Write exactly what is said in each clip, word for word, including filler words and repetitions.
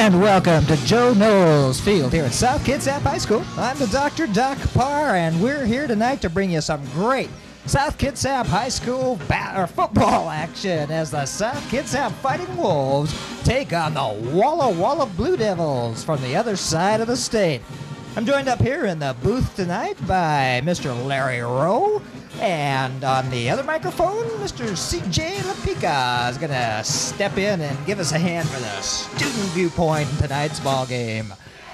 And welcome to Joe Knowles Field here at South Kitsap High School. I'm the Doctor Doc Parr, and we're here tonight to bring you some great South Kitsap High School or football action as the South Kitsap Fighting Wolves take on the Walla Walla Blue Devils from the other side of the state. I'm joined up here in the booth tonight by Mister Larry Rowe, and on the other microphone, Mister C J. LaPica is going to step in and give us a hand for the student viewpoint in tonight's ball game.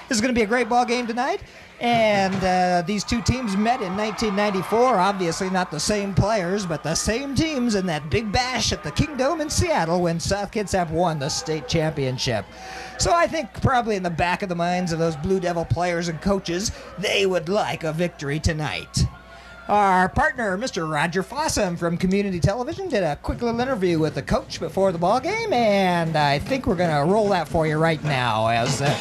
This is going to be a great ball game tonight, and uh, these two teams met in nineteen ninety-four. Obviously not the same players, but the same teams in that big bash at the Kingdome in Seattle when South Kitsap won the state championship. So I think probably in the back of the minds of those Blue Devil players and coaches, they would like a victory tonight. Our partner, Mister Roger Fossum from Community Television, did a quick little interview with the coach before the ball game, and I think we're going to roll that for you right now as the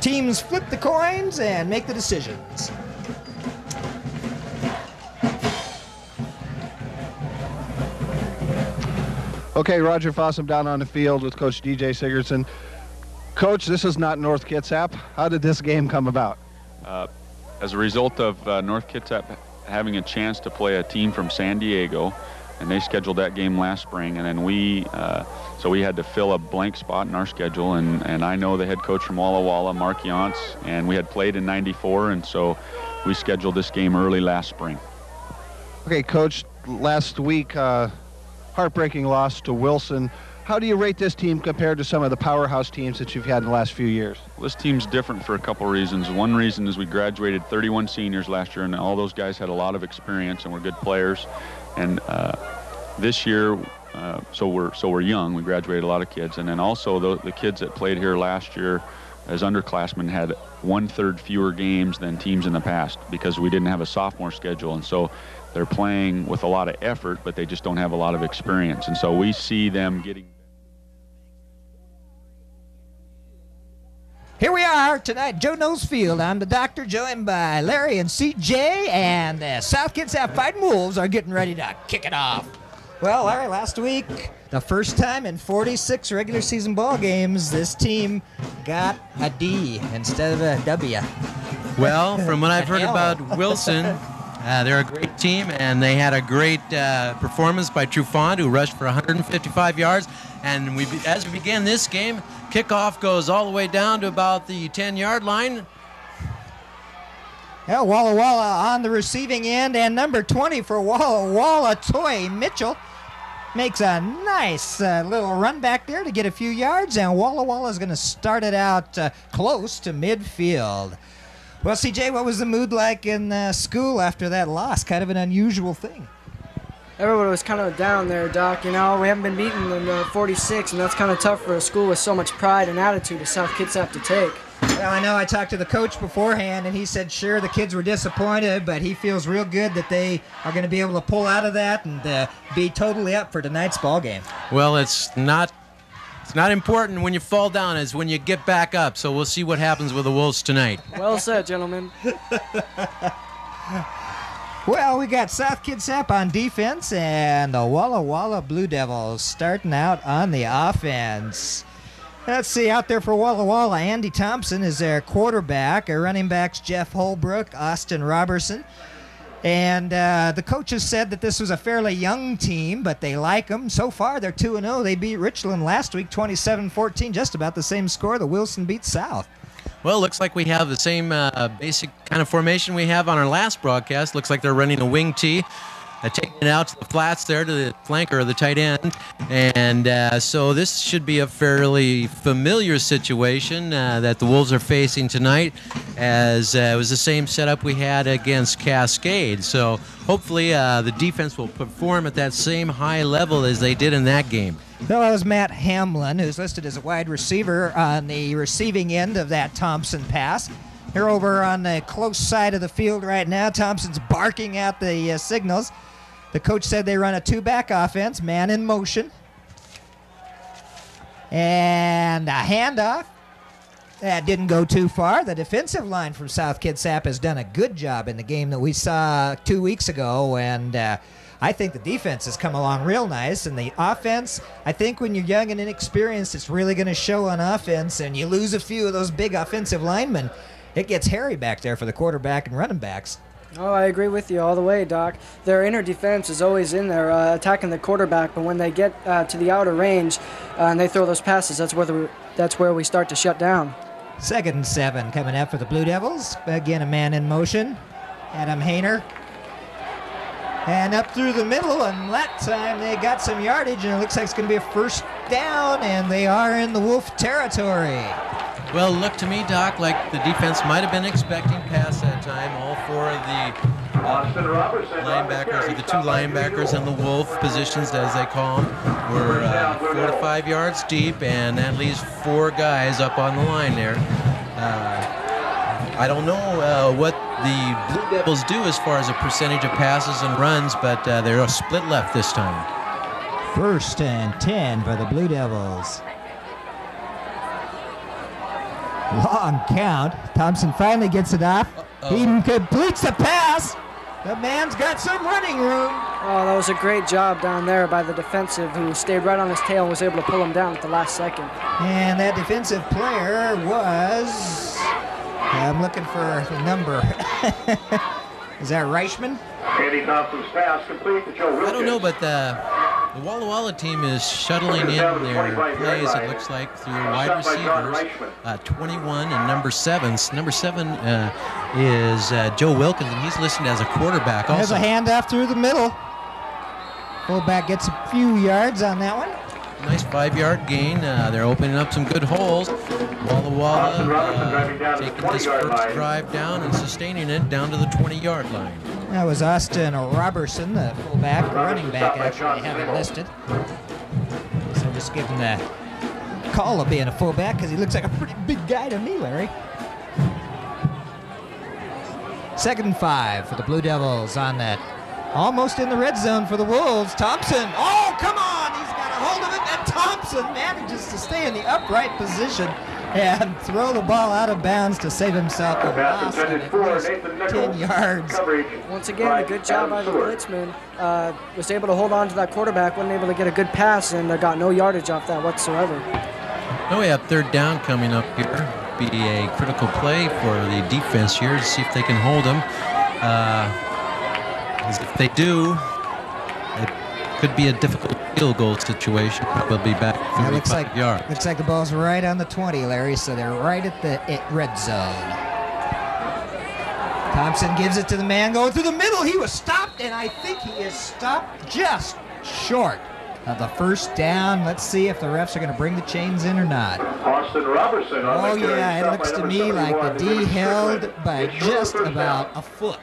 teams flip the coins and make the decisions. Okay, Roger Fossum down on the field with Coach D J. Sigurdson. Coach, this is not North Kitsap. How did this game come about? Uh, as a result of uh, North Kitsap having a chance to play a team from San Diego, and they scheduled that game last spring, and then we, uh, so we had to fill a blank spot in our schedule, and, and I know the head coach from Walla Walla, Mark Yontz, and we had played in ninety-four, and so we scheduled this game early last spring. Okay, Coach, last week, uh, heartbreaking loss to Wilson. How do you rate this team compared to some of the powerhouse teams that you've had in the last few years? Well, this team's different for a couple reasons. One reason is we graduated thirty-one seniors last year, and all those guys had a lot of experience and were good players. And uh, this year, uh, so we're so we're young. We graduated a lot of kids, and then also the, the kids that played here last year as underclassmen had one-third fewer games than teams in the past because we didn't have a sophomore schedule, and so they're playing with a lot of effort, but they just don't have a lot of experience, and so we see them getting. Here we are tonight, Joe Knowles Field. I'm the doctor, joined by Larry and C J, and the South Kitsap Fighting Wolves are getting ready to kick it off. Well, Larry, last week, the first time in forty-six regular season ball games, this team got a D instead of a W. Well, from what I've heard about Wilson, uh, they're a great team, and they had a great uh, performance by Trufant, who rushed for one hundred fifty-five yards. And we, as we began this game, kickoff goes all the way down to about the ten-yard line. Yeah, Walla Walla on the receiving end, and number twenty for Walla Walla, Toy Mitchell, makes a nice uh, little run back there to get a few yards, and Walla Walla is going to start it out uh, close to midfield. Well, C J, what was the mood like in uh, school after that loss? Kind of an unusual thing. Everyone was kind of down there, Doc. You know, we haven't been beaten in uh, forty-six, and that's kind of tough for a school with so much pride and attitude as South Kitsap to take. Well, I know I talked to the coach beforehand, and he said, sure, the kids were disappointed, but he feels real good that they are going to be able to pull out of that and uh, be totally up for tonight's ball game. Well, it's not, it's not important when you fall down. It's when you get back up, so we'll see what happens with the Wolves tonight. Well said, gentlemen. Well, we got South Kitsap on defense and the Walla Walla Blue Devils starting out on the offense. Let's see, out there for Walla Walla, Andy Thompson is their quarterback. Our running backs, Jeff Holbrook, Austin Robertson. And uh, the coaches said that this was a fairly young team, but they like them. So far, they're two and oh. They beat Richland last week, twenty-seven fourteen, just about the same score that Wilson beat South. Well, looks like we have the same uh, basic kind of formation we have on our last broadcast. Looks like they're running a wing tee, uh, taking it out to the flats there to the flanker or the tight end. And uh, so this should be a fairly familiar situation uh, that the Wolves are facing tonight, as uh, it was the same setup we had against Cascade. So hopefully uh, the defense will perform at that same high level as they did in that game. Well, that was Matt Hamlin, who's listed as a wide receiver on the receiving end of that Thompson pass. They're over on the close side of the field right now. Thompson's barking out the uh, signals. The coach said they run a two-back offense, man in motion. And a handoff. That didn't go too far. The defensive line from South Kitsap has done a good job in the game that we saw two weeks ago, and uh, I think the defense has come along real nice, and the offense, I think when you're young and inexperienced, it's really going to show on offense, and you lose a few of those big offensive linemen. It gets hairy back there for the quarterback and running backs. Oh, I agree with you all the way, Doc. Their inner defense is always in there, uh, attacking the quarterback, but when they get uh, to the outer range uh, and they throw those passes, that's where, the, that's where we start to shut down. Second and seven coming up for the Blue Devils. Again, a man in motion. Adam Hainer. And up through the middle, and that time they got some yardage, and it looks like it's going to be a first down, and they are in the Wolf territory. Well, look to me, Doc, like the defense might have been expecting pass that time. All four of the uh, linebackers, or the two linebackers in the Wolf positions, as they call them, were uh, four to five yards deep, and that leaves four guys up on the line there. Uh, I don't know uh, what the Blue Devils do as far as a percentage of passes and runs, but uh, they're a split left this time. First and ten for the Blue Devils. Long count. Thompson finally gets it off. Uh-oh. He completes the pass. The man's got some running room. Oh, that was a great job down there by the defensive, who stayed right on his tail and was able to pull him down at the last second. And that defensive player was... I'm looking for the number. Is that Reichman? Andy Thompson's pass complete to Joe Wilkins. I don't know, but the, the Walla Walla team is shuttling in their plays, it looks like, through wide receivers. Uh, twenty-one and number seven. Number seven uh, is uh, Joe Wilkins, and he's listed as a quarterback also. There's a handoff through the middle. Fullback gets a few yards on that one. Nice five-yard gain. Uh, they're opening up some good holes. Walla Walla uh, taking this first drive down and sustaining it down to the twenty-yard line. That was Austin Robertson, the fullback, running back, actually. They haven't listed. So just give him the call of being a fullback, because he looks like a pretty big guy to me, Larry. Second and five for the Blue Devils on that. Almost in the red zone for the Wolves. Thompson. Oh, come on! He's got a hold of it, and Thompson manages to stay in the upright position and throw the ball out of bounds to save himself a loss of at least ten yards. Once again, a good job by the blitzman. Uh, was able to hold on to that quarterback, wasn't able to get a good pass, and uh, got no yardage off that whatsoever. Now we have third down coming up here. Be a critical play for the defense here to see if they can hold them. Uh, if they do, it could be a difficult field goal situation. Probably back thirty-five looks like, yards. Looks like the ball's right on the twenty, Larry, so they're right at the red zone. Thompson gives it to the man going through the middle. He was stopped, and I think he is stopped just short of the first down. Let's see if the refs are going to bring the chains in or not. Austin Robertson. Oh, yeah, it looks to me like the D held by just about a foot.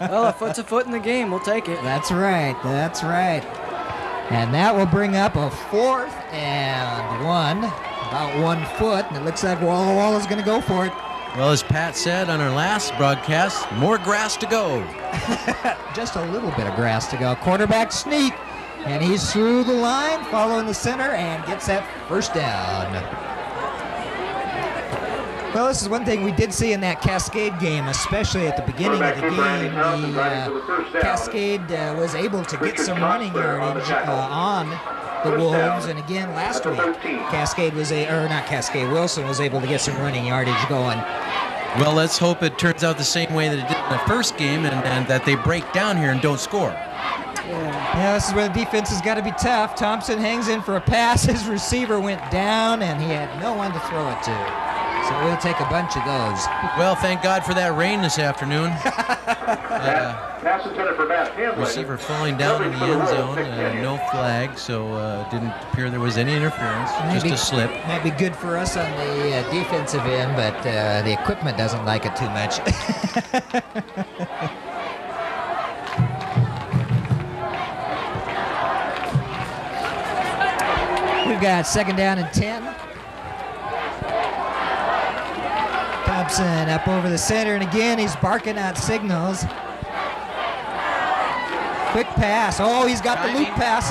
Well, a foot's a foot in the game. We'll take it. That's right. That's right. And that will bring up a fourth and one, about one foot, and it looks like Walla Walla's going to go for it. Well, as Pat said on our last broadcast, more grass to go. Just a little bit of grass to go. Quarterback sneak. And he's through the line, following the center, and gets that first down. Well, this is one thing we did see in that Cascade game, especially at the beginning of the game. The uh, Cascade uh, was able to get some running yardage uh, on the Wolves, and again last week, Cascade was a, or not Cascade, Wilson was able to get some running yardage going. Well, let's hope it turns out the same way that it did in the first game, and, and that they break down here and don't score. Yeah. Yeah, this is where the defense has got to be tough. Thompson hangs in for a pass. His receiver went down, and he had no one to throw it to. So we'll take a bunch of those. Well, thank God for that rain this afternoon. uh, receiver falling down in the end zone. Uh, no flag, so uh, didn't appear there was any interference. Maybe, just a slip. Might be good for us on the uh, defensive end, but uh, the equipment doesn't like it too much. We've got second down and ten. Thompson up over the center, and again, he's barking out signals. Quick pass. Oh, he's got the loop pass.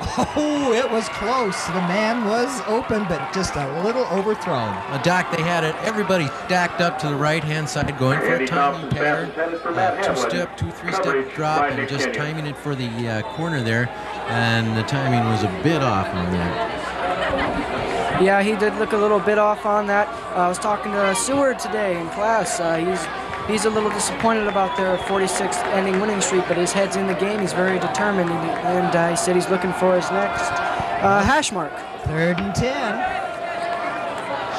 Oh, it was close. The man was open, but just a little overthrown. Now, Doc, they had it. Everybody stacked up to the right-hand side, going for Andy a timing Thompson pattern, uh, two-step, two, three-step drop, and Nick just Kenyon. timing it for the uh, corner there, and the timing was a bit off on that. Yeah, he did look a little bit off on that. Uh, I was talking to Seward today in class. Uh, he's He's a little disappointed about their forty-sixth ending winning streak, but his head's in the game. He's very determined, and uh, he said he's looking for his next uh, hash mark. Third and ten.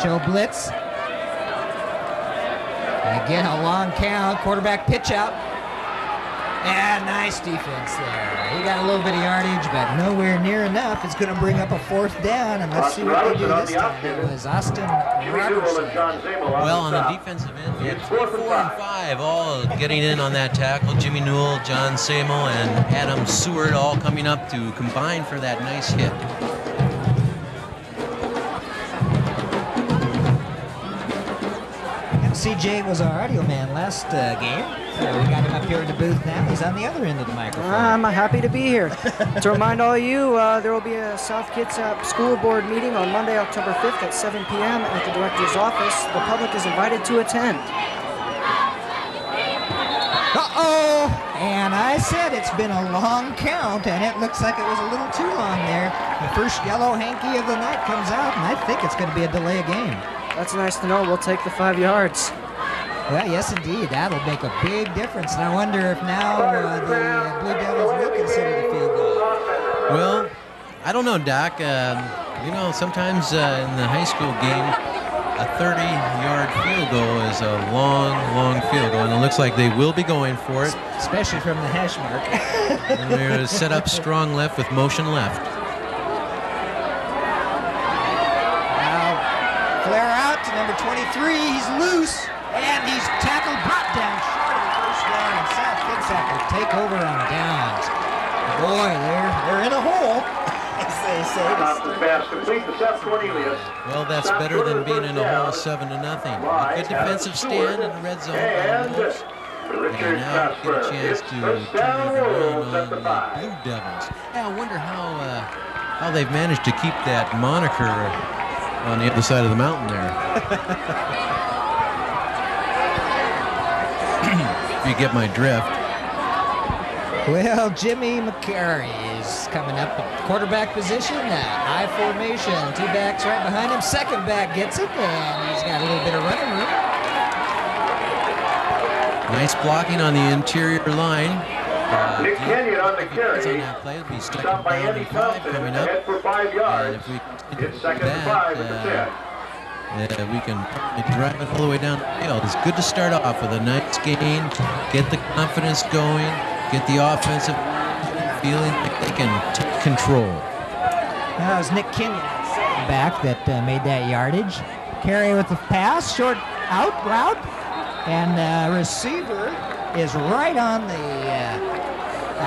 Show blitz. Again, a long count. Quarterback pitch out. And nice defense there. He got a little bit of yardage, but nowhere near enough. It's going to bring up a fourth down, and let's see what they do this time. It was Austin Robertson. Well, on the defensive end, we had four and five all getting in on that tackle. Jimmy Newell, John Zabel, and Adam Seward all coming up to combine for that nice hit. C J was our audio man last uh, game. So we got him up here in the booth now. He's on the other end of the microphone. I'm happy to be here. To remind all you, uh, there will be a South Kitsap School Board meeting on Monday, October fifth at seven p m at the director's office. The public is invited to attend. Uh-oh! And I said it's been a long count, and it looks like it was a little too long there. The first yellow hanky of the night comes out, and I think it's going to be a delay of game. That's nice to know. We'll take the five yards. Well, yes, indeed. That'll make a big difference. And I wonder if now uh, the uh, Blue Devils will consider the field goal. Well, I don't know, Doc. Um, you know, sometimes uh, in the high school game, a thirty-yard field goal is a long, long field goal, and it looks like they will be going for it. Especially from the hash mark. And they're set up strong left with motion left. Number twenty-three, he's loose, and he's tackled, brought down short of the first down, and South Kitsap will take over on downs. Boy, they're, they're in a hole, as they say. Well, that's better than being in a hole seven to nothing. A good defensive stand in the red zone. And now get a chance to turn it around on the Blue Devils. Yeah, I wonder how, uh, how they've managed to keep that moniker on the other side of the mountain there. If you get my drift. Well, Jimmy McCary is coming up in quarterback position now. I formation, two backs right behind him. Second back gets it, and he's got a little bit of running room. Nice blocking on the interior line. Uh, Nick Kenyon on the carry. On that play, be stopped by Andy Thompson coming up. For five yards. And if we it's second that, five at uh, the ten. Uh, we can drive it all the way down the field. It's good to start off with a nice gain, get the confidence going, get the offensive feeling like they can take control. That was Nick Kenyon back that uh, made that yardage. Carry with the pass, short out route, and uh, receiver is right on the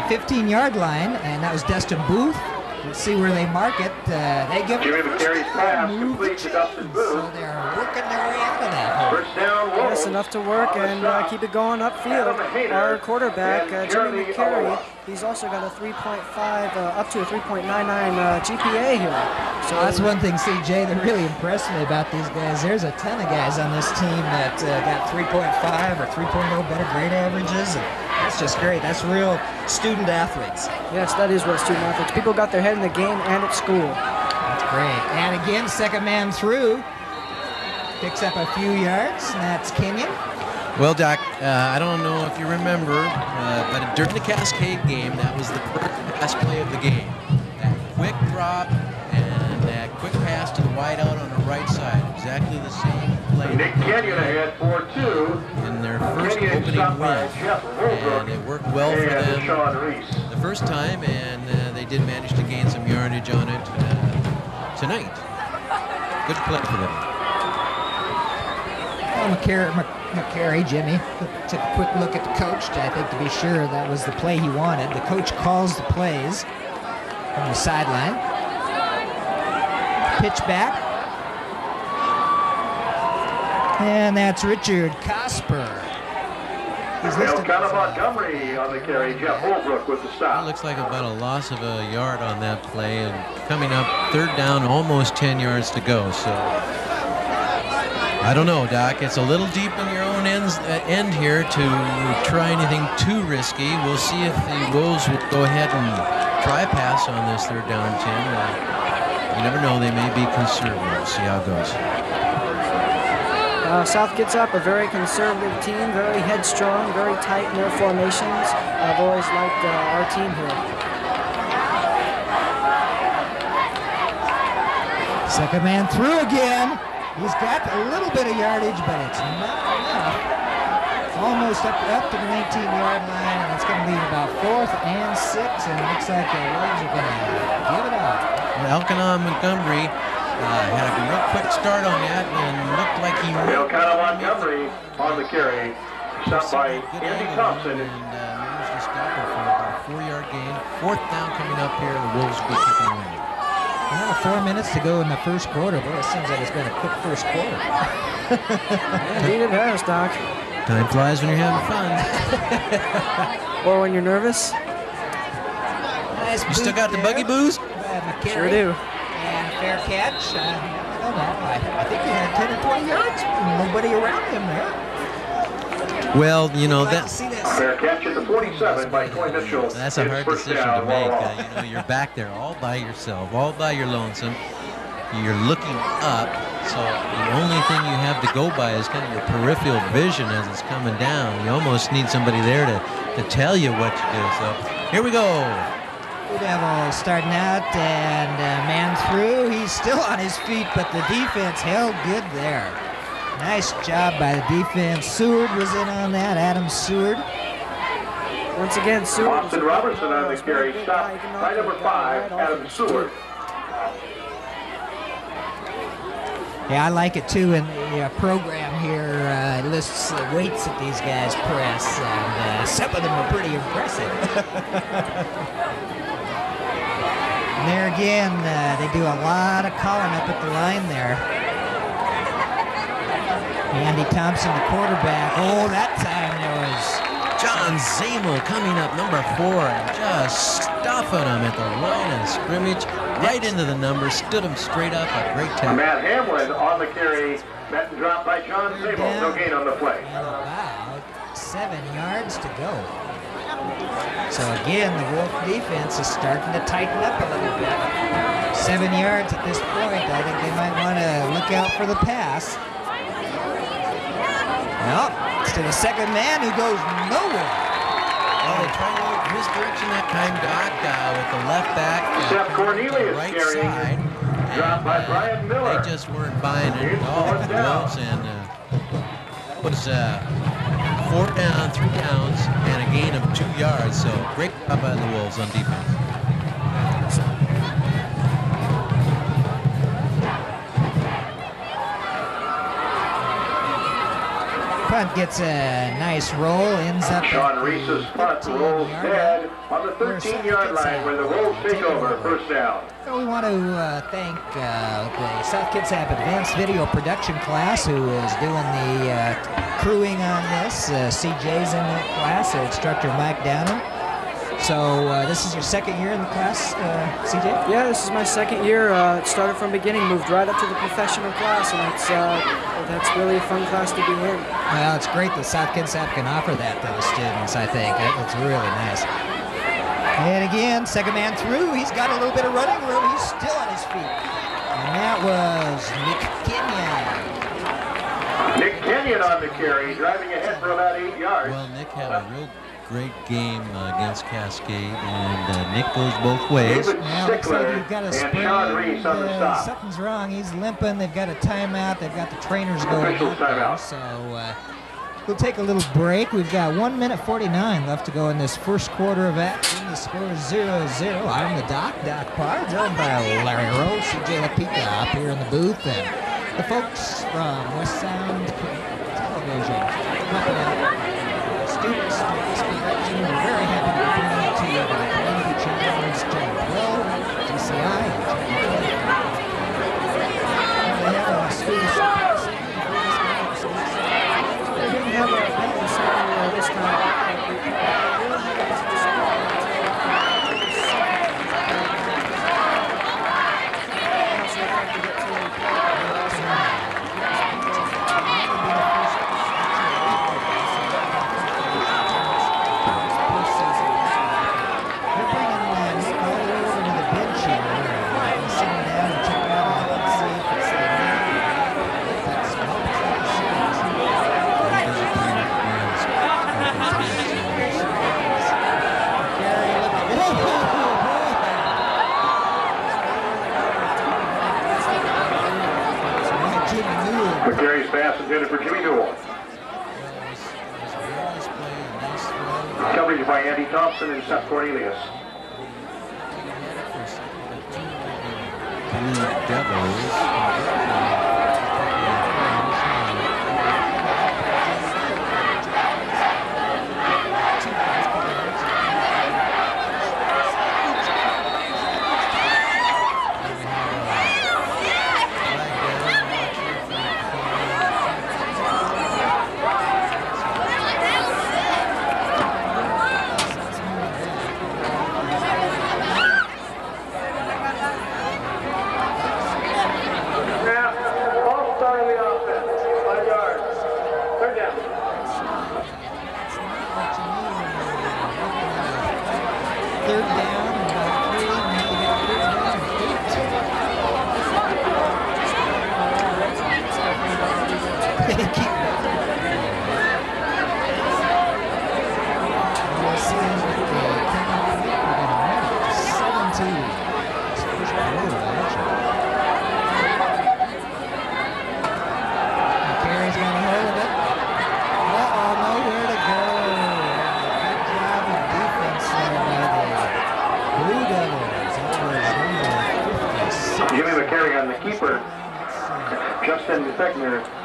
fifteen-yard uh, line, and that was Dustin Booth. Let's see where they mark it. Uh, they give Jimmy McCary's pass complete to Dustin Booth. So they're working their way out of that hole. First down, yes, enough to work and uh, keep it going upfield. Our quarterback, uh, Jimmy McCary, he's also got a three point five, uh, up to a three point nine nine uh, G P A here. So that's one thing, C J, that really impressed me about these guys. There's a ton of guys on this team that uh, got three point five or three point oh better grade averages. And that's just great. That's real student athletes. Yes, that is real student athletes. People got their head in the game and at school. That's great. And again, second man through. Picks up a few yards, and that's Kenyon. Well, Doc, uh, I don't know if you remember, uh, but during the Cascade game, that was the first pass play of the game. That quick drop and that quick pass to the wide out on the right side. Exactly the same play. Nick Kenyon ahead four two. Their first opening win, and it worked well for them the first time, and uh, they did manage to gain some yardage on it uh, tonight. Good play for them. Well, McCary, McCary, Jimmy, took a quick look at the coach, I think, to be sure that was the play he wanted. The coach calls the plays from the sideline. Pitch back. And that's Richard Cosper. He's listed. Elkanah Montgomery on the carry. Jeff Holbrook with the stop. It looks like about a loss of a yard on that play, and coming up third down, almost ten yards to go. So I don't know, Doc. It's a little deep in your own ends, uh, end here to try anything too risky. We'll see if the Wolves would go ahead and try a pass on this third down and ten. Uh, you never know. They may be conservative. We'll see how it goes. Uh, South Kitsap, a very conservative team, very headstrong, very tight in their formations. I've always liked uh, our team here. Second man through again. He's got a little bit of yardage, but it's not enough. Almost up, up to the nineteen yard line, and it's going to be about fourth and six, and it looks like the Wolves are going to give it up. Elkanah Montgomery Uh, had a real quick start on that and looked like he... Elkanah Montgomery on the carry, shot by Andy Thompson. And uh, managed to stop him for about a four yard gain. Fourth down coming up here, the Wolves will be kicking away. Well, four minutes to go in the first quarter. Boy, it seems like it's been a quick first quarter. Indeed it has, Doc. Time flies when you're having fun. Or when you're nervous. Nice you still got there. The buggy boos? Uh, sure do. Fair catch. Uh, I don't know. I, I think he had ten or twenty yards. Nobody around him there. Well, you know, that, that fair catch at the forty-seven by Toy Mitchell. That's a hard decision to make. Uh, you know, you're back there all by yourself, all by your lonesome. You're looking up, so the only thing you have to go by is kind of your peripheral vision as it's coming down. You almost need somebody there to to tell you what to do. So here we go. Blue Devil starting out, and uh, man through. He's still on his feet, but the defense held good there. Nice job by the defense. Seward was in on that, Adam Seward. Once again, Seward. Austin Robertson on the carry. Stop by number five, Adam Seward. Yeah, I like it too in the uh, program here. Uh, it lists the weights that these guys press, and uh, some of them are pretty impressive. And there again, uh, they do a lot of calling up at the line there. Andy Thompson, the quarterback. Oh, that time there was John Zabel coming up, number four, and just stuffing him at the line of scrimmage, right into the number, stood him straight up, a great tackle. Matt Hamlin on the carry, met and dropped by John Zabel, no gain on the play. And about seven yards to go. So again, the Wolf defense is starting to tighten up a little bit. Seven yards at this point. I think they might want to look out for the pass. Well, it's to the second man who goes nowhere. Oh, they try to look misdirection that time, Doc, uh, with the left back. Uh, Seth Cornelius right side. Dropped by Brian Miller. They just weren't buying it at all. And uh, what is that? Uh, Four down, three downs, and a gain of two yards. So great job by the Wolves on defense. Punt gets a nice roll, ends up. Sean Reese's punt rolls dead on the thirteen yard line where the Wolves take over first down. So we want to uh, thank uh, the South Kitsap Advanced Video Production class who is doing the uh, crewing on this. Uh, C J's in that class, uh, instructor Mike Downer. So uh, this is your second year in the class, uh, C J? Yeah, this is my second year. Uh, it started from beginning, moved right up to the professional class, and it's, uh, that's really a fun class to be in. Well, it's great that South Kitsap can offer that to the students, I think. It's really nice. And again, second man through. He's got a little bit of running room. He's still on his feet. And that was Nick Kenyon. Nick Kenyon on the carry, driving ahead for about eight yards. Well, Nick had a real great game uh, against Cascade, and uh, Nick goes both ways. Now looks like you've got a sprain. Uh, something's wrong. He's limping. They've got a timeout. They've got the trainers going. Out so uh, we'll take a little break. We've got one minute forty-nine left to go in this first quarter of action. The score is zero zero. I'm the Doc, Doc Parr, joined by Larry Rowe, C J LaPica up here in the booth, and the folks from West Sound Television. Students, students, we're very happy to bring you to you by Community Channels, John Will, D C I, and John Will. They have a Swedish. They didn't have a Swedish this time. McCary's pass intended for Jimmy Newell. Coverage by Andy Thompson and Seth Cornelius.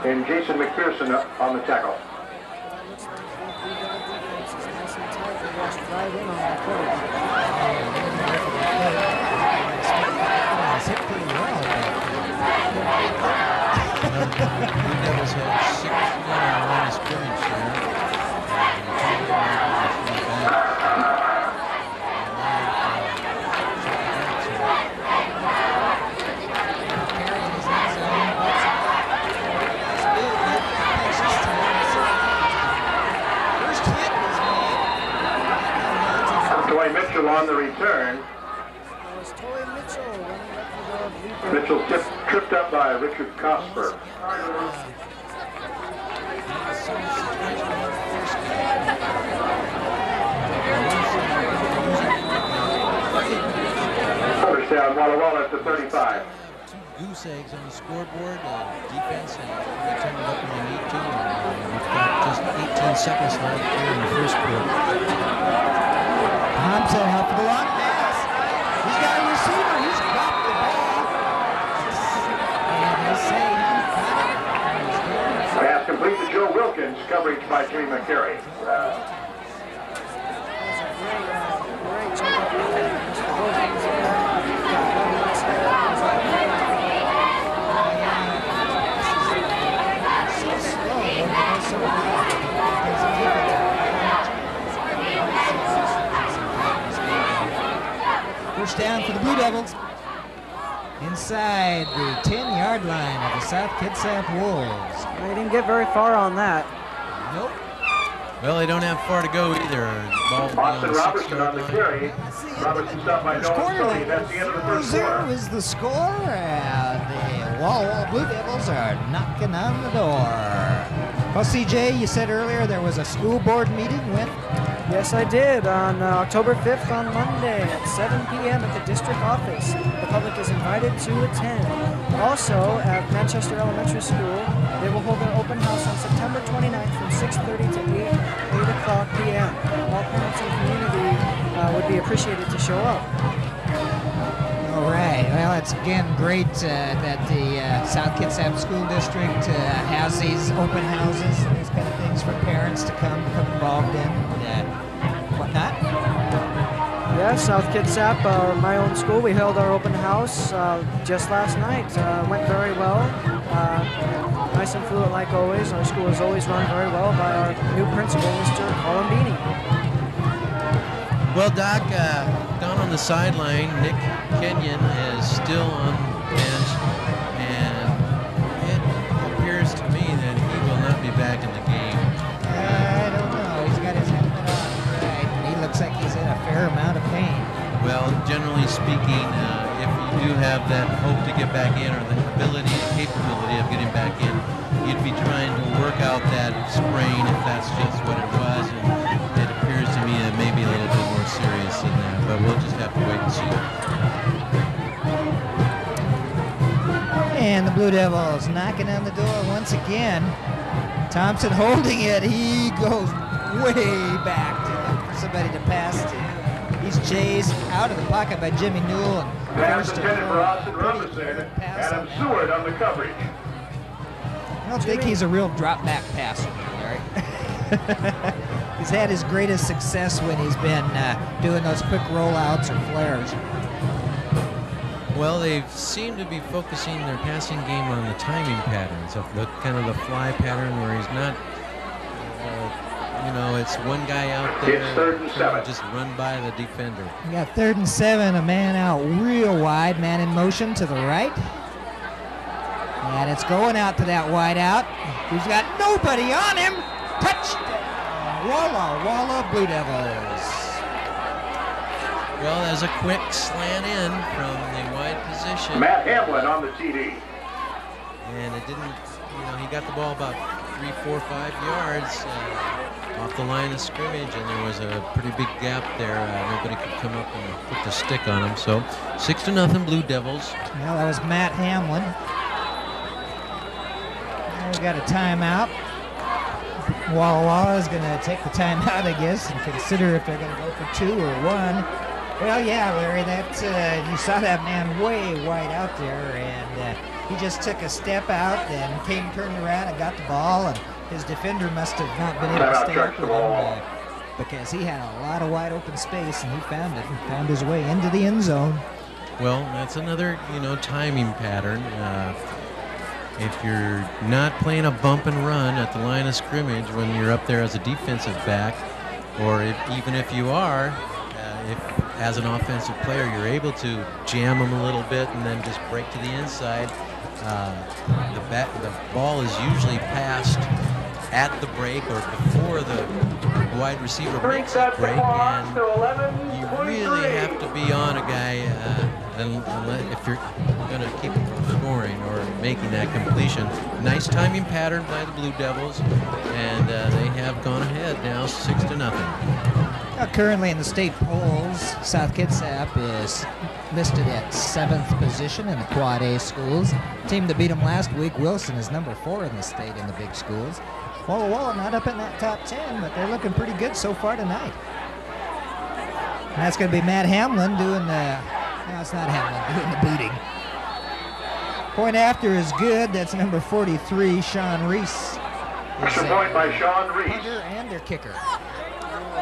And Jason McPherson up on the tackle. Mitchell on the return. Mitchell tipped, tripped up by Richard Cosper. First down, Walla Walla at the thirty-five. Two goose eggs on the scoreboard. Uh, defense and return it up when they need to. And just eighteen seconds left here in the first quarter. Thompson up the block pass. He's got a receiver. He's got the ball. And they say he's got it. Pass complete to Joe Wilkins. Coverage by Jimmy McCary. First down for the Blue Devils. Inside the ten-yard line of the South Kitsap Wolves. They didn't get very far on that. Nope. Well, they don't have far to go either. Austin Robertson on the carry. Robertson stopped by Nolan. That's the end of the first quarter. Is the score? And the Walla Walla Blue Devils are knocking on the door. Well, C J, you said earlier there was a school board meeting with. Yes, I did, on uh, October fifth, on Monday at seven p m at the district office. The public is invited to attend. Also, at Manchester Elementary School, they will hold an open house on September twenty-ninth from six thirty to eight o'clock p m All parents and community uh, would be appreciated to show up. All right. Well, it's, again, great uh, that the uh, South Kitsap School District uh, has these open houses and these kind of things for parents to come, become involved in. Whatnot. Yeah, South Kitsap, uh, my own school, we held our open house uh, just last night. Uh, went very well. Uh, nice and fluent like always. Our school is always run very well by our new principal, Mister Colombini. Well, Doc, uh, down on the sideline, Nick Kenyon is still on the bench, and it appears to me that he will not be back in the game. Fair amount of pain. Well, generally speaking, uh, if you do have that hope to get back in or the ability and capability of getting back in, you'd be trying to work out that sprain if that's just what it was. And it appears to me that maybe a little bit more serious than that, but we'll just have to wait and see. And the Blue Devils knocking on the door once again. Thompson holding it. He goes way back to look for somebody to pass to. He's chased out of the pocket by Jimmy Newell. And first and for Austin Robertson. Adam Seward on the coverage. I don't Jimmy. think he's a real drop back passer, Larry. He's had his greatest success when he's been uh, doing those quick rollouts or flares. Well, they seem to be focusing their passing game on the timing patterns, of the kind of the fly pattern where he's not, uh, you know, it's one guy out there. It's third and seven. Just run by the defender. You got third and seven, a man out real wide, man in motion to the right. And it's going out to that wide out. He's got nobody on him. Touchdown, Walla Walla Blue Devils. Well, there's a quick slant in from the wide position. Matt Hamlin on the T D. And it didn't, you know, he got the ball about three, four, five yards uh, off the line of scrimmage, and there was a pretty big gap there. Uh, nobody could come up and put the stick on him. So six to nothing, Blue Devils. Well, that was Matt Hamlin. Now we got a timeout. Walla Walla is going to take the timeout, I guess, and consider if they're going to go for two or one. Well, yeah, Larry, that, uh, you saw that man way wide out there, and uh, he just took a step out and came, turned around and got the ball, and his defender must have not been able to stay up with him uh, because he had a lot of wide open space, and he found it. He found his way into the end zone. Well, that's another, you know, timing pattern. Uh, if you're not playing a bump and run at the line of scrimmage when you're up there as a defensive back, or if, even if you are, uh, if as an offensive player, you're able to jam them a little bit and then just break to the inside. Uh, the, bat, the ball is usually passed at the break or before the wide receiver makes the break, and you really have to be on a guy uh, if you're going to keep scoring or making that completion. Nice timing pattern by the Blue Devils, and uh, they have gone ahead now six to nothing. Now currently in the state polls, South Kitsap is listed at seventh position in the Quad A schools. The team that beat them last week, Wilson, is number four in the state in the big schools. Walla Walla not up in that top ten, but they're looking pretty good so far tonight. And that's going to be Matt Hamlin doing the, no, it's not Hamlin, doing the beating. Point after is good. That's number forty-three, Sean Reese. It's a point by Sean Reese. And their kicker.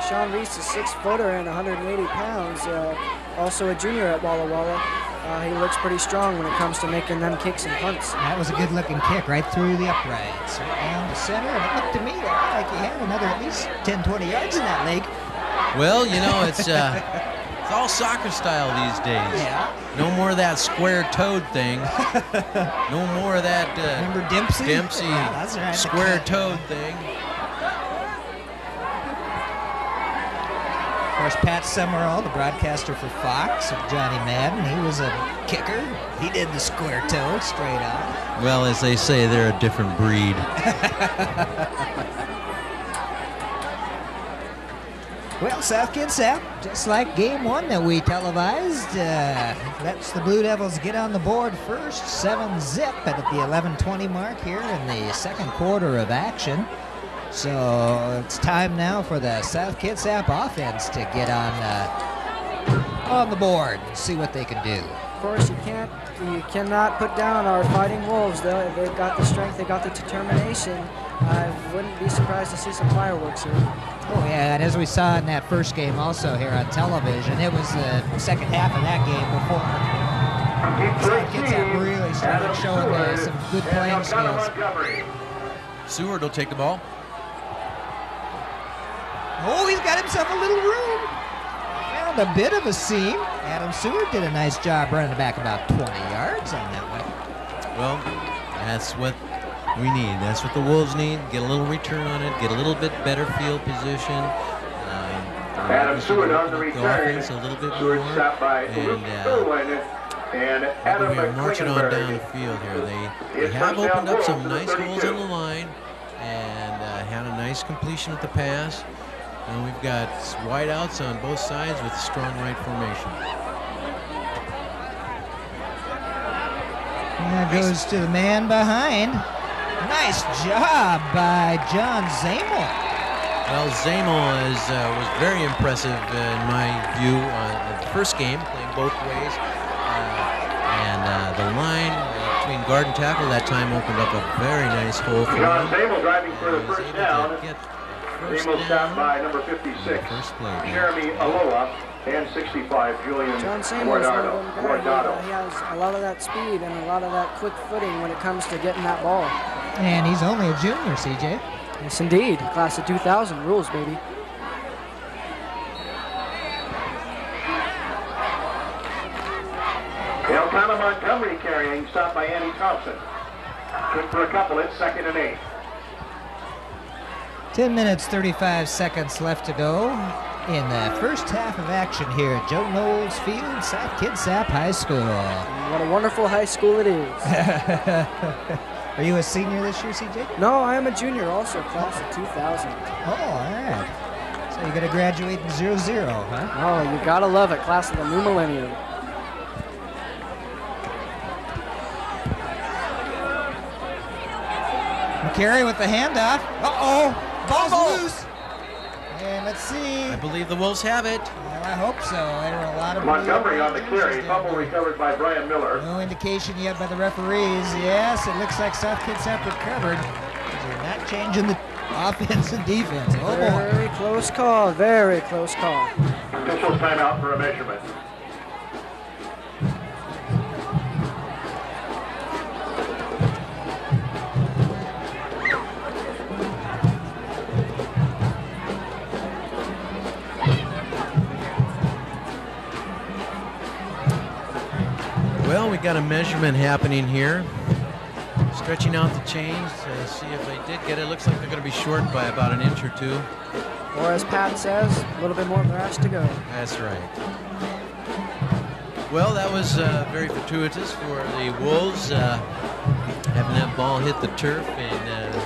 Sean Reese is six-footer and one hundred eighty pounds, uh, also a junior at Walla Walla. Uh, he looks pretty strong when it comes to making them kicks and punts. That was a good-looking kick right through the uprights, right down the center, and it looked to me like he had another at least ten, twenty yards in that leg. Well, you know, it's, uh, it's all soccer style these days. Yeah. No more of that square-toed thing. No more of that uh, Remember Dempsey, Dempsey yeah, right, square-toed thing. Of course, Pat Summerall, the broadcaster for Fox of Johnny Madden, he was a kicker. He did the square toe straight on. Well, as they say, they're a different breed. Well, South Kitsap, just like game one that we televised, uh, lets the Blue Devils get on the board first, seven zip at the eleven twenty mark here in the second quarter of action. So it's time now for the South Kitsap offense to get on uh, on the board and see what they can do. Of course, you can't, you cannot put down our Fighting Wolves. Though they've got the strength, they got the determination. I wouldn't be surprised to see some fireworks here. Oh yeah, and as we saw in that first game, also here on television, it was the second half of that game before. South Kitsap really started showing uh, some good playing skills. Seward will take the ball. Oh, he's got himself a little room. Found a bit of a seam. Adam Seward did a nice job running back about twenty yards on that one. Well, that's what we need. That's what the Wolves need. Get a little return on it. Get a little bit better field position. Uh, Adam Seward on the return. A little bit more. And, uh, And Adam we're marching on down the field here. They, they have opened up some nice holes in the line and uh, had a nice completion at the pass. And we've got wide outs on both sides with a strong right formation. That goes to the man behind. Nice job by John Zamel. Well, Zamel is, uh, was very impressive in my view on the first game, playing both ways. Uh, and uh, the line between guard and tackle that time opened up a very nice hole for him. John Zamel driving for the first down. Zamel stopped by number fifty-six, Jeremy Aloha. And sixty-five, Julian Guardado. Guardado. He has a lot of that speed and a lot of that quick footing when it comes to getting that ball. And he's only a junior, C J. Yes, indeed. Class of two thousand rules, baby. Elkanah Montgomery carrying, stopped by Andy Thompson. Good for a couple, it's second and eight. ten minutes, thirty-five seconds left to go in the first half of action here at Joe Knowles Field, South Kitsap High School. What a wonderful high school it is. Are you a senior this year, C J? No, I am a junior also, class of two thousand. Oh, all right. So you're going to graduate in zero zero, huh? Oh, you got to love it, class of the new millennium. McCary with the handoff. Uh-oh, ball's oh. loose. And let's see. I believe the Wolves have it. Well, I hope so. There were a lot of Montgomery on the carry. Fumble recovered by Brian Miller. No indication yet by the referees. Yes, it looks like South Kitsap recovered. They're not changing the offense and defense. Oh, very boy. close call. Very close call. Officials timeout for a measurement. Well, we got a measurement happening here. Stretching out the chains to see if they did get it. Looks like they're going to be short by about an inch or two. Or as Pat says, a little bit more grass to go. That's right. Well, that was uh, very fortuitous for the Wolves, uh, having that ball hit the turf and uh,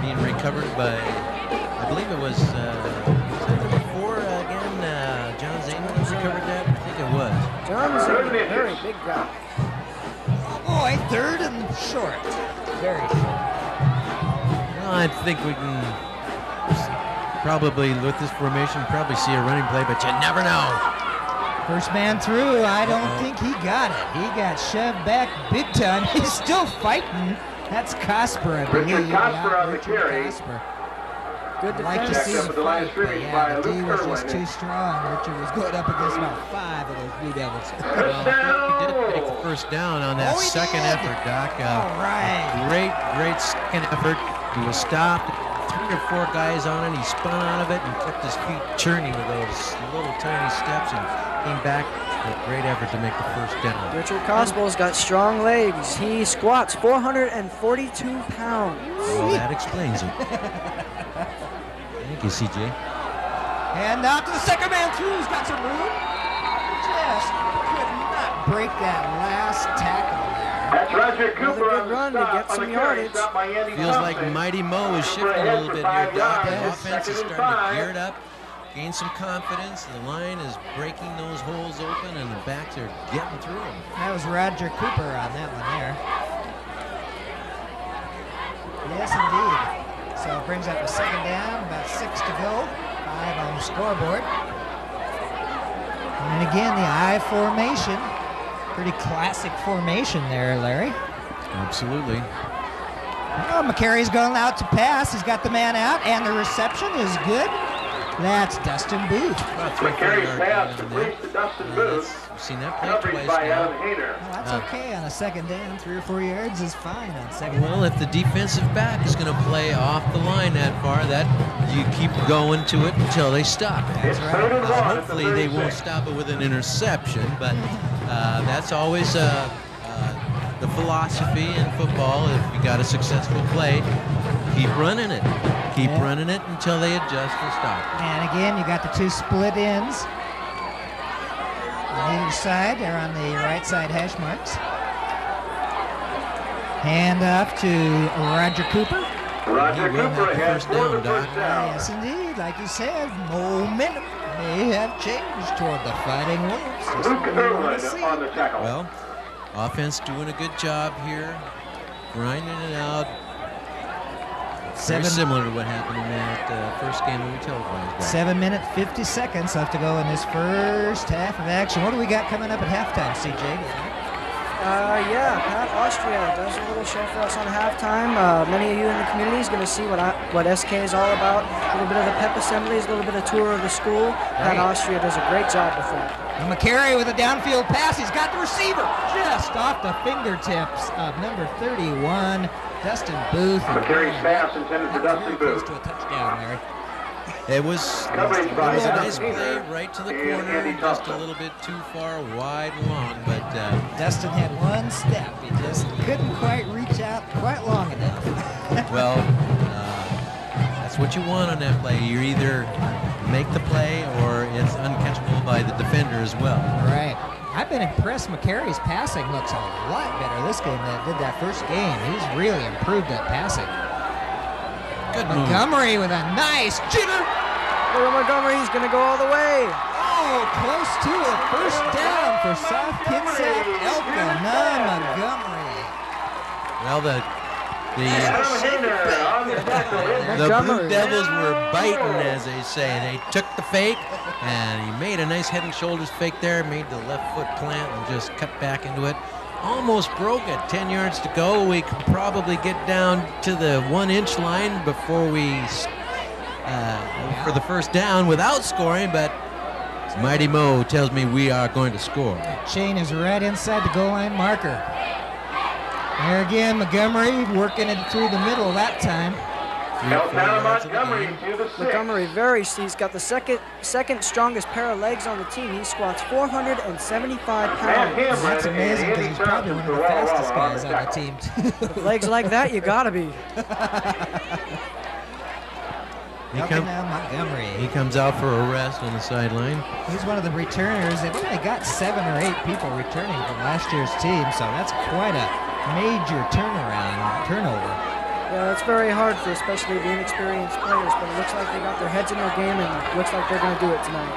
being recovered by, I believe it was, uh, was it number four uh, again? Uh, John Zamel recovered that? I think it was. John's in a very big drop. Oh boy, third and short. Very short. Well, I think we can probably, with this formation, probably see a running play, but you never know. First man through, I don't uh-oh. think he got it. He got shoved back big time. He's still fighting. That's Cosper, I believe. Richard Cosper on the carry. Good to like to see him fight, but yeah, the D was just too strong. Richard was going up against about five of those Blue Devils. Well, he did take the first down on that oh, second did. effort, Doc. Uh, All right. Great, great second effort. He was stopped. Three or four guys on it. He spun out of it and kept his feet churning with those little tiny steps and came back with a great effort to make the first down. Richard Cosper's got strong legs. He squats four hundred forty-two pounds. Well, that explains it. Thank you, C J. And now to the second man through. He's got some room. Just could not break that last tackle there. That's Roger Cooper on the stop. On the carry, stop by Andy Thompson. Feels like Mighty Mo is shifting a little bit here, Doc. The offense is starting to gear it up, gain some confidence. The line is breaking those holes open, and the backs are getting through them. That was Roger Cooper on that one there. Yes, indeed. So it brings up a second down, about six to go, five on the scoreboard. And again, the I formation, pretty classic formation there, Larry. Absolutely. Well, McCary's going out to pass. He's got the man out, and the reception is good. That's Dustin Booth. McCary's pass completes to Dustin Booth. We've seen that play twice now. Well, that's uh, okay on a second down. Three or four yards is fine on second well, down. Well, if the defensive back is going to play off the line that far, that you keep going to it until they stop it. That's right. Uh, hopefully they won't stop it with an interception, but uh, that's always uh, uh, the philosophy in football. If you got a successful play, keep running it. Keep yeah. running it until they adjust and stop. And again, you got the two split ends on either side. They're on the right side hash marks. Hand off to Roger Cooper. Roger Cooper has first down, Doc. Yes, indeed. Like you said, momentum may have changed toward the Fighting Wolves. Luke Irwin on the tackle. Well, Offense doing a good job here, grinding it out. Seven, very similar to what happened in that uh, first game when we televised. seven minute fifty seconds left to go in this first half of action. What do we got coming up at halftime, C J? Uh, yeah, Pat Austria does a little show for us on halftime. Uh, many of you in the community is going to see what I, what S K is all about. A little bit of the pep assemblies, a little bit of tour of the school. Right. Pat Austria does a great job with that. And McCary with a downfield pass. He's got the receiver just off the fingertips of number thirty-one. Dustin Booth. McCary's pass intended for Dustin Booth. To a touchdown, Larry. It was, it was a nice play right to the corner, just a little bit too far, wide long, but uh, Dustin had one step. He just couldn't quite reach out quite long enough. Well, uh, that's what you want on that play. You either make the play or it's uncatchable by the defender as well. Right. I've been impressed. McCary's passing looks a lot better this game than it did that first game. He's really improved that passing. Good Montgomery move with a nice jitter. Little Montgomery's going to go all the way. Oh, close to a first down for South Kitsap. Elkanah Montgomery. Well, the the, the Blue Devils were biting, as they say. They took the fake, and he made a nice head and shoulders fake there, made the left foot plant and just cut back into it. Almost broke at ten yards to go. We could probably get down to the one-inch line before we uh, for the first down without scoring, but Mighty Mo tells me we are going to score. That chain is right inside the goal line marker. There again, Montgomery working it through the middle that time. Montgomery to the six. Montgomery, very, he's got the second second strongest pair of legs on the team. He squats four hundred seventy-five pounds. That's amazing because he's probably one of the fastest guys on the team. With legs like that, you gotta be. He, come, Montgomery. he comes out for a rest on the sideline. He's one of the returners. They've only got seven or eight people returning from last year's team, so that's quite a major turnaround turnover. Yeah, it's very hard for especially the inexperienced players, but it looks like they got their heads in their game, and it looks like they're going to do it tonight.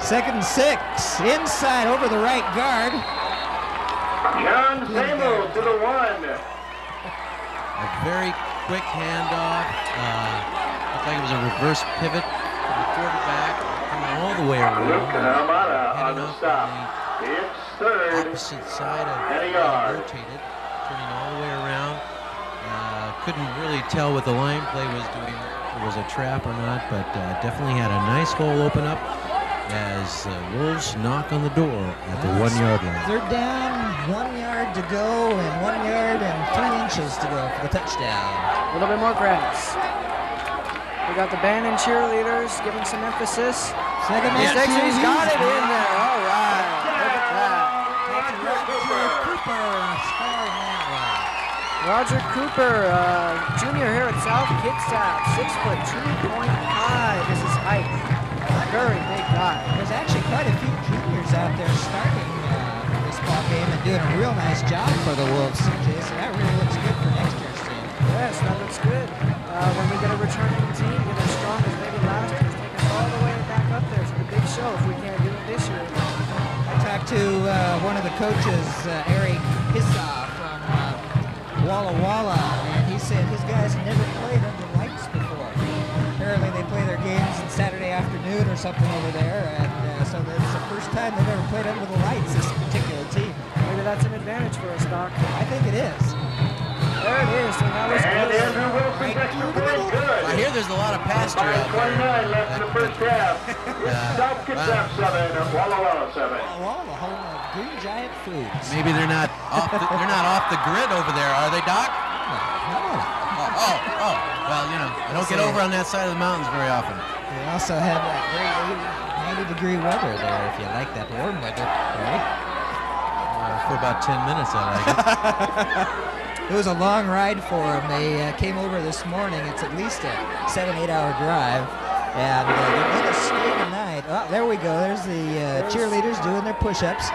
Second and six, inside over the right guard. John Zabel to the one. A very quick handoff. Uh, looked like it was a reverse pivot to the quarterback, coming all the way around. Luke Kamara on the stop. It's third. Opposite side of the yard. Rotated, turning all the way around. Couldn't really tell what the line play was doing, if it was a trap or not, but uh, definitely had a nice hole open up as the uh, Wolves knock on the door at the one-yard line. They're down, one yard to go, and one yard and three inches to go for the touchdown. A little bit more grass. We got the band and cheerleaders giving some emphasis. Second and six, he's got it in there. All right, look at that. Roger Cooper, uh, junior here at South Kitsap, six foot two point five is his height. Very big guy. There's actually quite a few juniors out there starting uh, this ball game and doing a real nice job for the Wolves. So that really looks good for next year's team. Yes, that looks good. Uh, when we get a returning team, get as strong as maybe last year, take us all the way back up there. It's a big show if we can't do it this year. I talked to uh, one of the coaches, uh, Eric Hissa, Walla Walla, and he said his guys never played under lights before. Apparently they play their games on Saturday afternoon or something over there, and uh, so that's the first time they've ever played under the lights, this particular team. Maybe that's an advantage for us, Doc. I think it is. There it is. So that was and good. Andrew Wilson right through the middle. Good. I hear there's a lot of pasture out there. twenty-nine left in the first half. South Kitsap seven and Walla Walla seven. Walla Walla, home of Green Giant Foods. Maybe they're not off the, they're not off the grid over there, are they, Doc? No. Oh, oh, oh. Well, you know, I don't get over on that side of the mountains very often. They also have that great ninety degree weather there if you like that warm weather, right? Uh, for about ten minutes, I like it. It was a long ride for them. They uh, came over this morning. It's at least a seven, eight-hour drive. And uh, they're going to stay tonight. Oh, there we go. There's the uh, cheerleaders doing their push-ups.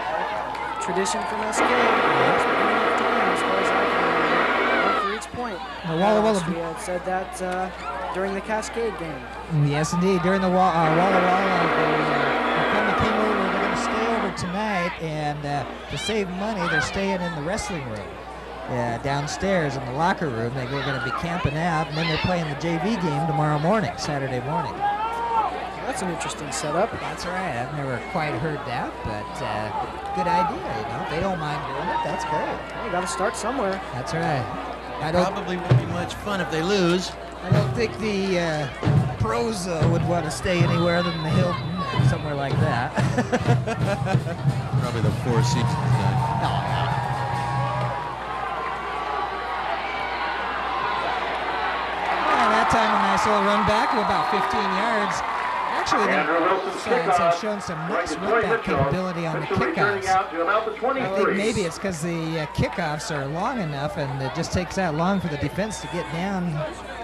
Tradition from S K. Yeah. For each point. The Walla Walla. We had said that uh, during the Cascade game. Yes, indeed. During the Walla Walla, uh, Walla Walla, they uh, came over. They're going to stay over tonight and uh, to save money, they're staying in the wrestling room. Yeah, downstairs in the locker room. They're going to be camping out, and then they're playing the J V game tomorrow morning, Saturday morning. That's an interesting setup. That's right. I've never quite heard that, but uh, good idea. You know, if they don't mind doing it, that's great. You got to start somewhere. That's right. I don't, probably won't be much fun if they lose. I don't think the uh, pros uh, would want to stay anywhere other than the Hilton or somewhere like that. Probably the Four Seasons. No. Time a nice little run back of about fifteen yards. Actually, the Lions have shown some nice run back capability on the kickoffs. I think maybe it's because the uh, kickoffs are long enough, and it just takes that long for the defense to get down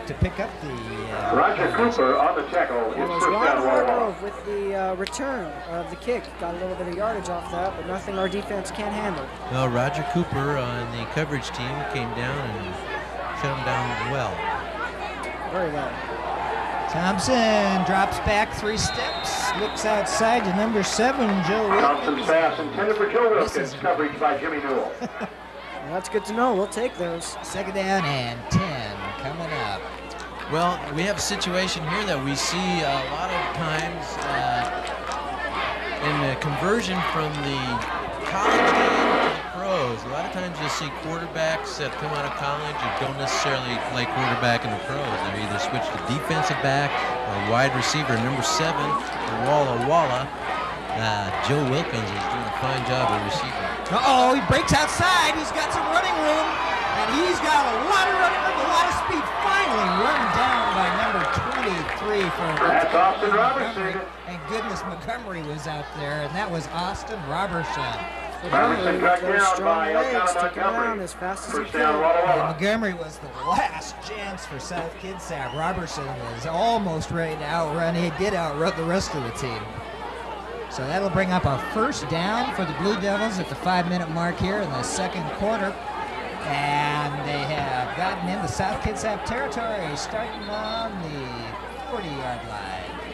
to pick up the. Uh, Roger Cooper on the tackle. It was Juan Hargrove with the uh, return of the kick. Got a little bit of yardage off that, but nothing our defense can't handle. Well, Roger Cooper on the coverage team came down and shut him down well. Very well. Thompson drops back three steps, looks outside to number seven, Joe Wilkins. Thompson's pass intended for Joe Wilkins, coverage by Jimmy Newell. Well, that's good to know. We'll take those. Second down and ten coming up. Well, we have a situation here that we see a lot of times uh, in the conversion from the college game to the pros. A lot of times you'll see quarterbacks that come out of college who don't necessarily play quarterback in the pros. They either switch to defensive back or wide receiver. Number seven, Walla Walla, uh, Joe Wilkins is doing a fine job at receiver. Uh-oh, he breaks outside. He's got some running room, and he's got a lot of running room, a lot of speed. Finally run down by number twenty-three for That's Austin Robertson. Thank goodness Montgomery was out there, and that was Austin Robertson. Montgomery was down by around as fast as he could. Montgomery was the last chance for South Kitsap. Robertson was almost ready to outrun. He did outrun the rest of the team. So that'll bring up a first down for the Blue Devils at the five-minute mark here in the second quarter. And they have gotten into South Kitsap territory, starting on the forty-yard line.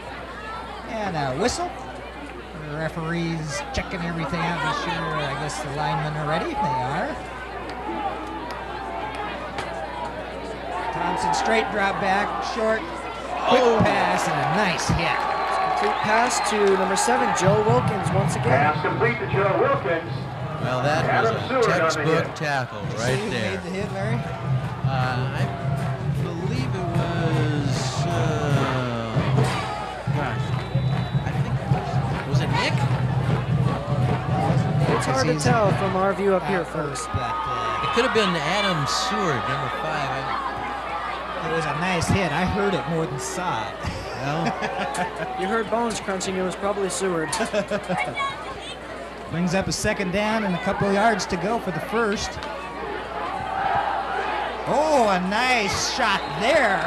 And a whistle. The referees checking everything out to be sure, I guess, the linemen are ready. They are. Thompson straight drop back, short, quick oh. pass, and a nice hit. Complete pass to number seven, Joe Wilkins, once again. Pass complete to Joe Wilkins. Well, that Adam was a Seward textbook tackle right who there. Made the hit, Larry? Uh, I believe it was. Uh, gosh, I think it was. Was it Nick? It's hard to tell from our view up here first. But, uh, it could have been Adam Seward, number five. I, it was a nice hit. I heard it more than saw it. Well, you heard bones crunching. It was probably Seward. Brings up a second down and a couple of yards to go for the first. Oh, a nice shot there.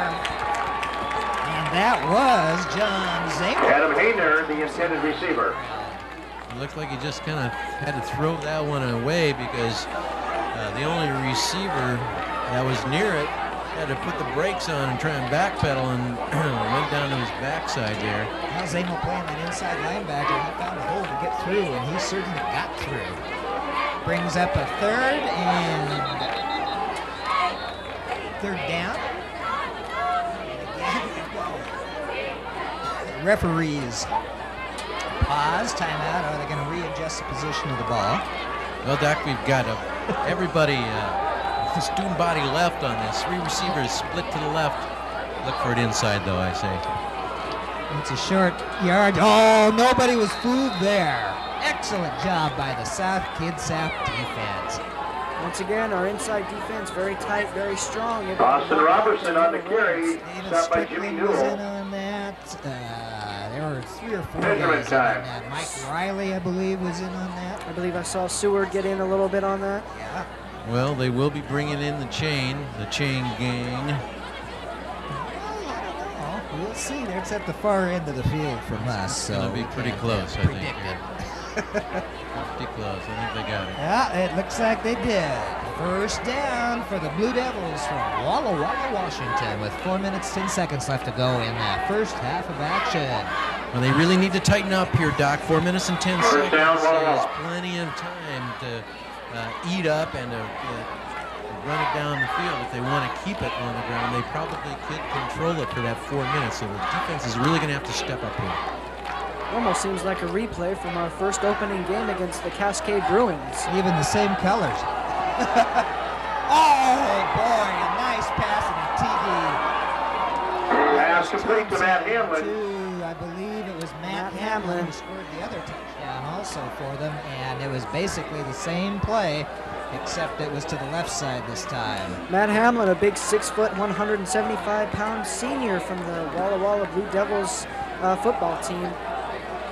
And that was John Zabel. Adam Hayner, the intended receiver. It looked like he just kind of had to throw that one away because uh, the only receiver that was near it had to put the brakes on and try and backpedal and went down to his backside there. Now Zabel playing that inside linebacker. He found a hole to get through, and he certainly got through. Brings up a third and third down. The referees pause, timeout. Are they going to readjust the position of the ball? Well, Doc, we've got a, everybody. Uh, The student body left on this. Three receivers split to the left. Look for it inside, though, I say. It's a short yard. Oh, nobody was fooled there. Excellent job by the South Kitsap defense. Once again, our inside defense, very tight, very strong. Austin Robertson on the carry. Stop by Jimmy Newell. Was in on that. Uh, there were three or four guys in on that. Mike Riley, I believe, was in on that. I believe I saw Seward get in a little bit on that. Yeah. Well, they will be bringing in the chain, the chain gang. Well, I don't know. We'll see. They're at the far end of the field from us. It's so going to be pretty close, I think. Pretty close. I think they got it. Yeah, it looks like they did. First down for the Blue Devils from Walla Walla, Washington, with four minutes, ten seconds left to go in that first half of action. Well, they really need to tighten up here, Doc. Four minutes and ten seconds is plenty of time to uh, eat up and to, uh, run it down the field. If they want to keep it on the ground, they probably could control it for that four minutes. So the defense is really going to have to step up here. Almost seems like a replay from our first opening game against the Cascade Bruins. Even the same colors. Oh, boy, a nice pass in the T D. Pass complete to Matt Hamlin. To, I believe it was Matt, Matt Hamlin, Hamlin who scored the other touchdown also for them, and it was basically the same play, except it was to the left side this time. Matt Hamlin, a big six foot, one hundred seventy-five pound senior from the Walla Walla Blue Devils uh, football team.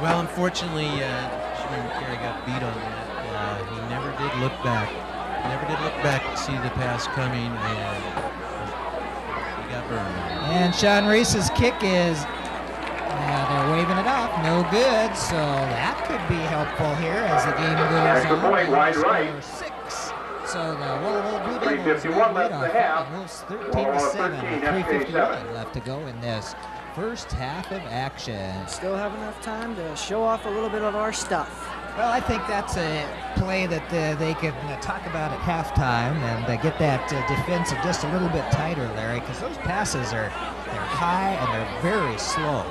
Well, unfortunately, uh, Jimmy McCary got beat on that. Uh, he never did look back. He never did look back to see the pass coming, and he got burned. And Sean Reese's kick is, uh, they're waving it off, no good. So that could be helpful here as the game goes on. Point, wide right. Six. So the Walla Walla Blue Devils left the half. Wolves thirteen to seven, three fifty-one left to go in this first half of action. Still have enough time to show off a little bit of our stuff. Well, I think that's a play that uh, they could uh, talk about at halftime and uh, get that uh, defense just a little bit tighter, Larry, because those passes are they're high and they're very slow.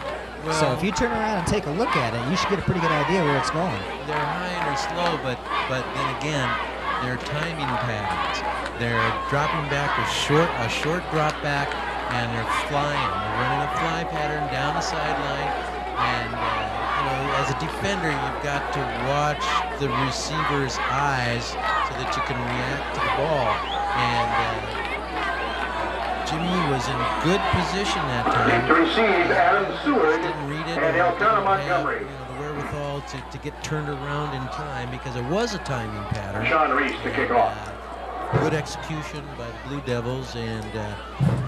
Well, so if you turn around and take a look at it, you should get a pretty good idea where it's going. They're high and they're slow, but but then again, their timing patterns. They're dropping back a short a short drop back. And they're flying. They're running a fly pattern down the sideline. And, uh, you know, as a defender, you've got to watch the receiver's eyes so that you can react to the ball. And uh, Jimmy was in good position that time. To receive Adam Seward and Elkanah Montgomery. Wherewithal to, to get turned around in time because it was a timing pattern. Sean Reese and, to kick off. Uh, Good execution by the Blue Devils, and uh,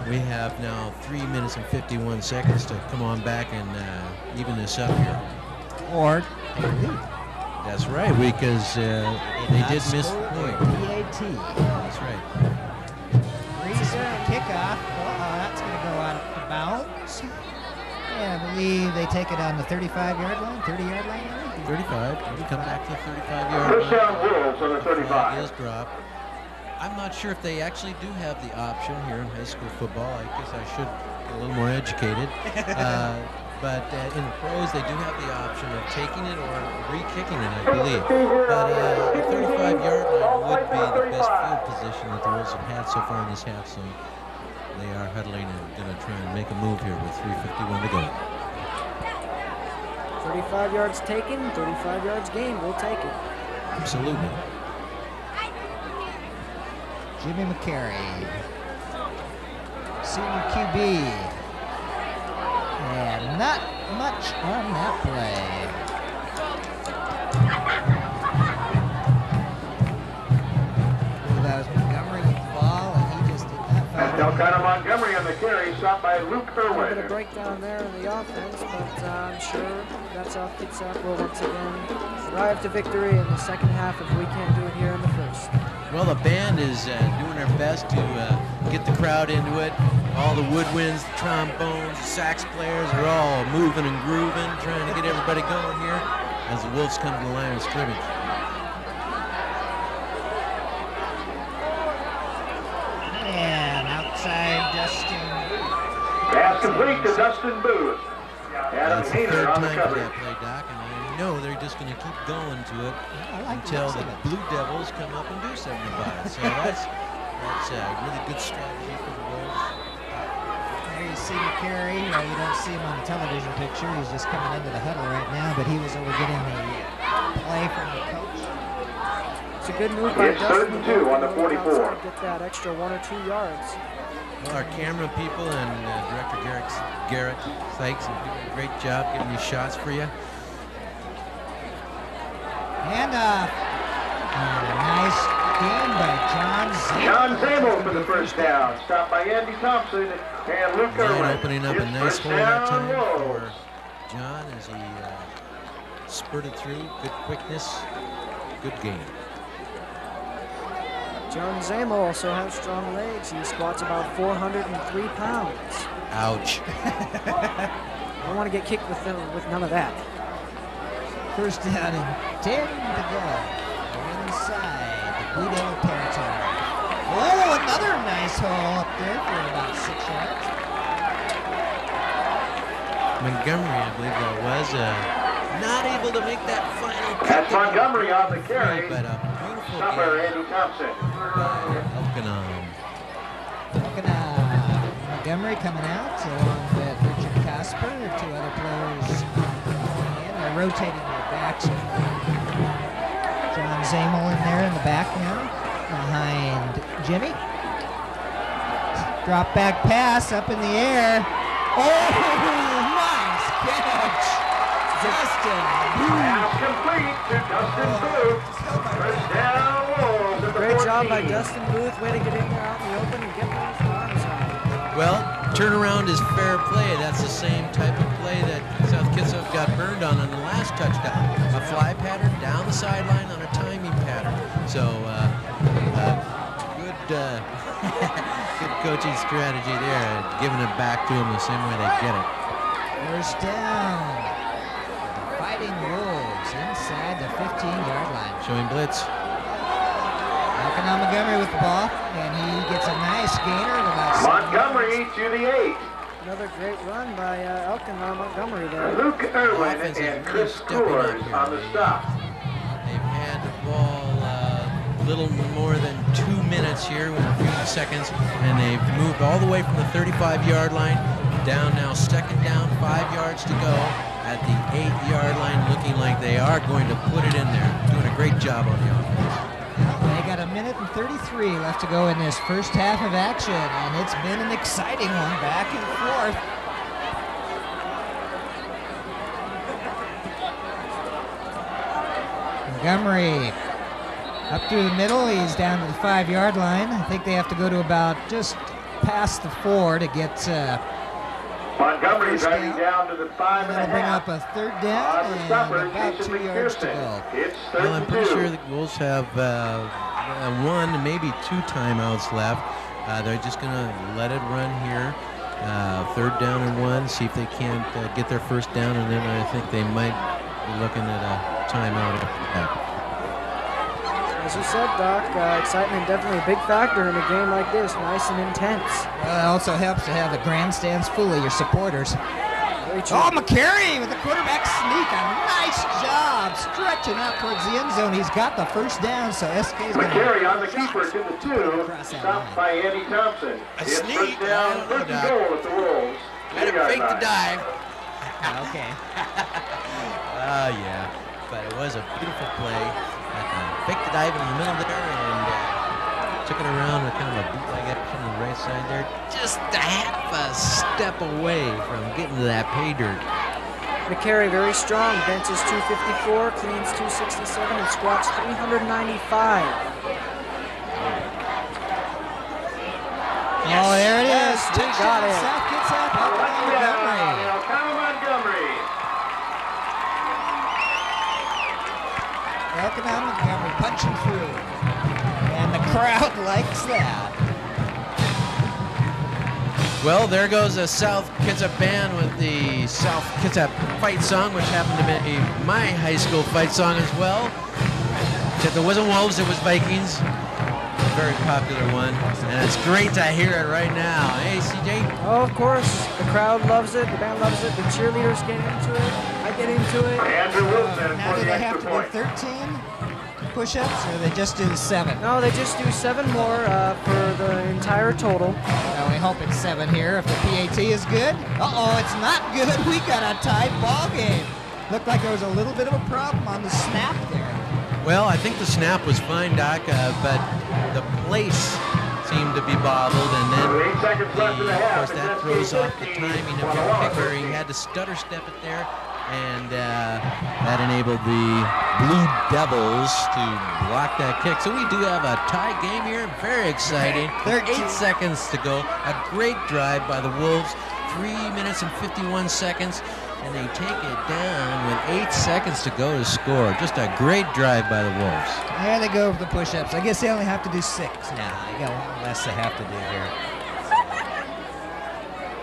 we have now three minutes and fifty-one seconds to come on back and uh, even this up here. Or take a lead. That's right, because uh, they did miss the point. P A T. That's right. Reese on the kickoff. Uh-oh, that's going to go out of bounds. Yeah, I believe they take it on the thirty-five yard line, thirty yard line. thirty-five. We come back to the thirty-five yard line. First down Wolves on the thirty-five. Is dropped. I'm not sure if they actually do have the option here in high school football. I guess I should get a little more educated. uh, but uh, in the pros, they do have the option of taking it or re-kicking it, I believe. But uh, the thirty-five yard line would be the best field position that the Wolves have had so far in this half, so they are huddling and going to try and make a move here with three fifty-one to go. thirty-five yards taken, thirty-five yards gained. We'll take it. Absolutely. Jimmy McCary, senior Q B, and not much on that play. That was Montgomery with the ball, and he just did not find it. Elkanah Montgomery on the carry, shot by Luke Irwin. A little bit of breakdown there in the offense, but uh, I'm sure that's off Kitsap will once again drive to victory in the second half if we can't do it here in the first. Well, the band is uh, doing their best to uh, get the crowd into it. All the woodwinds, the trombones, the sax players are all moving and grooving, trying to get everybody going here as the Wolves come to the line of scrimmage. And outside, Dustin. Pass complete to Dustin Booth. That's the third time for that play, Doc. No, they're just going to keep going to it yeah, like until the it. Blue Devils come up and do something about it. So that's that's a really good strategy for the Wolves. There you see McCary. You know, you don't see him on the television picture. He's just coming into the huddle right now, but he was over getting the play from the coach. It's a good move by Dustin. Two on the forty-four. Get that extra one or two yards. Well, our camera people and uh, Director Garrett, Garrett Sykes are doing a great job getting these shots for you. And uh, a nice game by John Zabel. John Zabel for the first down. Stopped by Andy Thompson and Luke Irwin. Opening up a nice hole that time for John as he uh, spurted through. Good quickness, good game. John Zabel also has strong legs. He squats about four hundred three pounds. Ouch. Don't want to get kicked with, uh, with none of that. First down and ten to go. We're inside the Blue Devil territory. Oh, another nice hole up there for about six yards. Montgomery, I believe that was, uh, not able to make that final kick. That's Montgomery on the carry. But a beautiful cover, Andy Thompson. Elkanah. Elkanah. Montgomery coming out along with Richard Cosper, two other players, and they're rotating their backs. John Zabel in there in the back now, behind Jimmy. Drop back pass up in the air. Oh, nice catch. Dustin Booth. Now complete to Dustin Booth. First down, Wolves at the fourteen. Great job by Dustin Booth. Way to get in there out in the open and get those runs on. Well, turnaround is fair play. That's the same type of play that South Kitsap got burned on on the last touchdown. A fly pattern down the sideline on a timing pattern. So, uh, Uh, good, uh, good coaching strategy there, giving it back to him the same way they get it. First down, the Fighting Wolves inside the fifteen-yard line. Showing blitz. Elkanah Montgomery with the ball, and he gets a nice gainer of about Montgomery to the eight. Another great run by uh, Elkanah Montgomery there. Luke Irwin and, and Chris Scores on the stop. They've had the ball little more than two minutes here with a few seconds, and they've moved all the way from the thirty-five-yard line down now, second down, five yards to go at the eight-yard line, looking like they are going to put it in there. Doing a great job on the offense. They got a minute and thirty-three left to go in this first half of action, and it's been an exciting one, back and forth. Montgomery. Up through the middle, he's down to the five-yard line. I think they have to go to about just past the four to get uh, Montgomery driving down. down to the five and, and a bring half. Bring up a third down uh, and suffers, about two yards to go. It's well, I'm pretty sure the Wolves have uh, one, maybe two timeouts left. Uh, they're just going to let it run here. Uh, third down and one, see if they can't uh, get their first down, and then I think they might be looking at a timeout after that. As you said, Doc, uh, excitement definitely a big factor in a game like this. Nice and intense. Well, it also helps to have the grandstands full of your supporters. Oh, McCary with the quarterback sneak. A nice job stretching out towards the end zone. He's got the first down, so S K's going to McCary on the keeper to the two, stopped by Andy Thompson. A it's sneak. First down, first goal at the Wolves. Let him fake the dive. Okay. Oh, uh, yeah. But it was a beautiful play. Picked the dive in the middle there and uh, took it around with kind of a bootleg action on the right side there. Just a half a step away from getting to that pay dirt. McCary very strong. Benches two fifty-four, cleans two sixty-seven, and squats three ninety-five. Yes. Oh, there it is. Yes, we got it. South Kitsap up on Montgomery. Elkanah Montgomery punching through, and the crowd likes that. Well, there goes a South Kitsap band with the South Kitsap fight song, which happened to be my high school fight song as well. Except it wasn't Wolves, it was Vikings. A very popular one, and it's great to hear it right now. Hey, C J? Oh, of course. The crowd loves it, the band loves it, the cheerleaders get into it. Get into it. Andrew Wilson uh, now for do the they have to point. do thirteen push-ups, or they just do seven? No, they just do seven more uh, for the entire total. Well, we hope it's seven here if the P A T is good. Uh-oh, it's not good. We got a tied ball game. Looked like there was a little bit of a problem on the snap there. Well, I think the snap was fine, Doc, uh, but the place seemed to be bobbled, and then the, of course that throws off the timing of your kicker. He had to stutter step it there, and uh, that enabled the Blue Devils to block that kick. So we do have a tie game here. Very exciting. There are eight seconds to go. A great drive by the Wolves. three minutes and fifty-one seconds, and they take it down with eight seconds to go to score. Just a great drive by the Wolves. There they go with the push-ups. I guess they only have to do six now. They got one less they have to do here.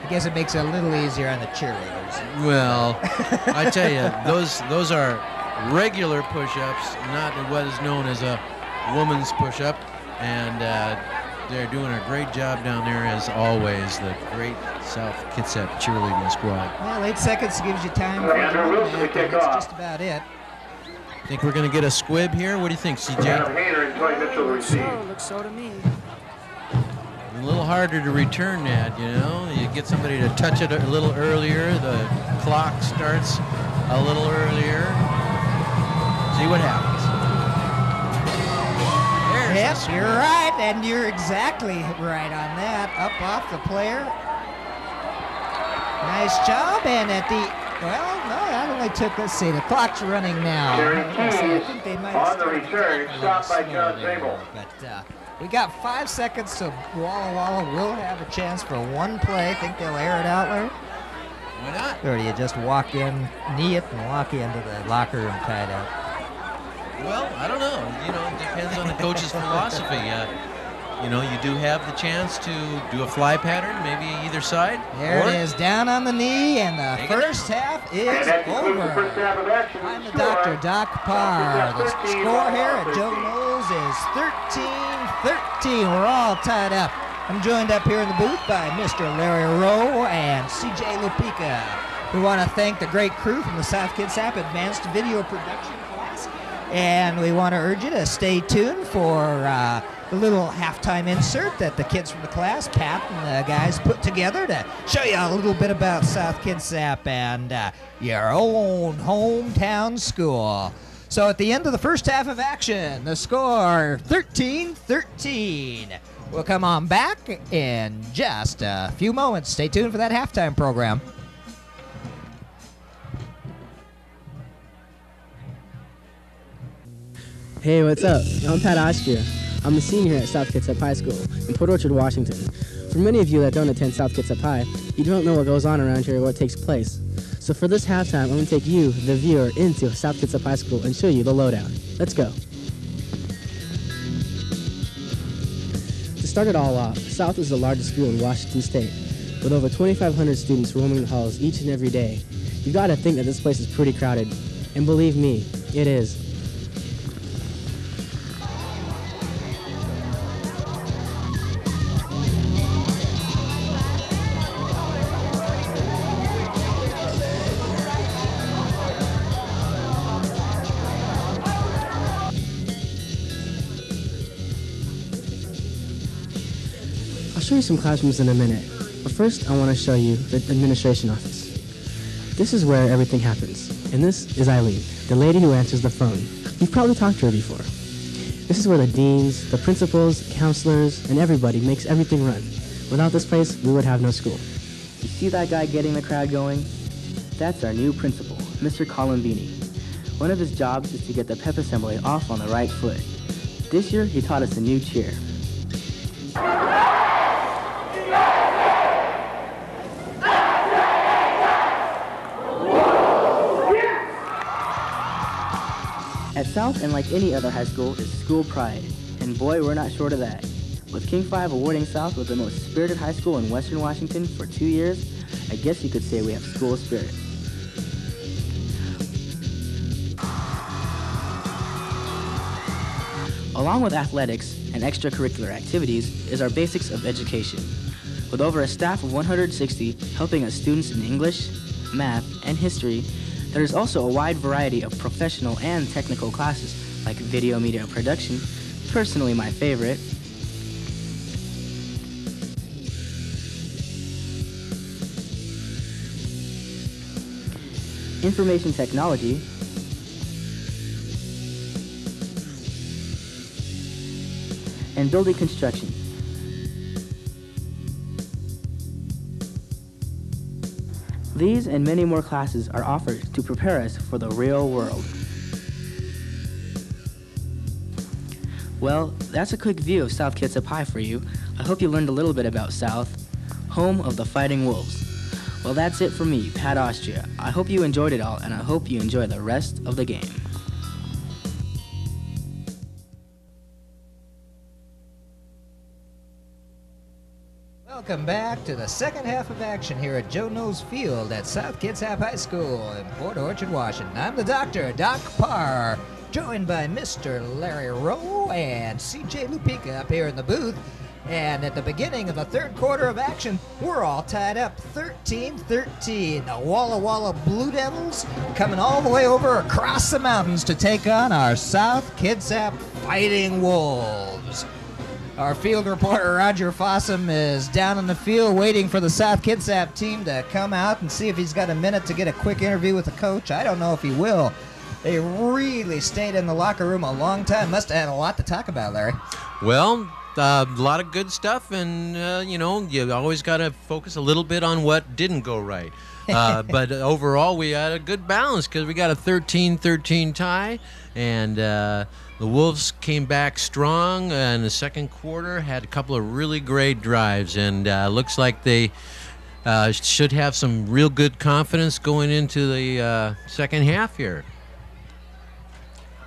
I guess it makes it a little easier on the cheerleaders. Well, I tell you, those those are regular push-ups, not what is known as a woman's push-up, and uh, they're doing a great job down there as always. The great South Kitsap cheerleading squad. Well, eight seconds gives you time. Right, kick that's off. Just about it. Think we're going to get a squib here? What do you think, C J? Adam Hayner and Toy Mitchell receive. So, looks so to me. A little harder to return that, you know. You get somebody to touch it a little earlier. The clock starts a little earlier. See what happens. There's yes, you're right, and you're exactly right on that. Up off the player. Nice job, and at the... Well, no, that only took, let's see, the clock's running now. I think they might on the return, stopped by John Zabel. But uh, we got five seconds, so Walla Walla will have a chance for one play. I think they'll air it out, Larry. Why not? Or do you just walk in, knee it, and walk into the locker room tied up? Well, I don't know. You know, it depends on the coach's philosophy. Uh, You know, you do have the chance to do a fly pattern, maybe either side. There it is, down on the knee, and the first half is over. I'm the doctor, Doc Parr. The score here at Joe Knowles is thirteen thirteen. We're all tied up. I'm joined up here in the booth by Mister Larry Rowe and C J. LaPica. We want to thank the great crew from the South Kitsap Advanced Video Production Class, and we want to urge you to stay tuned for... Uh, a little halftime insert that the kids from the class, Pat and the guys, put together to show you a little bit about South Kitsap and uh, your own hometown school. So at the end of the first half of action, the score thirteen thirteen. We'll come on back in just a few moments. Stay tuned for that halftime program. Hey, what's up? I'm Pat Austria. I'm a senior at South Kitsap High School in Port Orchard, Washington. For many of you that don't attend South Kitsap High, you don't know what goes on around here or what takes place. So for this halftime, I'm going to take you, the viewer, into South Kitsap High School and show you the lowdown. Let's go. To start it all off, South is the largest school in Washington State, with over twenty-five hundred students roaming the halls each and every day. You've got to think that this place is pretty crowded, and believe me, it is. I'll show you some classrooms in a minute, but first I want to show you the administration office. This is where everything happens, and this is Eileen, the lady who answers the phone. You've probably talked to her before. This is where the deans, the principals, counselors, and everybody makes everything run. Without this place, we would have no school. You see that guy getting the crowd going? That's our new principal, Mister Colombini. One of his jobs is to get the pep assembly off on the right foot. This year, he taught us a new cheer. At South, and like any other high school, is school pride, and boy, we're not short of that. With King five awarding South with the most spirited high school in Western Washington for two years, I guess you could say we have school spirit. Along with athletics and extracurricular activities is our basics of education, with over a staff of one hundred sixty helping us students in English, math, and history. There is also a wide variety of professional and technical classes, like video media production, personally my favorite. Information technology. And building construction. These and many more classes are offered to prepare us for the real world. Well, that's a quick view of South Kitsap High for you. I hope you learned a little bit about South, home of the Fighting Wolves. Well, that's it for me, Pat Austria. I hope you enjoyed it all, and I hope you enjoy the rest of the game. Welcome back to the second half of action here at Joe Knowles Field at South Kitsap High School in Port Orchard, Washington. I'm the doctor, Doc Parr, joined by Mister Larry Rowe and C J. LaPica up here in the booth. And at the beginning of the third quarter of action, we're all tied up thirteen thirteen. The Walla Walla Blue Devils coming all the way over across the mountains to take on our South Kitsap Fighting Wolves. Our field reporter, Roger Fossum, is down in the field waiting for the South Kitsap team to come out and see if he's got a minute to get a quick interview with the coach. I don't know if he will. They really stayed in the locker room a long time. Must have had a lot to talk about, Larry. Well, uh, a lot of good stuff, and, uh, you know, you always got to focus a little bit on what didn't go right. Uh, but overall, we had a good balance because we got a thirteen thirteen tie, and uh, the Wolves came back strong in the second quarter, had a couple of really great drives, and uh, looks like they uh, should have some real good confidence going into the uh, second half here.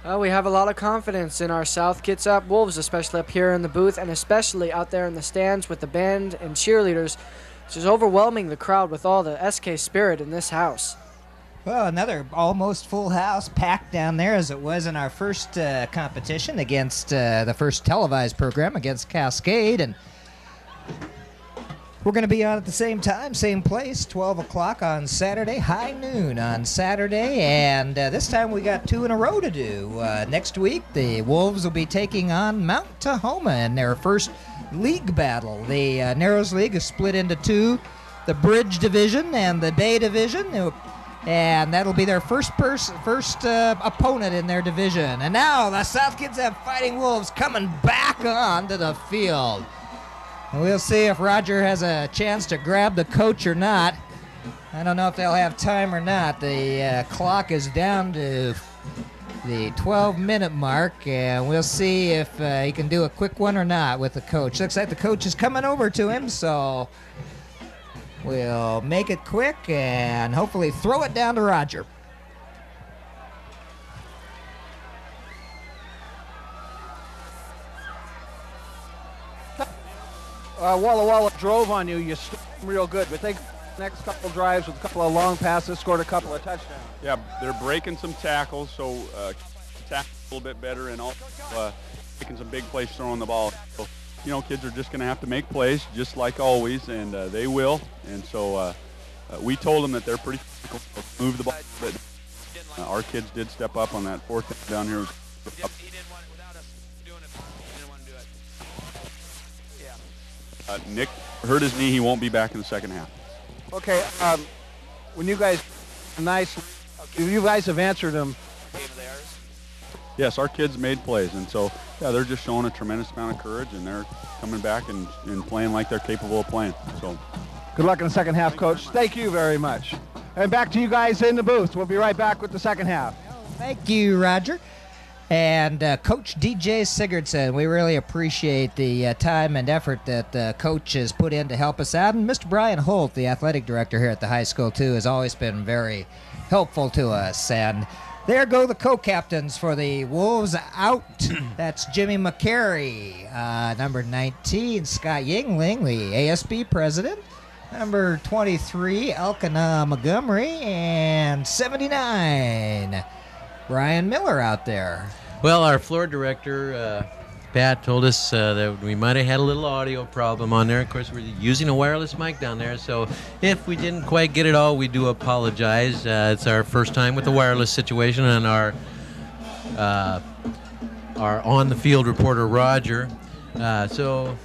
Well, we have a lot of confidence in our South Kitsap Wolves, especially up here in the booth and especially out there in the stands with the band and cheerleaders. It's just overwhelming the crowd with all the S K spirit in this house. Well, another almost full house, packed down there as it was in our first uh, competition against uh, the first televised program against Cascade. And we're going to be on at the same time, same place, twelve o'clock on Saturday, high noon on Saturday. And uh, this time we got two in a row to do. Uh, next week, the Wolves will be taking on Mount Tahoma in their first league battle. The uh, Narrows League is split into two, the Bridge Division and the Bay Division. And that'll be their first pers first uh, opponent in their division. And now the South Kitsap Fighting Wolves coming back onto the field. And we'll see if Roger has a chance to grab the coach or not. I don't know if they'll have time or not. The uh, clock is down to the twelve minute mark, and we'll see if uh, he can do a quick one or not with the coach. Looks like the coach is coming over to him, so we'll make it quick and hopefully throw it down to Roger. Uh, Walla Walla drove on you. You stood real good, but they next couple drives with a couple of long passes, scored a couple of touchdowns. Yeah, they're breaking some tackles, so uh, tackle a little bit better, and also uh, making some big plays throwing the ball. So, you know, kids are just going to have to make plays, just like always, and uh, they will. And so uh, uh, we told them that they're pretty cool to move the ball, but uh, our kids did step up on that fourth down here. Uh, Nick hurt his knee. He won't be back in the second half. Okay, um, when you guys, nice, you guys have answered them. Yes, our kids made plays, and so, yeah, they're just showing a tremendous amount of courage, and they're coming back and, and playing like they're capable of playing. So, good luck in the second half, Coach. Thank you very much. And back to you guys in the booth. We'll be right back with the second half. Thank you, Roger. And uh, Coach D J. Sigurdson, we really appreciate the uh, time and effort that the uh, coach has put in to help us out. And Mister Brian Holt, the athletic director here at the high school, too, has always been very helpful to us. And there go the co-captains for the Wolves out. That's Jimmy McCary, uh, number nineteen, Scott Yingling, the A S B president. Number twenty-three, Elkanah Montgomery, and seventy-nine. Brian Miller out there. Well, our floor director, uh, Pat, told us uh, that we might have had a little audio problem on there. Of course, we're using a wireless mic down there, so if we didn't quite get it all, we do apologize. Uh, it's our first time with the wireless situation, and our, uh, our on-the-field reporter, Roger. Uh, so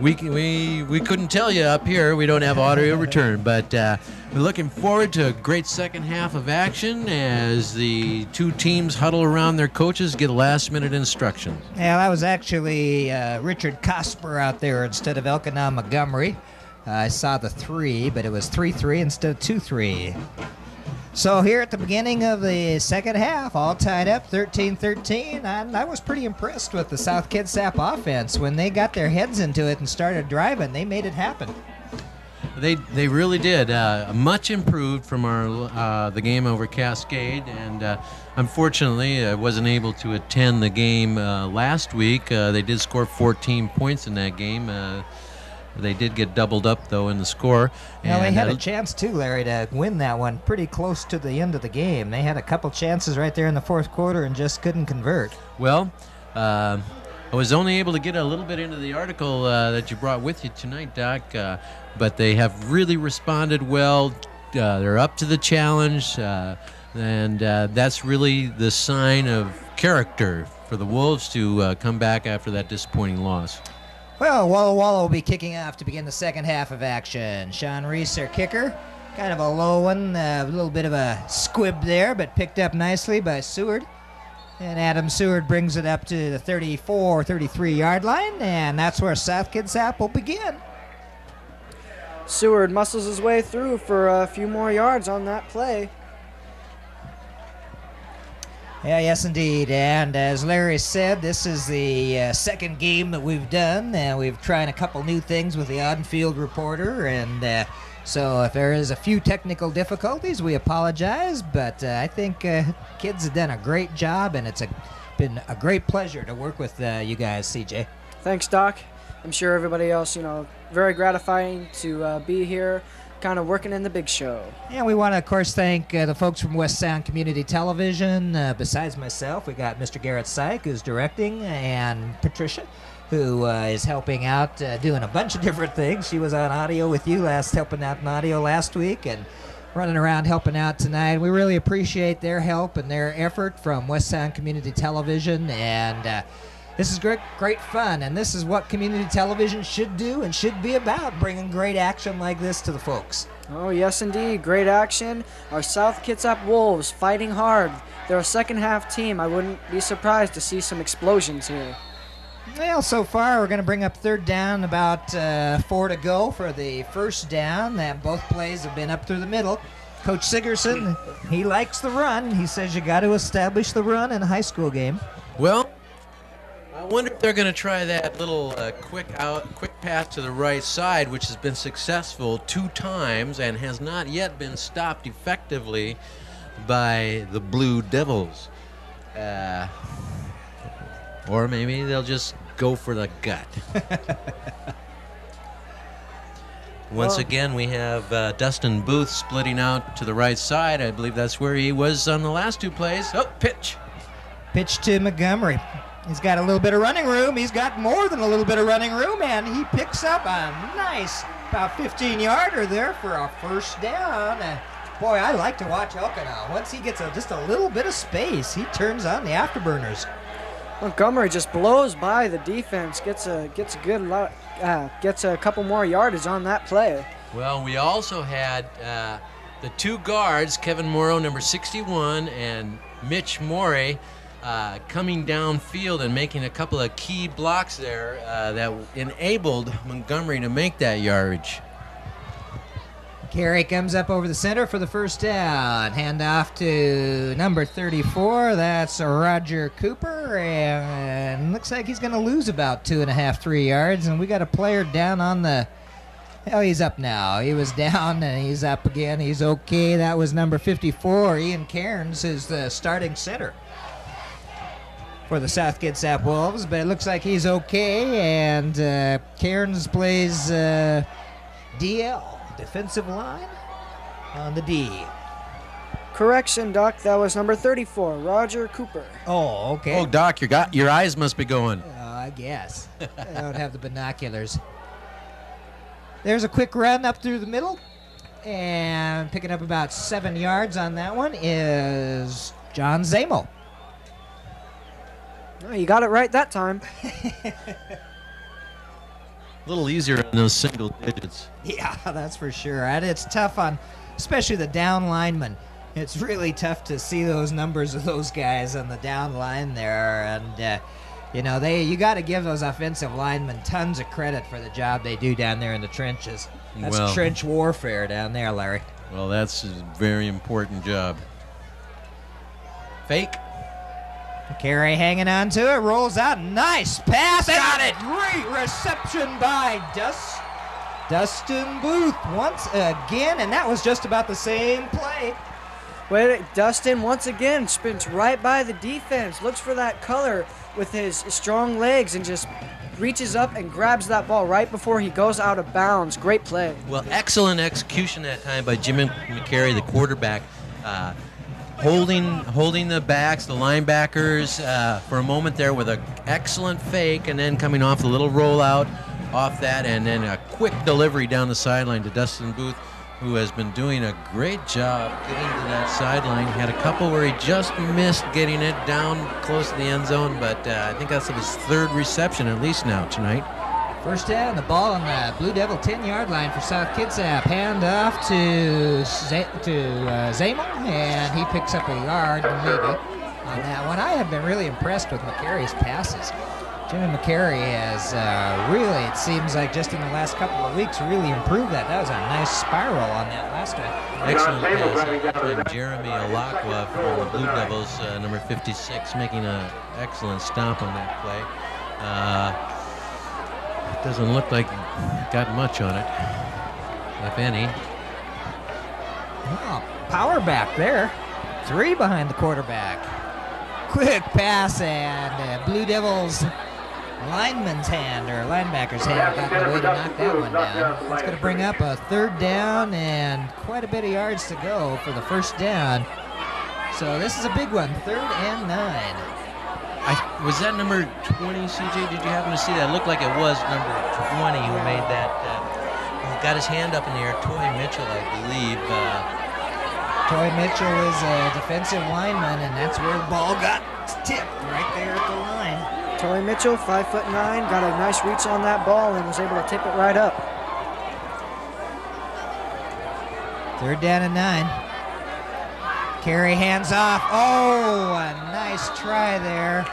we, we, we couldn't tell you up here. We don't have audio return, but... Uh, We're looking forward to a great second half of action as the two teams huddle around their coaches, get last-minute instructions. Yeah, that was actually uh, Richard Cosper out there instead of Elkanah Montgomery. Uh, I saw the three, but it was three three instead of two three. So here at the beginning of the second half, all tied up, thirteen thirteen, and I was pretty impressed with the South Kitsap offense. When they got their heads into it and started driving, they made it happen. They, they really did. Uh, much improved from our uh, the game over Cascade, and uh, unfortunately I wasn't able to attend the game uh, last week. Uh, they did score fourteen points in that game. Uh, They did get doubled up, though, in the score. Now, and they had a chance, too, Larry, to win that one pretty close to the end of the game. They had a couple chances right there in the fourth quarter and just couldn't convert. Well, uh, I was only able to get a little bit into the article uh, that you brought with you tonight, Doc, uh, but they have really responded well. Uh, they're up to the challenge, uh, and uh, that's really the sign of character for the Wolves to uh, come back after that disappointing loss. Well, Walla Walla will be kicking off to begin the second half of action. Sean Reese, their kicker, kind of a low one, a little bit of a squib there, but picked up nicely by Seward. And Adam Seward brings it up to the thirty-four, thirty-three-yard line, and that's where South Kitsap will begin. Seward muscles his way through for a few more yards on that play. Yeah, yes, indeed. And as Larry said, this is the uh, second game that we've done. Uh, we've tried a couple new things with the on-field reporter. And uh, so if there is a few technical difficulties, we apologize. But uh, I think uh, kids have done a great job, and it's a, been a great pleasure to work with uh, you guys, C J. Thanks, Doc. I'm sure everybody else, you know, very gratifying to uh, be here, kind of working in the big show. Yeah, we want to, of course, thank uh, the folks from West Sound Community Television. Uh, besides myself, we got Mister Garrett Syke, who's directing, and Patricia, who uh, is helping out, uh, doing a bunch of different things. She was on audio with you last, helping out in audio last week, and running around helping out tonight. We really appreciate their help and their effort from West Sound Community Television, and uh, this is great, great fun, and this is what community television should do and should be about, bringing great action like this to the folks. Oh, yes, indeed. Great action. Our South Kitsap Wolves fighting hard. They're a second-half team. I wouldn't be surprised to see some explosions here. Well, so far, we're going to bring up third down, about uh, four to go for the first down. And both plays have been up through the middle. Coach Sigurdson, he likes the run. He says you got to establish the run in a high school game. Well, I wonder if they're going to try that little uh, quick out, quick pass to the right side, which has been successful two times and has not yet been stopped effectively by the Blue Devils. Uh, or maybe they'll just go for the gut. Once well, again, we have uh, Dustin Booth splitting out to the right side. I believe that's where he was on the last two plays. Oh, pitch. Pitch to Montgomery. He's got a little bit of running room. He's got more than a little bit of running room, and he picks up a nice about fifteen-yarder there for a first down. And boy, I like to watch Elkanah. Once he gets a, just a little bit of space, he turns on the afterburners. Montgomery just blows by the defense, gets a gets a good lot, uh, gets a couple more yardage on that play. Well, we also had uh, the two guards, Kevin Morrow, number sixty-one, and Mitch Morey, Uh, coming downfield and making a couple of key blocks there uh, that enabled Montgomery to make that yardage. Carey comes up over the center for the first down. Hand off to number thirty-four. That's Roger Cooper. And looks like he's going to lose about two and a half, three yards. And we got a player down on the... Oh, he's up now. He was down, and he's up again. He's okay. That was number fifty-four. Ian Cairns is the starting center for the South Kitsap Wolves, but it looks like he's okay, and uh, Cairns plays uh, D L, defensive line, on the D. Correction, Doc, that was number thirty-four, Roger Cooper. Oh, okay. Oh, Doc, you got, your eyes must be going. Uh, I guess. I don't have the binoculars. There's a quick run up through the middle, and picking up about seven yards on that one is John Zabel. Oh, you got it right that time. A little easier on those single digits. Yeah, that's for sure. And it's tough on, especially the down linemen. It's really tough to see those numbers of those guys on the down line there. And, uh, you know, they you got to give those offensive linemen tons of credit for the job they do down there in the trenches. That's well, trench warfare down there, Larry. Well, that's a very important job. Fake. Carey hanging on to it, rolls out, nice pass, got it! Great reception by Dust, Dustin Booth once again, and that was just about the same play. Wait, Dustin once again spins right by the defense, looks for that color with his strong legs and just reaches up and grabs that ball right before he goes out of bounds. Great play. Well, excellent execution that time by Jimmy McCary, the quarterback, uh, holding holding the backs, the linebackers uh, for a moment there with an excellent fake and then coming off the little rollout off that and then a quick delivery down the sideline to Dustin Booth, who has been doing a great job getting to that sideline. He had a couple where he just missed getting it down close to the end zone, but uh, I think that's his third reception at least now tonight. First down, the ball on the Blue Devil ten-yard line for South Kitsap. Hand off to, Z to uh, Zamel, and he picks up a yard maybe on that one. I have been really impressed with McCary's passes. Jimmy McCary has uh, really, it seems like just in the last couple of weeks, really improved that. That was a nice spiral on that last one. Excellent pass. Jeremy Alakwa for the Blue Devils, uh, number fifty-six, making an excellent stomp on that play. Uh, it doesn't look like it got much on it, if any. Oh, power back there. Three behind the quarterback. Quick pass, and uh, Blue Devils lineman's hand or linebacker's hand got the way to knock that one down. That's going to bring up a third down and quite a bit of yards to go for the first down. So this is a big one, third and nine. I, was that number twenty, C J? Did you happen to see that? It looked like it was number twenty who made that. Uh, got his hand up in the air, Toy Mitchell, I believe. Uh, Toy Mitchell is a defensive lineman, and that's where the ball got tipped, right there at the line. Toy Mitchell, five foot nine, got a nice reach on that ball and was able to tip it right up. Third down and nine. Carry hands off. Oh, a nice try there.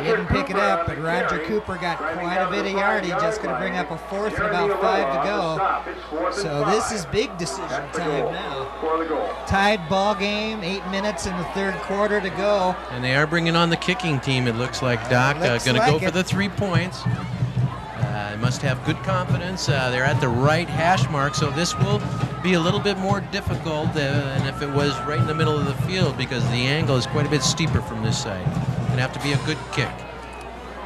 He didn't pick it up, but Roger Cooper got quite a bit of yardage. That's going to bring up a fourth and about five to go. So this is big decision time now. Tied ball game, eight minutes in the third quarter to go. And they are bringing on the kicking team, it looks like, Doc. Uh, going to go for the three points. Uh, they must have good confidence. Uh, they're at the right hash mark, so this will be a little bit more difficult than if it was right in the middle of the field because the angle is quite a bit steeper from this side. It'd have to be a good kick.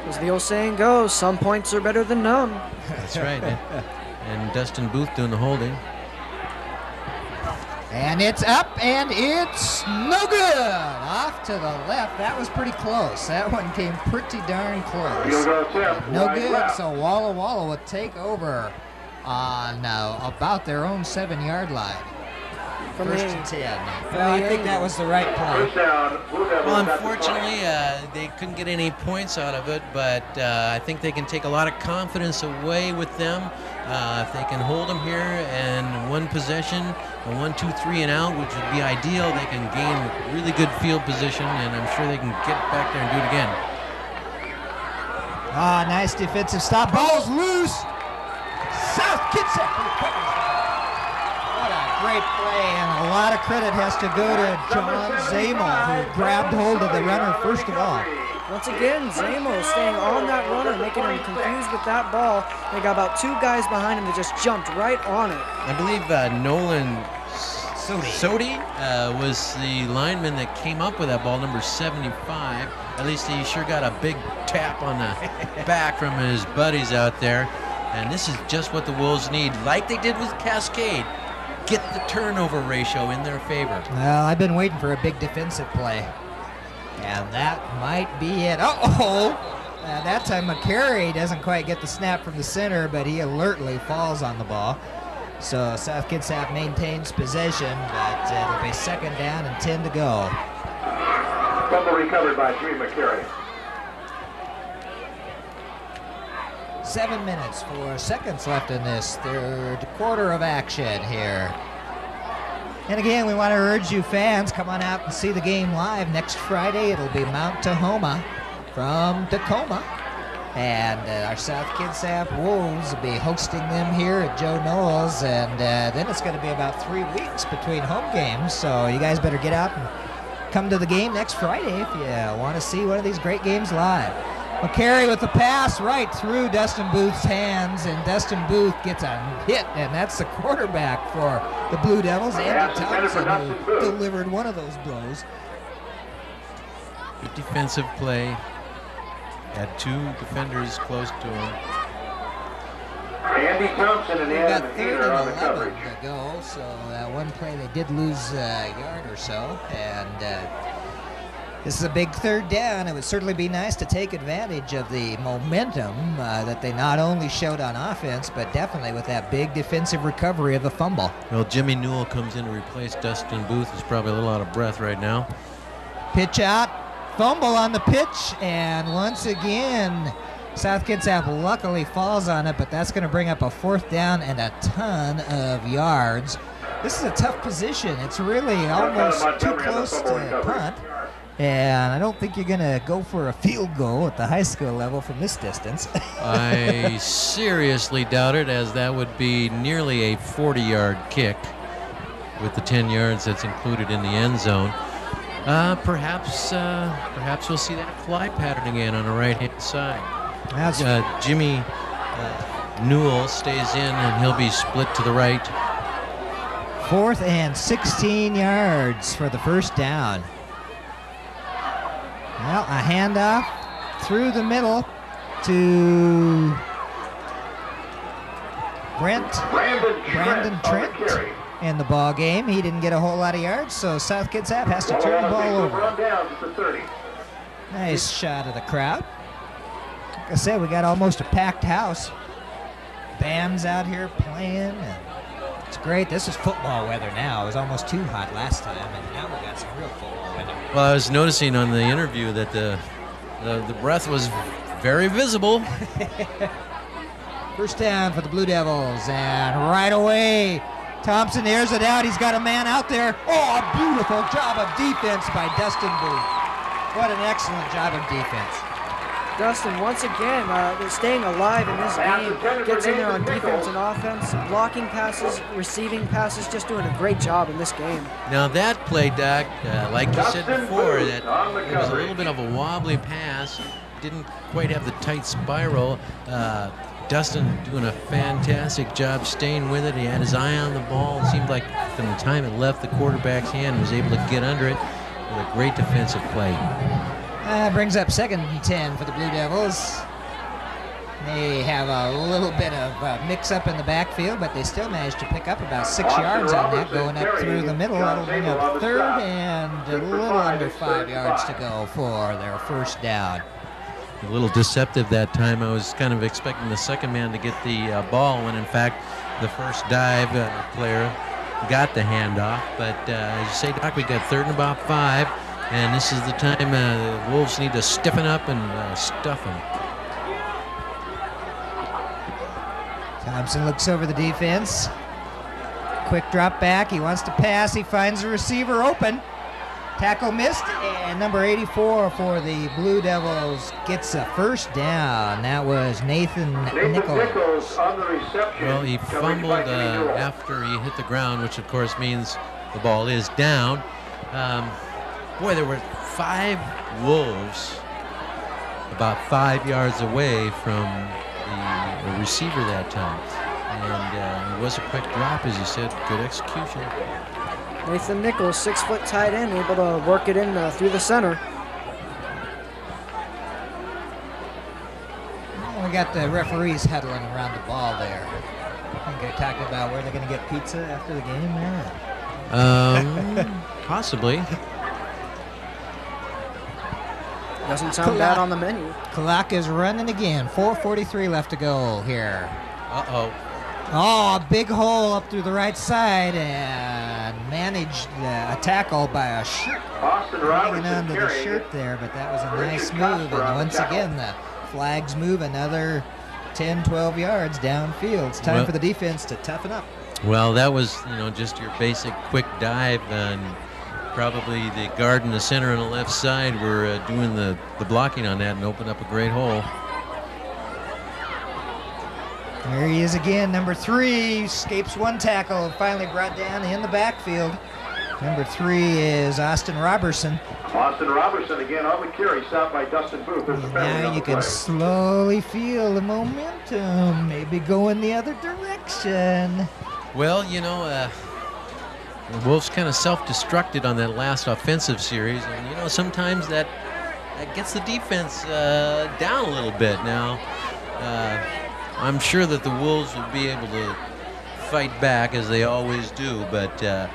As the old saying goes, some points are better than none. That's right. And Dustin Booth doing the holding. And it's up, and it's no good. Off to the left. That was pretty close. That one came pretty darn close. No good, so Walla Walla will take over on uh, about their own seven-yard line. First and ten. Well, I think that was the right play. Well, unfortunately, uh, they couldn't get any points out of it, but uh, I think they can take a lot of confidence away with them. Uh, if they can hold them here and one possession, a one, two, three, and out, which would be ideal, they can gain really good field position, and I'm sure they can get back there and do it again. Ah, nice defensive stop. Ball's loose. South Kitsap. Great play, and a lot of credit has to go to John Zabel, who grabbed hold of the runner first of all. Once again, Zabel staying on that runner, making him confused with that ball. They got about two guys behind him that just jumped right on it. I believe uh, Nolan Sodi, Sodi uh, was the lineman that came up with that ball, number seventy-five. At least he sure got a big tap on the back from his buddies out there. And this is just what the Wolves need, like they did with Cascade. Get the turnover ratio in their favor. Well, I've been waiting for a big defensive play. And that might be it. Uh-oh! Uh, that time McCary doesn't quite get the snap from the center, but he alertly falls on the ball. So South Kitsap maintains possession, but uh, it'll be second down and ten to go. Fumble recovered by Jimmy McCary. Seven minutes, four seconds left in this third quarter of action here. And again, we want to urge you fans, come on out and see the game live next Friday. It'll be Mount Tahoma from Tacoma. And uh, our South Kitsap Wolves will be hosting them here at Joe Knowles. And uh, then it's going to be about three weeks between home games. So you guys better get out and come to the game next Friday if you want to see one of these great games live. McCary with the pass right through Dustin Booth's hands, and Dustin Booth gets a hit, and that's the quarterback for the Blue Devils, Andy Thompson, who delivered one of those blows. Good defensive play. Had two defenders close to him. Andy Thompson and Adam Seward on the coverage. To go, so uh, one play they did lose uh, a yard or so, and uh, this is a big third down. It would certainly be nice to take advantage of the momentum uh, that they not only showed on offense, but definitely with that big defensive recovery of the fumble. Well, Jimmy Newell comes in to replace Dustin Booth. He's probably a little out of breath right now. Pitch out. Fumble on the pitch, and once again, South Kitsap luckily falls on it, but that's going to bring up a fourth down and a ton of yards. This is a tough position. It's really almost too close to punt, and I don't think you're going to go for a field goal at the high school level from this distance. I seriously doubt it, as that would be nearly a forty-yard kick with the ten yards that's included in the end zone. Uh, perhaps, uh, perhaps we'll see that fly pattern again on the right-hand side. Uh, Jimmy uh, Newell stays in, and he'll be split to the right. Fourth and sixteen yards for the first down. Well, a handoff through the middle to Brent, Brandon, Brandon Trent. Trent. In the ball game, he didn't get a whole lot of yards, so South Kitsap has to well, turn the ball over. Down for thirty. Nice shot of the crowd. Like I said, we got almost a packed house. Bam's out here playing, and it's great. This is football weather now. It was almost too hot last time, and now we got some real football weather. Well, I was noticing on the interview that the the, the breath was very visible. First down for the Blue Devils, and right away, Thompson airs it out. He's got a man out there. Oh, a beautiful job of defense by Dustin Booth. What an excellent job of defense. Dustin, once again, uh, staying alive in this game. Gets in there on defense and offense, blocking passes, receiving passes, just doing a great job in this game. Now that play, Doc, uh, like you said before, that it was a little bit of a wobbly pass. Didn't quite have the tight spiral. Uh, Dustin doing a fantastic job staying with it. He had his eye on the ball. It seemed like from the time it left the quarterback's hand, he was able to get under it with a great defensive play. That uh, brings up second and ten for the Blue Devils. They have a little bit of uh, mix-up in the backfield, but they still managed to pick up about six Austin yards Robertson on that, going up through the middle. That'll bring up third and a little under five yards to go for their first down. A little deceptive that time. I was kind of expecting the second man to get the uh, ball, when in fact the first dive uh, player got the handoff. But uh, as you say, Doc, we got third and about five, and this is the time uh, the Wolves need to stiffen up and uh, stuff them. Thompson looks over the defense. Quick drop back. He wants to pass. He finds the receiver open. Tackle missed, and number eighty-four for the Blue Devils gets a first down. That was Nathan, Nathan Nichols. Nichols on the reception. Well, he fumbled uh, after he hit the ground, which of course means the ball is down. Um, boy, there were five Wolves about five yards away from the, the receiver that time. And uh, it was a quick drop, as you said. Good execution. Nathan Nichols, six-foot tight end, able to work it in uh, through the center. Well, we got the referees huddling around the ball there. I think they're talking about where they're going to get pizza after the game. Yeah. Um, possibly. Doesn't sound Clock. bad on the menu. Clock is running again. four forty-three left to go here. Uh-oh. Oh, a big hole up through the right side, and managed uh, a tackle by a shirt. Austin Robertson hanging onto the shirt there, but that was a nice move. And once again, the flags move another ten, twelve yards downfield. It's time well, for the defense to toughen up. Well, that was, you know, just your basic quick dive, and probably the guard in the center and the left side were uh, doing the, the blocking on that and opened up a great hole. There he is again, number three, escapes one tackle, finally brought down in the backfield. Number three is Austin Robertson. Austin Robertson again on the carry, stopped by Dustin Booth. Now you can player. slowly feel the momentum, maybe going the other direction. Well, you know, uh, the Wolves kind of self-destructed on that last offensive series, and you know, sometimes that, that gets the defense uh, down a little bit. Now, uh, I'm sure that the Wolves will be able to fight back as they always do, but uh,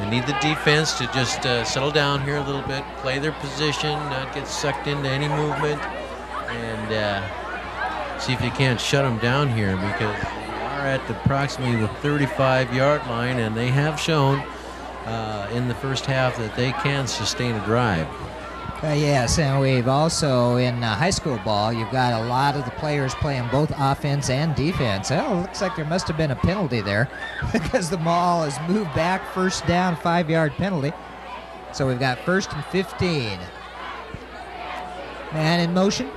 we need the defense to just uh, settle down here a little bit, play their position, not get sucked into any movement, and uh, see if you can't shut them down here, because they are at the, approximately the thirty-five yard line, and they have shown uh, in the first half that they can sustain a drive. Uh, yes, and we've also, in uh, high school ball, you've got a lot of the players playing both offense and defense. Oh, looks like there must have been a penalty there because the ball has moved back, first down, five-yard penalty. So we've got first and fifteen. Man in motion.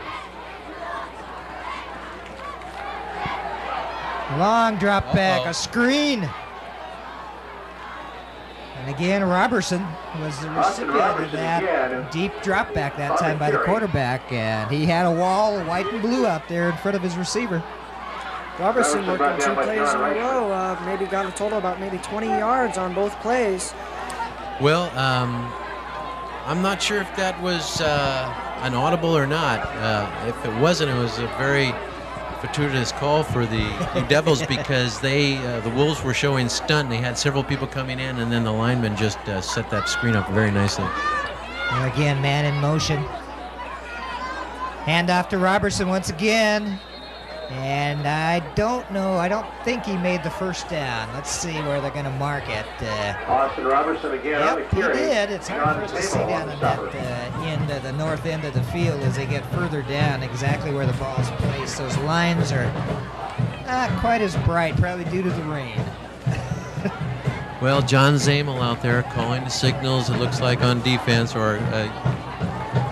Long drop Uh-oh. back, a screen. And again, Robertson was the recipient of that deep drop back that time by the quarterback, and he had a wall, white and blue, out there in front of his receiver. Robertson worked on two plays in a row, uh, maybe got a total about maybe twenty yards on both plays. Well, um, I'm not sure if that was uh, an audible or not. Uh, if it wasn't, it was a very fortuitous call for the Blue Devils, because they, uh, the Wolves were showing stunt. They had several people coming in, and then the lineman just uh, set that screen up very nicely. And again, man in motion. Hand off to Robertson once again. And I don't know, I don't think he made the first down. Let's see where they're going to mark it. Uh, Austin Robertson again. Yep, he did. It's hard for us to see down at that uh, end of the north end of the field as they get further down exactly where the ball is placed. Those lines are not quite as bright, probably due to the rain. Well, John Zabel out there calling the signals, it looks like, on defense, or uh,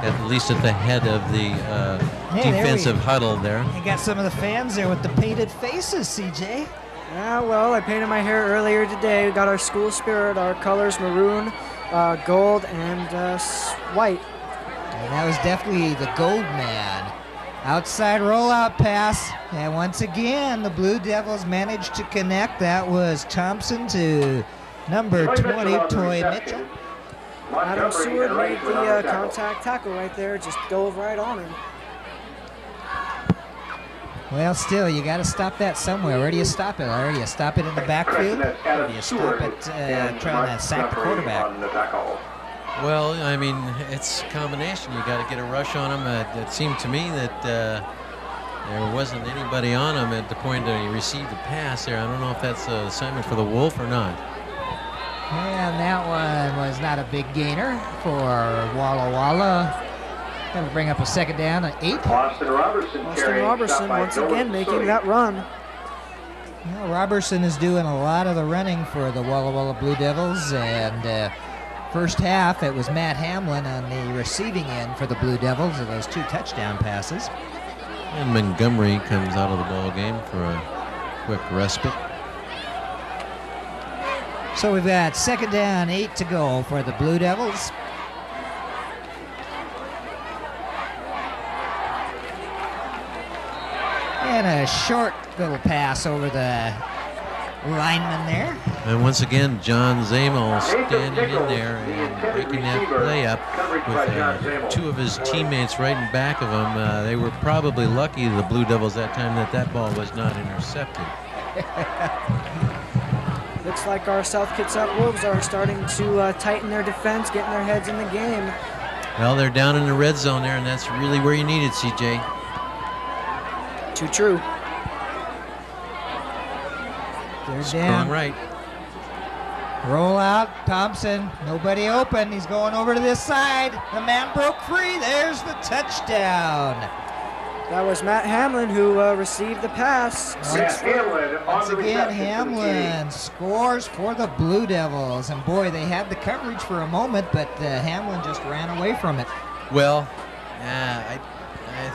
at least at the head of the uh, hey, defensive there huddle there. You got some of the fans there with the painted faces, C J. Yeah, well, I painted my hair earlier today. We got our school spirit, our colors, maroon, uh, gold, and uh, white. And that was definitely the gold man. Outside rollout pass. And once again, the Blue Devils managed to connect. That was Thompson to number twenty, Toy Mitchell. Adam Seward made the uh, contact tackle right there, just dove right on him. Well, still, you got to stop that somewhere. Where do you stop it? Or do you stop it in the backfield? Or do you stop it uh, trying to sack the quarterback? Well, I mean, it's a combination. You got to get a rush on him. Uh, it seemed to me that uh, there wasn't anybody on him at the point that he received the pass there. I don't know if that's an assignment for the Wolf or not. And that one was not a big gainer for Walla Walla. That'll bring up a second down, an eight. Austin Robertson, Austin Robertson once again making that run. You know, Robertson is doing a lot of the running for the Walla Walla Blue Devils. And uh, first half, it was Matt Hamlin on the receiving end for the Blue Devils of those two touchdown passes. And Montgomery comes out of the ball game for a quick respite. So we've got second down, eight to go for the Blue Devils. And a short little pass over the lineman there. And once again, John Zabel standing in there and breaking that play up with uh, two of his teammates right in back of him. Uh, they were probably lucky, the Blue Devils, that time that that ball was not intercepted. Looks like our South Kitsap Wolves are starting to uh, tighten their defense, getting their heads in the game. Well, they're down in the red zone there, and that's really where you need it, C J. Too true. They're down. Strong right. Roll out, Thompson. Nobody open. He's going over to this side. The man broke free. There's the touchdown. That was Matt Hamlin who uh, received the pass. Once, Hamlin once again, Hamlin scores for the Blue Devils. And boy, they had the coverage for a moment, but uh, Hamlin just ran away from it. Well, uh, I, I,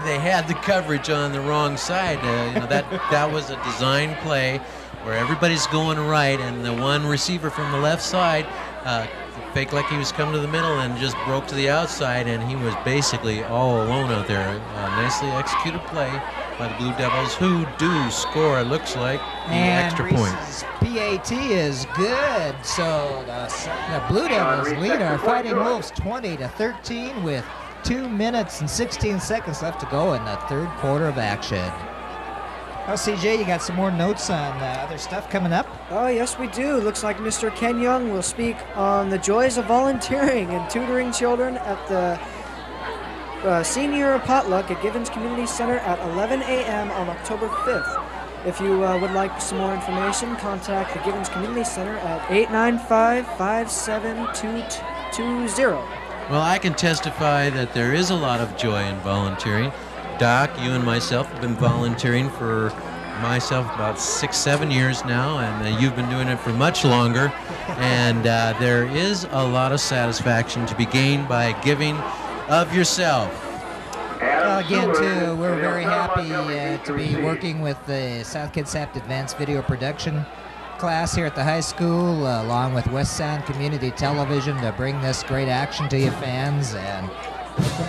they had the coverage on the wrong side. Uh, you know, that, that was a design play where everybody's going right, and the one receiver from the left side uh, faked like he was coming to the middle and just broke to the outside, and he was basically all alone out there. Uh, nicely executed play by the Blue Devils, who do score, it looks like, the and extra point. P A T is good, so the, the Blue Devils lead our Fighting Wolves twenty to thirteen with two minutes and sixteen seconds left to go in the third quarter of action. Well, C J, you got some more notes on uh, other stuff coming up? Oh, yes, we do. Looks like Mister Ken Young will speak on the joys of volunteering and tutoring children at the uh, Senior Potluck at Givens Community Center at eleven a m on October fifth. If you uh, would like some more information, contact the Givens Community Center at eight nine five, five seven two two zero. Well, I can testify that there is a lot of joy in volunteering. Doc, you and myself have been volunteering for myself about six, seven years now, and uh, you've been doing it for much longer. And uh, there is a lot of satisfaction to be gained by giving of yourself. Well, again, too, we're very happy uh, to be working with the South Kitsap Advanced Video Production class here at the high school, uh, along with West Sound Community Television, to bring this great action to you fans. And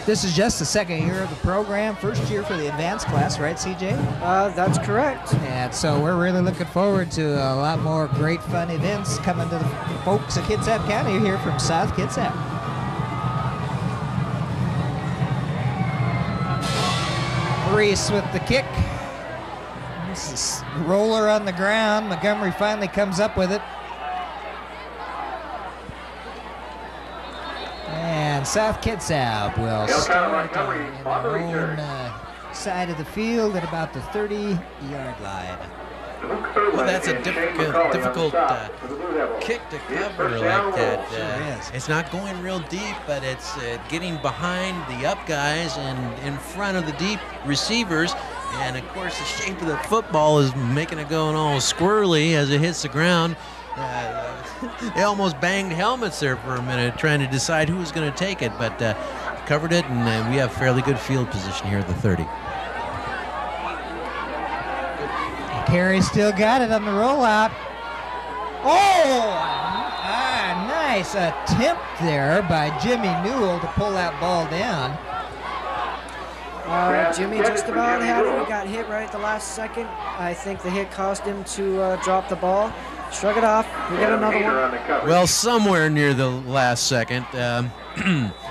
this is just the second year of the program, first year for the advanced class, right, C J? Uh, that's correct. And so we're really looking forward to a lot more great fun events coming to the folks of Kitsap County here from South Kitsap. Reese with the kick. This is roller on the ground. Montgomery finally comes up with it. And South Kitsap will start on, in their own uh, side of the field at about the thirty yard line. Well, that's a difficult, difficult uh, kick to cover like that. Uh, sure is. It's not going real deep, but it's uh, getting behind the up guys and in front of the deep receivers. And of course, the shape of the football is making it going all squirrely as it hits the ground. Uh, they almost banged helmets there for a minute, trying to decide who was going to take it, but uh, covered it, and uh, we have fairly good field position here at the thirty. Carey still got it on the rollout. Oh, ah, nice attempt there by Jimmy Newell to pull that ball down. Uh, Jimmy just about had it. He got hit right at the last second. I think the hit caused him to uh, drop the ball. Shrug it off. We get another one. Well, somewhere near the last second. Um,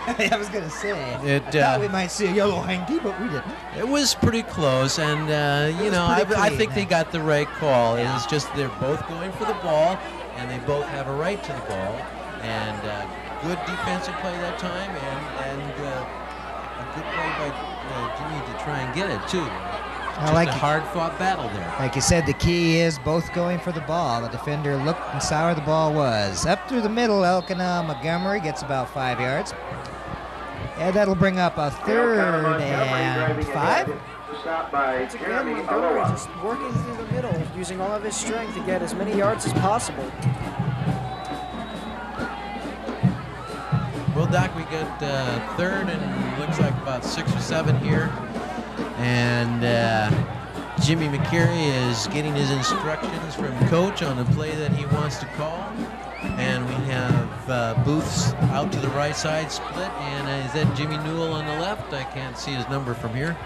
I was going to say, it, I thought uh, we might see a yellow hanky, but we didn't. It was pretty close, and, uh, you know, I, I think now. They got the right call. Yeah. It's just they're both going for the ball, and they both have a right to the ball. And uh, good defensive play that time, and, and uh, a good play by uh, Jimmy to try and get it, too. Just like a hard-fought battle there. Like you said, the key is both going for the ball. The defender looked and saw where the ball was. Up through the middle, Elkanah Montgomery gets about five yards. And that'll bring up a third and five. Once again, Montgomery just working through the middle, using all of his strength to get as many yards as possible. Well, Doc, we got uh, third and looks like about six or seven here. And uh, Jimmy McCary is getting his instructions from coach on the play that he wants to call. And we have uh, Booths out to the right side split. And uh, is that Jimmy Newell on the left? I can't see his number from here.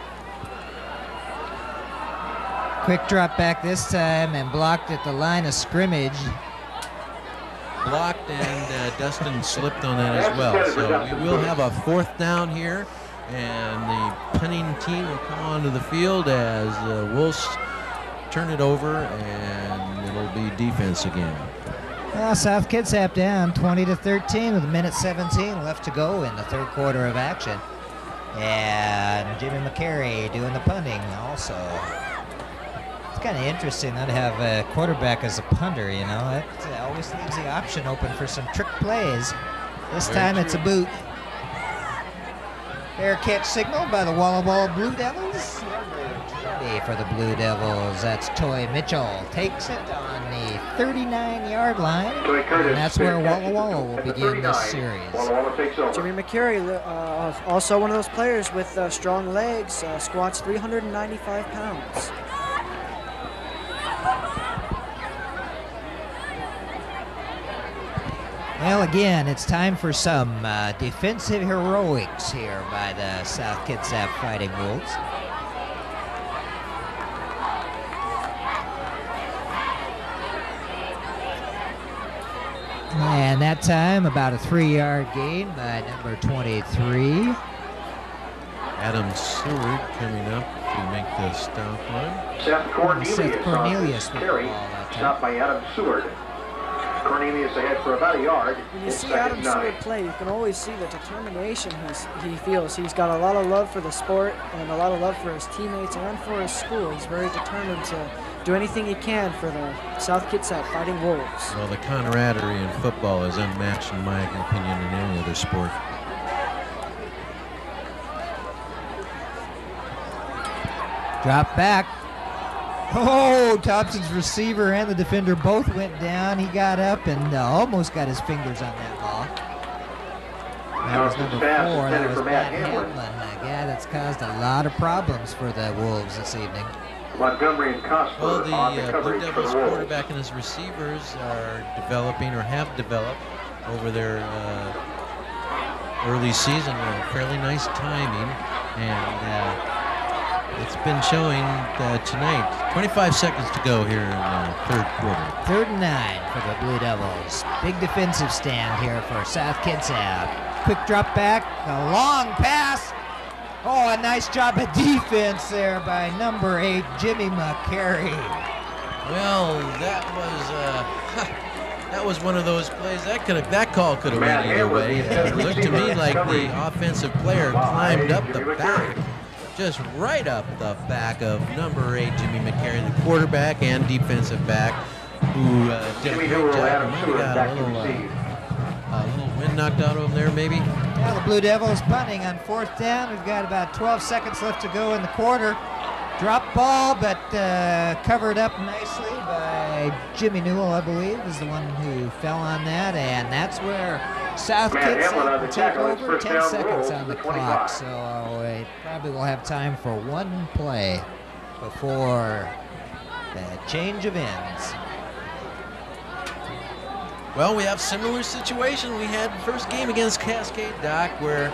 Quick drop back this time and blocked at the line of scrimmage. Blocked, and uh, Dustin slipped on that as well. So we will have a fourth down here. And the punting team will come onto the field as the Wolves turn it over, and it'll be defense again. Well, South Kitsap down twenty to thirteen with a minute seventeen left to go in the third quarter of action. And Jimmy McCary doing the punting also. It's kind of interesting not to have a quarterback as a punter, you know. It always leaves the option open for some trick plays. This time it's a boot. Fair catch signal by the Walla Walla Blue Devils. Number twenty for the Blue Devils. That's Toy Mitchell. Takes it on the thirty-nine yard line. And that's where Walla Walla will begin this series. Jimmy McCary, uh, also one of those players with uh, strong legs, uh, squats three hundred ninety-five pounds. Well, again, it's time for some uh, defensive heroics here by the South Kitsap Fighting Wolves. And that time, about a three-yard gain by number twenty-three. Adam Seward coming up to make the stop line. Seth Cornelius, Seth Cornelius with the ball that time. Stopped by Adam Seward. Cornelius ahead for about a yard. When you see Adam Seward play, you can always see the determination he's, he feels. He's got a lot of love for the sport and a lot of love for his teammates and for his school. He's very determined to do anything he can for the South Kitsap Fighting Wolves. Well, the camaraderie in football is unmatched, in my opinion, in any other sport. Drop back. Oh, Thompson's receiver and the defender both went down. He got up and uh, almost got his fingers on that ball. That was number four. That was Matt Hamlin. A guy that's caused a lot of problems for the Wolves this evening. Montgomery and Cosper well, the, on the uh, Blue Devils quarterback and his receivers are developing or have developed over their uh, early season. Uh, fairly nice timing, and uh, it's been showing uh, tonight. twenty-five seconds to go here in the third quarter. Third and nine for the Blue Devils. Big defensive stand here for South Kitsap. Quick drop back, a long pass. Oh, a nice job of defense there by number eight, Jimmy McCary. Well, that was uh, that was one of those plays that could have, that call could have went either way. It looked to me like the offensive player climbed up the back, just right up the back of number eight, Jimmy McCary, the quarterback and defensive back, who uh, did a great job. Maybe got a little, uh, a little wind knocked out of him there, maybe. Well, the Blue Devils punting on fourth down. We've got about twelve seconds left to go in the quarter. Drop ball, but uh, covered up nicely by Jimmy Newell, I believe, is the one who fell on that. And that's where South Kitsap will take over. ten seconds on the clock, so it probably will have time for one play before the change of ends. Well, we have similar situation we had the first game against Cascade, Doc, where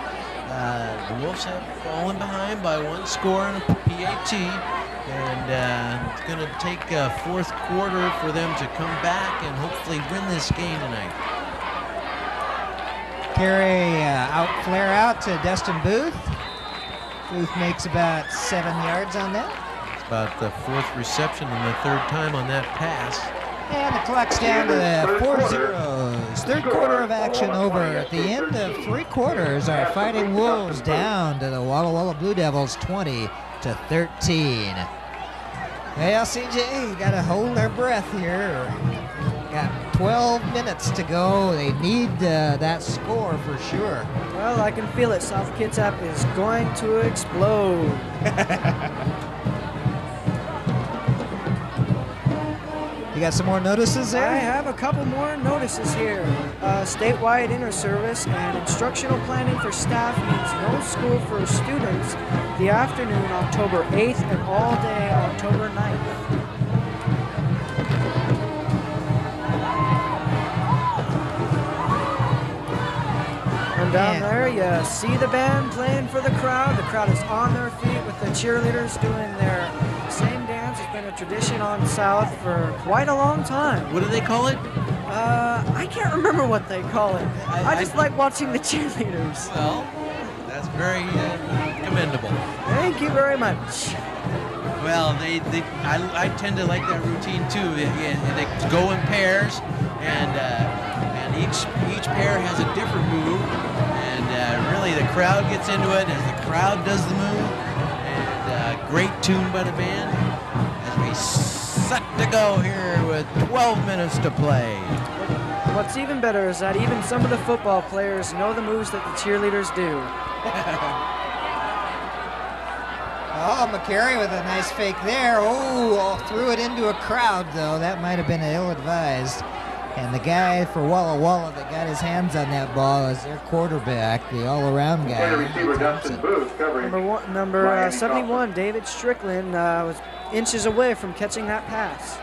uh, the Wolves have fallen behind by one score in a P A T, and uh, it's going to take a fourth quarter for them to come back and hopefully win this game tonight. Carry uh, out, flare out to Dustin Booth. Booth makes about seven yards on that. It's about the fourth reception and the third time on that pass. And the clock's down to the four zeros. Third quarter of action over. At the end of three quarters, our Fighting Wolves down to the Walla Walla Blue Devils, twenty to thirteen. Well, C J, you gotta hold their breath here. Got twelve minutes to go. They need uh, that score for sure. Well, I can feel it. South Kitsap is going to explode. Got some more notices there? I have a couple more notices here. Uh, statewide inter-service and instructional planning for staff means no school for students the afternoon October eighth and all day October ninth. And down there you see the band playing for the crowd. The crowd is on their feet with the cheerleaders doing their same dance. It's been a tradition on South for quite a long time. What do they call it? Uh, I can't remember what they call it. I, I just I, like watching the cheerleaders. Well, that's very uh, commendable. Thank you very much. Well, they, they I, I tend to like that routine too. They, they go in pairs, and uh, and each each pair has a different move, and uh, really the crowd gets into it as the crowd does the move. And uh, great tune by the band. Set to go here with twelve minutes to play. What's even better is that even some of the football players know the moves that the cheerleaders do. Oh, McCary with a nice fake there. Oh, threw it into a crowd, though. That might have been ill-advised. And the guy for Walla Walla that got his hands on that ball is their quarterback, the all-around guy. Receiver Dustin Booth covering number one, number uh, seventy-one, David Strickland, uh, was inches away from catching that pass.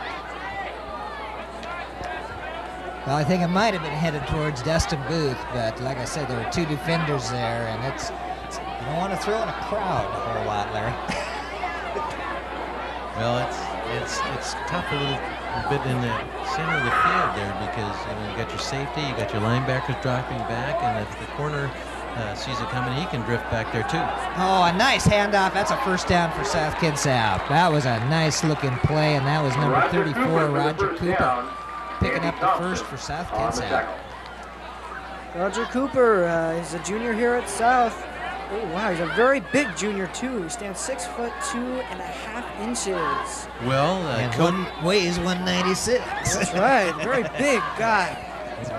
Well, I think it might have been headed towards Dustin Booth, but like I said, there were two defenders there, and it's, it's you don't want to throw in a crowd a whole lot, Larry. Well, it's it's it's tough a little bit in the center of the field there, because you know, you got your safety, you got your linebackers dropping back, and if the corner uh, sees it coming, he can drift back there too. Oh, a nice handoff! That's a first down for South Kitsap. That was a nice looking play, and that was number thirty-four, Roger Cooper, picking up the first for South Kitsap. Roger Cooper is uh, a junior here at South. Oh, wow, he's a very big junior, too. He stands six foot two and a half inches. Well, uh, and one weighs one ninety-six. That's right, very big guy.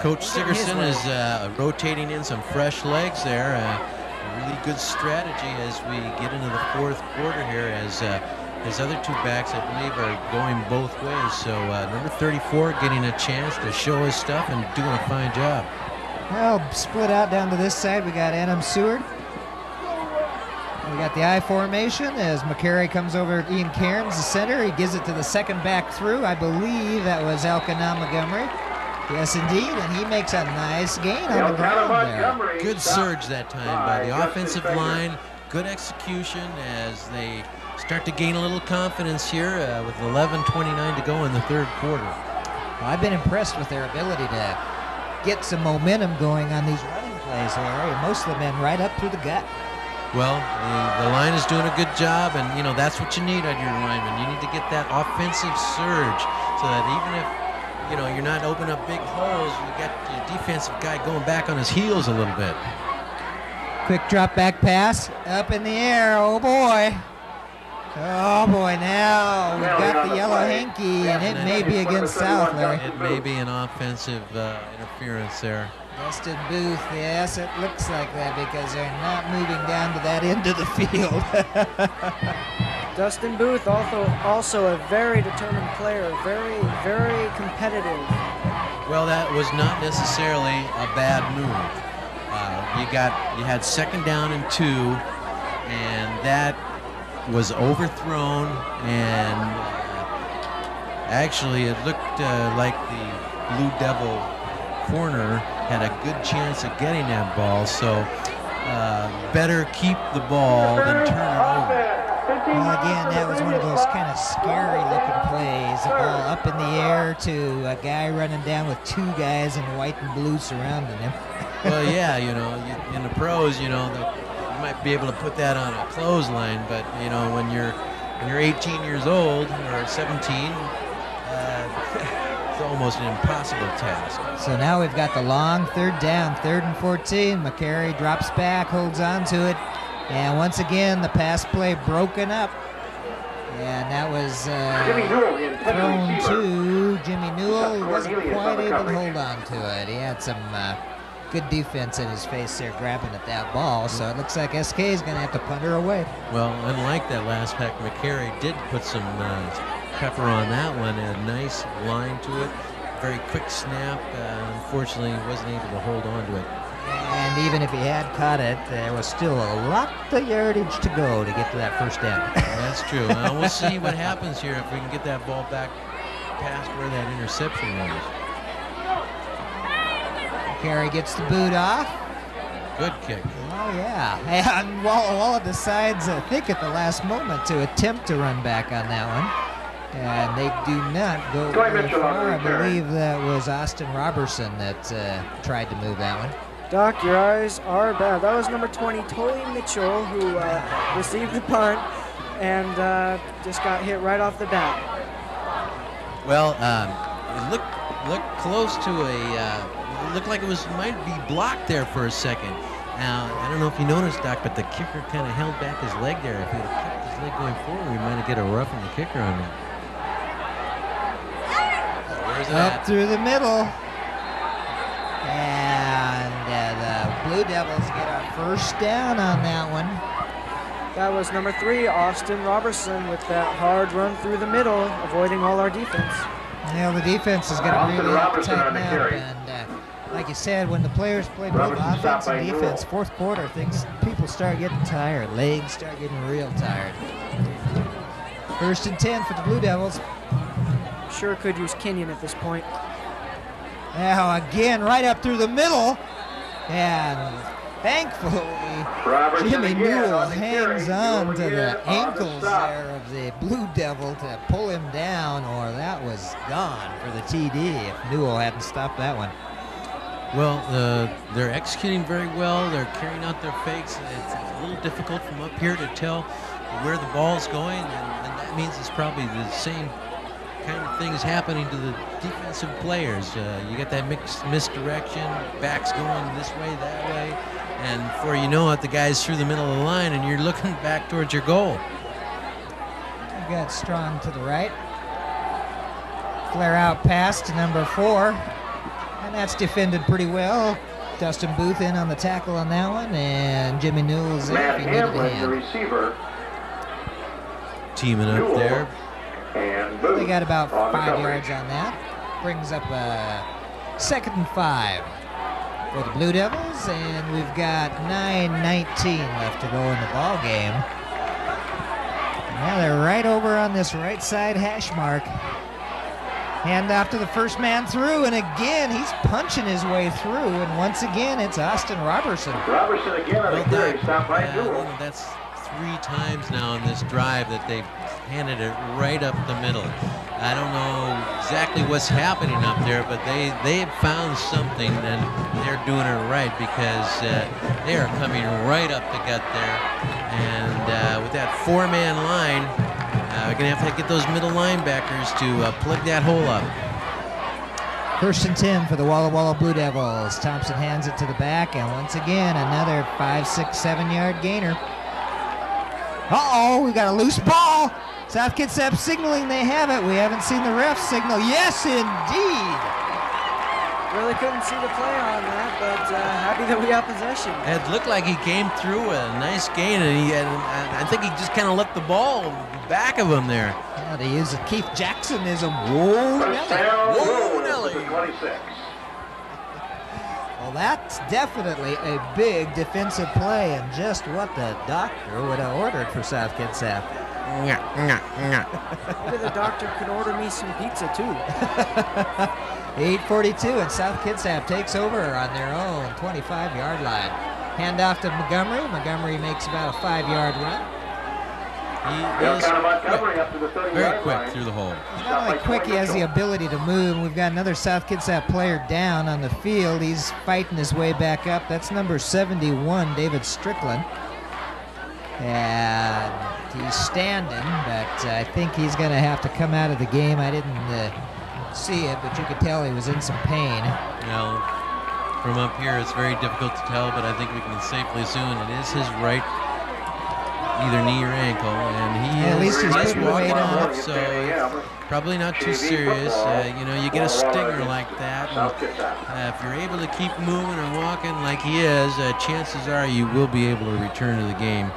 Coach Sigurdson is uh, rotating in some fresh legs there. Uh, really good strategy as we get into the fourth quarter here, as uh, his other two backs, I believe, are going both ways. So uh, number thirty-four getting a chance to show his stuff and doing a fine job. Well, split out down to this side. We got Adam Seward. We got the I formation as McCary comes over. Ian Cairns, the center. He gives it to the second back through. I believe that was Elkanah Montgomery. Yes, indeed, and he makes a nice gain on the ground there. Good surge that time by the offensive line. Good execution as they start to gain a little confidence here uh, with eleven twenty-nine to go in the third quarter. Well, I've been impressed with their ability to get some momentum going on these running plays, Larry, and most of the men right up through the gut. Well, the, the line is doing a good job, and you know that's what you need out of your linemen. You need to get that offensive surge so that even if you know you're not opening up big holes, you got your defensive guy going back on his heels a little bit. Quick drop back pass up in the air. Oh boy. Oh boy, now we've got the yellow hanky, and it may be against South, Larry. It may be an offensive uh, interference there. Dustin Booth, yes, it looks like that because they're not moving down to that end of the field. Dustin Booth, also, also a very determined player, very, very competitive. Well, that was not necessarily a bad move. Uh, you got, you had second down and two, and that was overthrown, and actually it looked uh, like the Blue Devil corner had a good chance of getting that ball, so uh, better keep the ball than turn it over. Well, again, that was one of those kind of scary looking plays, the ball up in the air to a guy running down with two guys in white and blue surrounding him. Well, yeah, you know, in the pros, you know, the might be able to put that on a clothesline, but you know, when you're when you're eighteen years old or seventeen, uh, it's almost an impossible task. So now we've got the long third down, third and fourteen. McCary drops back, holds on to it, and once again the pass play broken up, and that was uh, Jimmy Newell thrown to Jimmy Newell. He wasn't quite able to hold on to it. He had some. Uh, Good defense in his face there, grabbing at that ball, so it looks like S K is going to have to punt her away. Well, unlike that last pack, McCary did put some uh, pepper on that one, a nice line to it, very quick snap. Uh, unfortunately, he wasn't able to hold on to it. And even if he had caught it, there was still a lot of yardage to go to get to that first down. That's true. Uh, we'll see what happens here if we can get that ball back past where that interception was. McCary gets the boot off. Good kick. Oh, yeah. And Walla Walla decides, I think, at the last moment to attempt to run back on that one. And they do not go very far. I believe that was Austin Robertson that uh, tried to move that one. Doc, your eyes are bad. That was number twenty, Toy Mitchell, who uh, received the punt and uh, just got hit right off the bat. Well, um, it looked, looked close to a... Uh, It looked like it was might be blocked there for a second. Now, I don't know if you noticed, Doc, but the kicker kind of held back his leg there. If he would have kept his leg going forward, we might have get a rough on the kicker on that. Where's that? Up through the middle. And uh, the Blue Devils get our first down on that one. That was number three, Austin Robertson, with that hard run through the middle, avoiding all our defense. Now, the defense is going to really up tight now, and uh, like you said, when the players play both offense and defense, fourth quarter, things people start getting tired. Legs start getting real tired. First and ten for the Blue Devils. Sure could use Kenyon at this point. Now again, right up through the middle, and thankfully Jimmy Newell hangs on to the ankles there of the Blue Devil to pull him down, or that was gone for the T D if Newell hadn't stopped that one. Well, uh, they're executing very well. They're carrying out their fakes. It's a little difficult from up here to tell where the ball's going, and, and that means it's probably the same kind of things happening to the defensive players. Uh, you got that mixed misdirection, backs going this way, that way, and before you know it, the guy's through the middle of the line, and you're looking back towards your goal. You got Strong to the right. Flare out pass to number four. And that's defended pretty well. Dustin Booth in on the tackle on that one, and Jimmy Newell's there. Matt Hamlin, the receiver. Teaming up there. And Booth. They got about five yards on that. Brings up a second and five for the Blue Devils, and we've got nine nineteen left to go in the ball game. Now they're right over on this right side hash mark. Hand off to the first man through, and again, he's punching his way through, and once again, it's Austin Robertson. Robertson again on the carry, stop by Newell. That's three times now in this drive that they've handed it right up the middle. I don't know exactly what's happening up there, but they, they have found something, and they're doing it right, because uh, they are coming right up the gut there. And uh, with that four-man line, Uh, we're going to have to get those middle linebackers to uh, plug that hole up. First and ten for the Walla Walla Blue Devils. Thompson hands it to the back, and once again, another five, six, seven-yard gainer. Uh-oh, we got a loose ball. South Kitsap signaling they have it. We haven't seen the ref signal. Yes, indeed. Really couldn't see the play on that, but uh, happy that we got possession. It looked like he came through with a nice gain, and he had, I think he just kind of let the ball back of him there. Yeah, they use a Keith Jacksonism. Whoa, Nelly. Whoa, Nelly. Well, that's definitely a big defensive play, and just what the doctor would have ordered for South Kitsap. Maybe the doctor could order me some pizza, too. eight forty-two, and South Kitsap takes over on their own twenty-five-yard line. Hand off to Montgomery. Montgomery makes about a five-yard run. He is quick, up to the very quick line. Through the hole. He's not only quick, he has the ability to move. We've got another South Kitsap player down on the field. He's fighting his way back up. That's number seventy-one, David Strickland. And he's standing, but I think he's going to have to come out of the game. I didn't uh, see it, but you could tell he was in some pain. You know, from up here, it's very difficult to tell, but I think we can safely assume it is his right either knee or ankle, and he yeah, is just walking off, so it's probably not too serious. Uh, you know, you get a stinger like that, and, uh, if you're able to keep moving and walking like he is, uh, chances are you will be able to return to the game.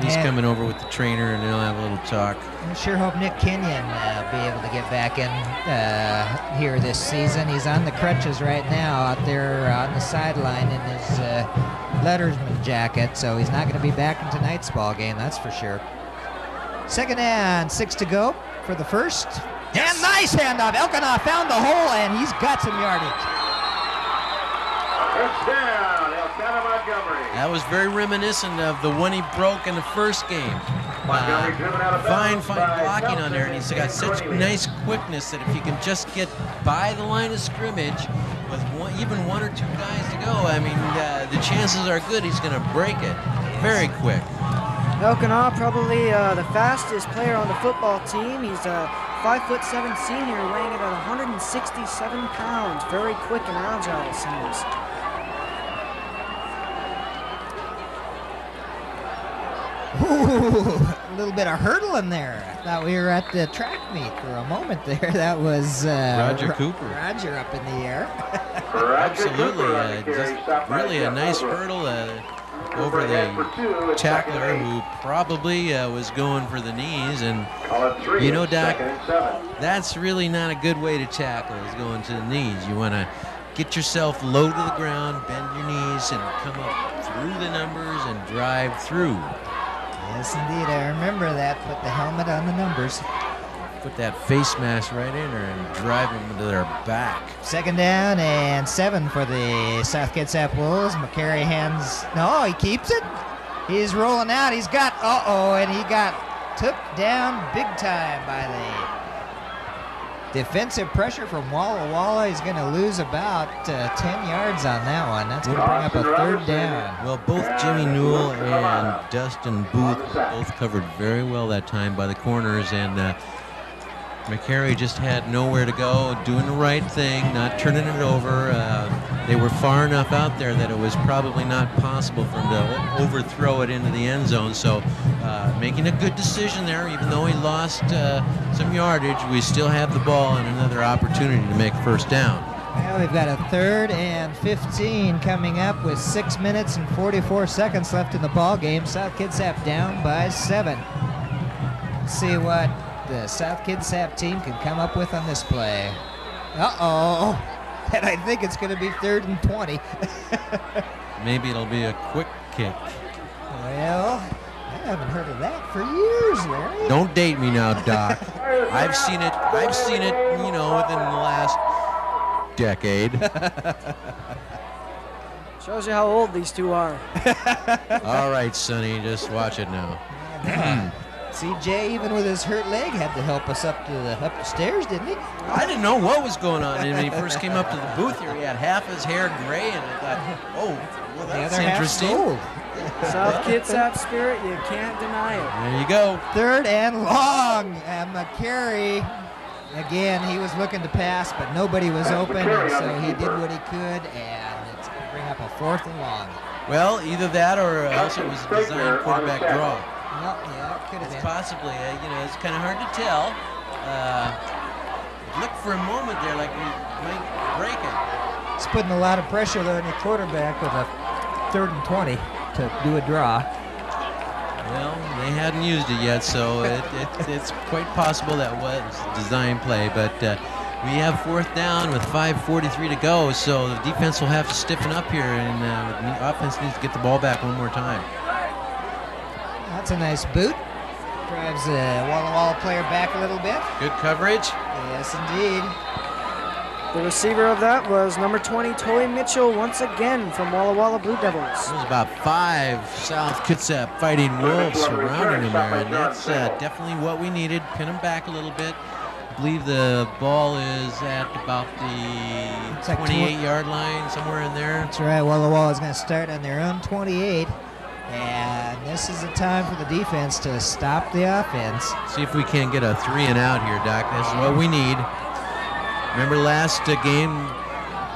He's yeah. coming over with the trainer, and they'll have a little talk. I sure hope Nick Kenyon uh, be able to get back in uh, here this season. He's on the crutches right now out there on the sideline in his uh, letterman jacket, so he's not going to be back in tonight's ball game, that's for sure. Second and six to go for the first. Yes. And nice handoff. Elkanah found the hole, and he's got some yardage. First down, Elkanah Montgomery. That was very reminiscent of the one he broke in the first game. Montgomery uh, driven out of bounds. Fine, fine blocking on there, and he's got such nice quickness that if you can just get by the line of scrimmage with one, even one or two guys to go, I mean, uh, the chances are good he's going to break it very quick. Elkanah, probably uh, the fastest player on the football team. He's a five foot seven senior, weighing about one hundred sixty-seven pounds. Very quick and agile, it seems. Ooh, a little bit of hurdling there. I thought we were at the track meet for a moment there. That was uh, Roger Cooper. Roger up in the air. Absolutely. Uh, just really a nice hurdle uh, over the tackler, who probably uh, was going for the knees. And, you know, Doc, that's really not a good way to tackle, is going to the knees. You want to get yourself low to the ground, bend your knees, and come up through the numbers and drive through. Yes, indeed. I remember that. Put the helmet on the numbers. put that face mask right in her and drive them to their back. Second down and seven for the South Kitsap Wolves. McCary hands, no, he keeps it. He's rolling out, he's got, uh-oh, and he got took down big time by the defensive pressure from Walla Walla. He's gonna lose about uh, ten yards on that one. That's gonna bring up a third down. Well, both Jimmy Newell and Dustin Booth were both covered very well that time by the corners, and uh, McCary just had nowhere to go, doing the right thing, not turning it over. Uh, they were far enough out there that it was probably not possible for him to overthrow it into the end zone. So uh, making a good decision there, even though he lost uh, some yardage, we still have the ball and another opportunity to make first down. Well, we've got a third and fifteen coming up with six minutes and forty-four seconds left in the ball game. South Kitsap down by seven. Let's see what the South Kitsap team can come up with on this play. Uh-oh, and I think it's going to be third and twenty. Maybe it'll be a quick kick. Well, I haven't heard of that for years, Larry. Don't date me now, Doc. I've seen it, I've seen it, you know, within the last decade. Shows you how old these two are. All right, Sonny, just watch it now. C J, even with his hurt leg, had to help us up to the up the stairs, didn't he? I didn't know what was going on. When he first came up to the booth here, he had half his hair gray, and I thought, oh, well, that's interesting. South Kitsap spirit, you can't deny it. There you go. Third and long, and McCary, again, he was looking to pass, but nobody was open, and so he did what he could, and it's going to bring up a fourth and long. Well, either that or else it was a designed quarterback draw. Well, yeah, it could have been. Possibly, uh, you know, it's kind of hard to tell. Uh, look for a moment there like we might break it. It's putting a lot of pressure there on your quarterback with a third and twenty to do a draw. Well, they hadn't used it yet, so it, it, it's quite possible that was a design play, but uh, we have fourth down with five forty-three to go, so the defense will have to stiffen up here, and uh, the offense needs to get the ball back one more time. That's a nice boot. Drives the Walla Walla player back a little bit. Good coverage. Yes, indeed. The receiver of that was number twenty, Toy Mitchell, once again from Walla Walla Blue Devils. There's about five South Kitsap Fighting Wolves surrounding him there, and that's uh, definitely what we needed. Pin him back a little bit. I believe the ball is at about the twenty-eight yard line, somewhere in there. That's right. Walla Walla is going to start on their own twenty-eight. And this is the time for the defense to stop the offense. See if we can't get a three and out here, Doc. That's what we need. Remember last uh, game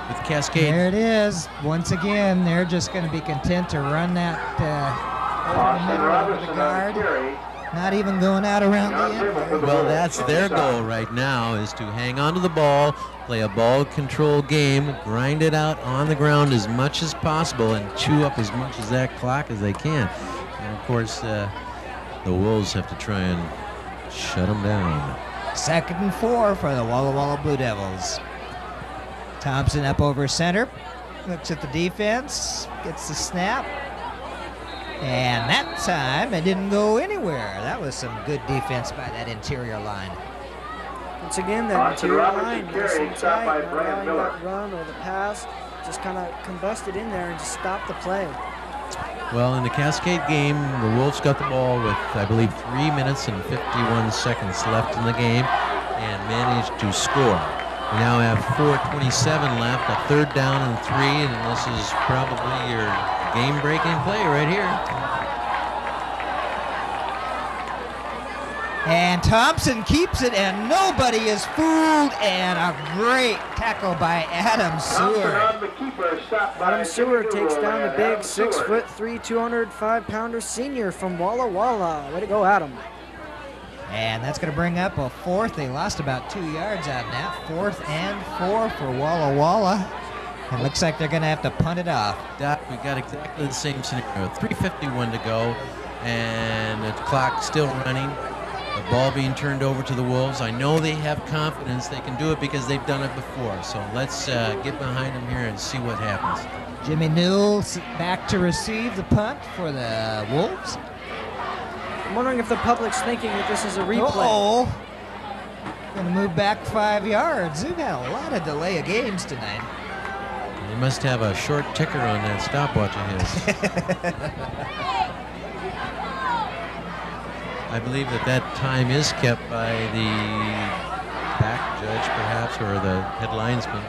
with Cascade? There it is. Once again, they're just going to be content to run that uh, over the middle of the guard. Not even going out around the end. Well, that's their goal right now, is to hang on to the ball, play a ball control game, grind it out on the ground as much as possible, and chew up as much as that clock as they can. And, of course, uh, the Wolves have to try and shut them down. Second and four for the Walla Walla Blue Devils. Thompson up over center, looks at the defense, gets the snap. And that time, it didn't go anywhere. That was some good defense by that interior line. Once again, that interior line, shot by Brian Miller. That run or the pass just kind of combusted in there and just stopped the play. Well, in the Cascade game, the Wolves got the ball with, I believe, three minutes and fifty-one seconds left in the game and managed to score. We now have four twenty-seven left, a third down and three, and this is probably your game-breaking play right here. And Thompson keeps it, and nobody is fooled, and a great tackle by Adam Seward. Adam Seward takes down the big six foot three, two hundred five pounder senior from Walla Walla. Way to go, Adam. And that's going to bring up a fourth. They lost about two yards on that. Fourth and four for Walla Walla. It looks like they're going to have to punt it off. Doc, we got exactly the same scenario. three fifty-one to go, and the clock still running. The ball being turned over to the Wolves. I know they have confidence they can do it because they've done it before. So let's uh, get behind them here and see what happens. Jimmy Newell back to receive the punt for the Wolves. I'm wondering if the public's thinking that this is a replay. Uh-oh. Gonna move back five yards. They've got a lot of delay of games tonight. He must have a short ticker on that stopwatch of his. I believe that that time is kept by the back judge, perhaps, or the head linesman,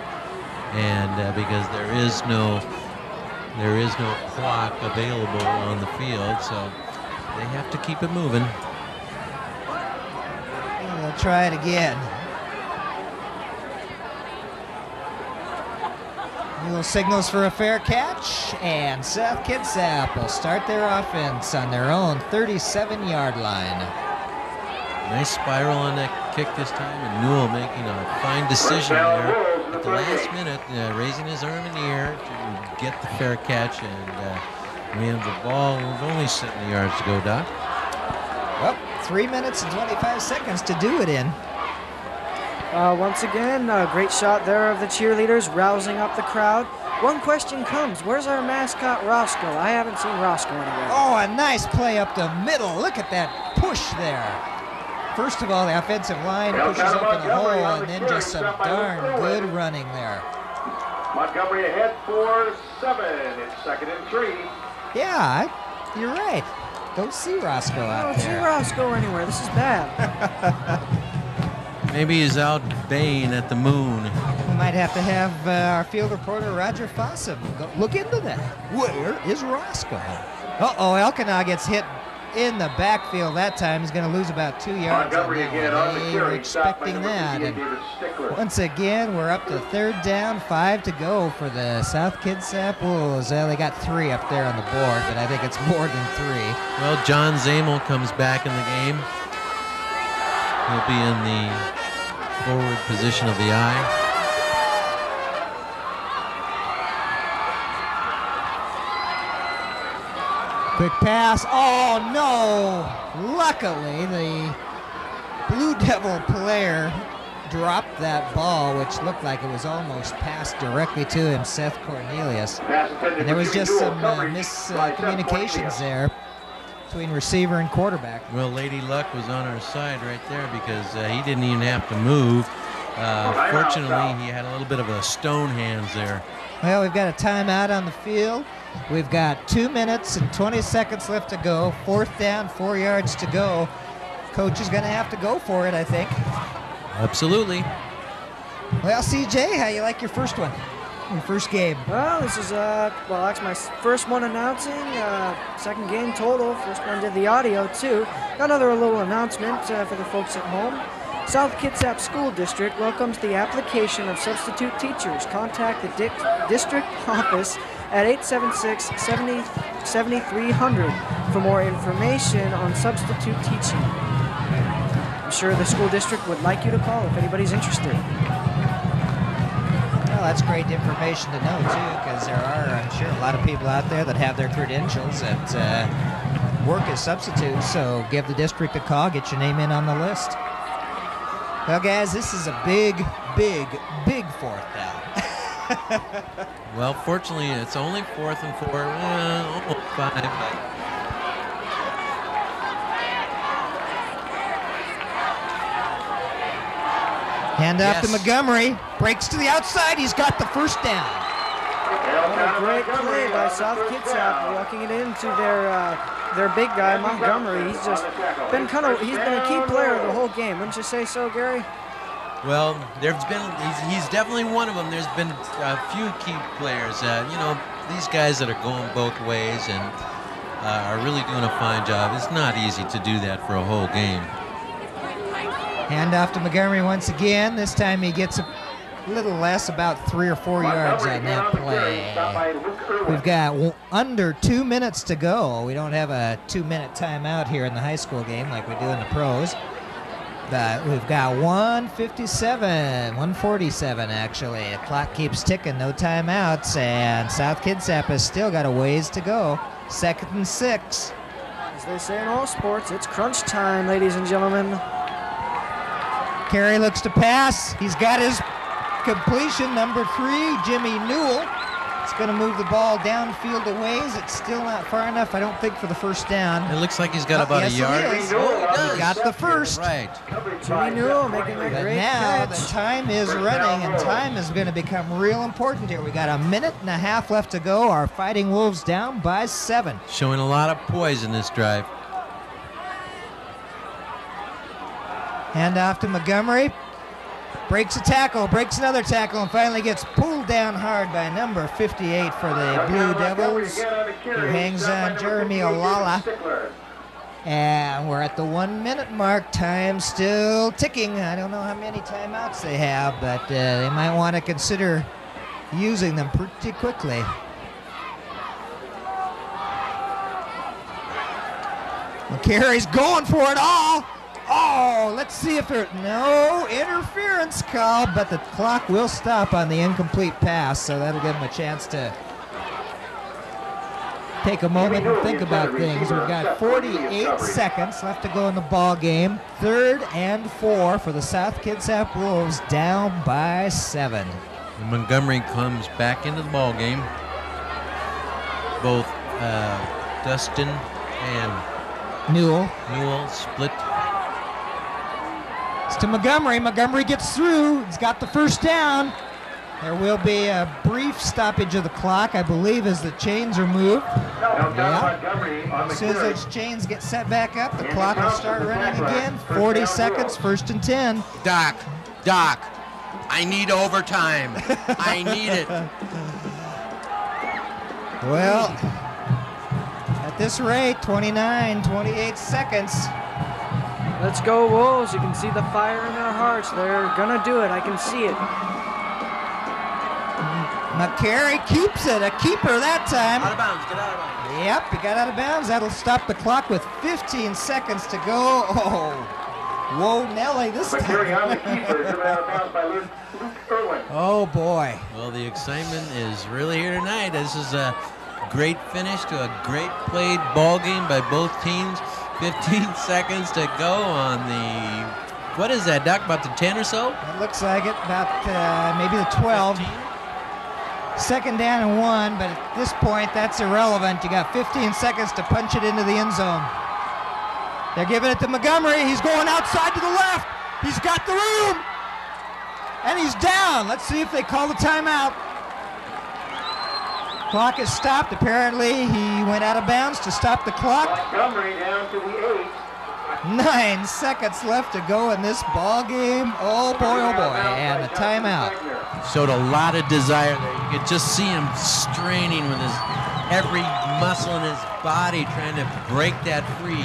and uh, because there is no there is no clock available on the field, so they have to keep it moving. And they'll try it again. Newell signals for a fair catch, and South Kitsap will start their offense on their own thirty-seven yard line. Nice spiral on that kick this time, and Newell making a fine decision there at the last minute, uh, raising his arm in the air to get the fair catch, and uh, we have the ball with only seventy yards to go, Doc. Well, three minutes and twenty-five seconds to do it in. Uh, once again, a great shot there of the cheerleaders, rousing up the crowd. One question comes, where's our mascot, Roscoe? I haven't seen Roscoe anywhere. Oh, a nice play up the middle. Look at that push there. First of all, the offensive line pushes up in the hole, and then just some darn good running there. Montgomery ahead for seven. It's second and three. Yeah, you're right. Don't see Roscoe out there. I don't see Roscoe anywhere. This is bad. Maybe he's out baying at the moon. We might have to have uh, our field reporter, Roger Fossum, go look into that. Where is Roscoe? Uh-oh, Elkanah gets hit in the backfield that time. Is going to lose about two yards. Montgomery on that again. They were expecting that. And once again, we're up to third down, five to go for the South Kitsap Wolves. Well, they got three up there on the board, but I think it's more than three. Well, John Zabel comes back in the game. He'll be in the forward position of the eye. Quick pass. Oh, no. Luckily, the Blue Devil player dropped that ball, which looked like it was almost passed directly to him, Seth Cornelius. And there was just some uh, miscommunications uh, there between receiver and quarterback. Well, Lady Luck was on our side right there, because uh, he didn't even have to move. Uh, fortunately, he had a little bit of a stone hands there. Well, we've got a timeout on the field. We've got two minutes and twenty seconds left to go. Fourth down, four yards to go. Coach is going to have to go for it, I think. Absolutely. Well, C J, how you like your first one? Your first game? Well, this is, uh, well, that's my first one announcing. Uh, second game total. First one did the audio, too. Got another little announcement uh, for the folks at home. South Kitsap School District welcomes the application of substitute teachers. Contact the di- district office at eight seven six, seven three hundred for more information on substitute teaching. I'm sure the school district would like you to call if anybody's interested. Well, that's great information to know, too, because there are, I'm sure, a lot of people out there that have their credentials that uh, work as substitutes, so give the district a call, get your name in on the list. Well, guys, this is a big, big, big fourth down. Well, fortunately, it's only fourth and four, well, almost five. But hand yes. off to Montgomery, breaks to the outside. He's got the first down. What a great play by South Kitsap, walking it into their uh, their big guy Montgomery. He's just been kind of he's been a key player the whole game. Wouldn't you say so, Gary? Well, there's been, he's, he's definitely one of them. There's been a few key players, uh, you know, these guys that are going both ways and uh, are really doing a fine job. It's not easy to do that for a whole game. Hand off to Montgomery once again. This time he gets a little less, about three or four yards on that play. We've got under two minutes to go. We don't have a two-minute timeout here in the high school game like we do in the pros. Uh, we've got one fifty-seven, one forty-seven actually. The clock keeps ticking, no timeouts, and South Kitsap has still got a ways to go. Second and six. As they say in all sports, it's crunch time, ladies and gentlemen. Carey looks to pass. He's got his completion, number three, Jimmy Newell. It's going to move the ball downfield a ways. It's still not far enough, I don't think, for the first down. It looks like he's got oh, about yes, a yard. He, is. Oh, he, does. he got the first. Right. Jimmy Newell making a great now catch. The time is running, and time is going to become real important here. We got a minute and a half left to go. Our Fighting Wolves down by seven. Showing a lot of poise in this drive. Hand off to Montgomery. Breaks a tackle, breaks another tackle, and finally gets pulled down hard by number fifty-eight for the Blue Devils, who hangs on Jeremy Olala. And we're at the one-minute mark. Time still ticking. I don't know how many timeouts they have, but uh, they might want to consider using them pretty quickly. McCary's going for it all. Oh, let's see if there's no interference call, but the clock will stop on the incomplete pass, so that'll give them a chance to take a moment and think about things. We've got forty-eight seconds left to go in the ball game. Third and four for the South Kitsap Wolves, down by seven. And Montgomery comes back into the ball game. Both uh, Dustin and Newell. Newell split. It's to Montgomery. Montgomery gets through. He's got the first down. There will be a brief stoppage of the clock, I believe, as the chains are moved. No, yeah. As soon as those chains get set back up, the clock will start running again. forty seconds, first and ten. Doc, Doc, I need overtime. I need it. Well, at this rate, twenty-nine, twenty-eight seconds. Let's go Wolves. You can see the fire in their hearts. They're gonna do it. I can see it. McCary keeps it. A keeper that time. Out of bounds. Get out of bounds. Yep, he got out of bounds. That'll stop the clock with fifteen seconds to go. Oh, whoa, Nelly, this time. McCary on the keeper. Out of bounds by Luke Irwin. Oh boy. Well, the excitement is really here tonight. This is a great finish to a great played ball game by both teams. fifteen seconds to go on the, what is that, Doc, about the ten or so? It looks like it, about uh, maybe the twelve. fifteen? Second down and one, but at this point, that's irrelevant. You got fifteen seconds to punch it into the end zone. They're giving it to Montgomery. He's going outside to the left. He's got the room, and he's down. Let's see if they call the timeout. Clock is stopped. Apparently, he went out of bounds to stop the clock. Montgomery down to the eight. Nine seconds left to go in this ball game. Oh boy, oh boy, and a timeout. Showed a lot of desire there. You could just see him straining with his every muscle in his body, trying to break that free.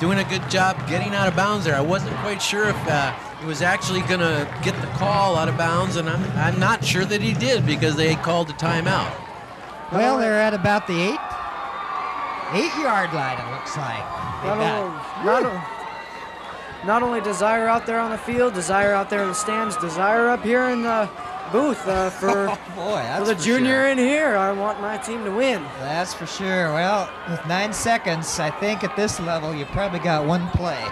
Doing a good job getting out of bounds there. I wasn't quite sure if uh, he was actually going to get the call out of bounds, and I'm, I'm not sure that he did because they called a timeout. Well, they're at about the eight, eight-yard line, it looks like. Not, got, only, not, not only desire out there on the field, desire out there in the stands, desire up here in the booth uh, for, oh boy, for the for junior sure. in here. I want my team to win. That's for sure. Well, with nine seconds, I think at this level you probably got one play.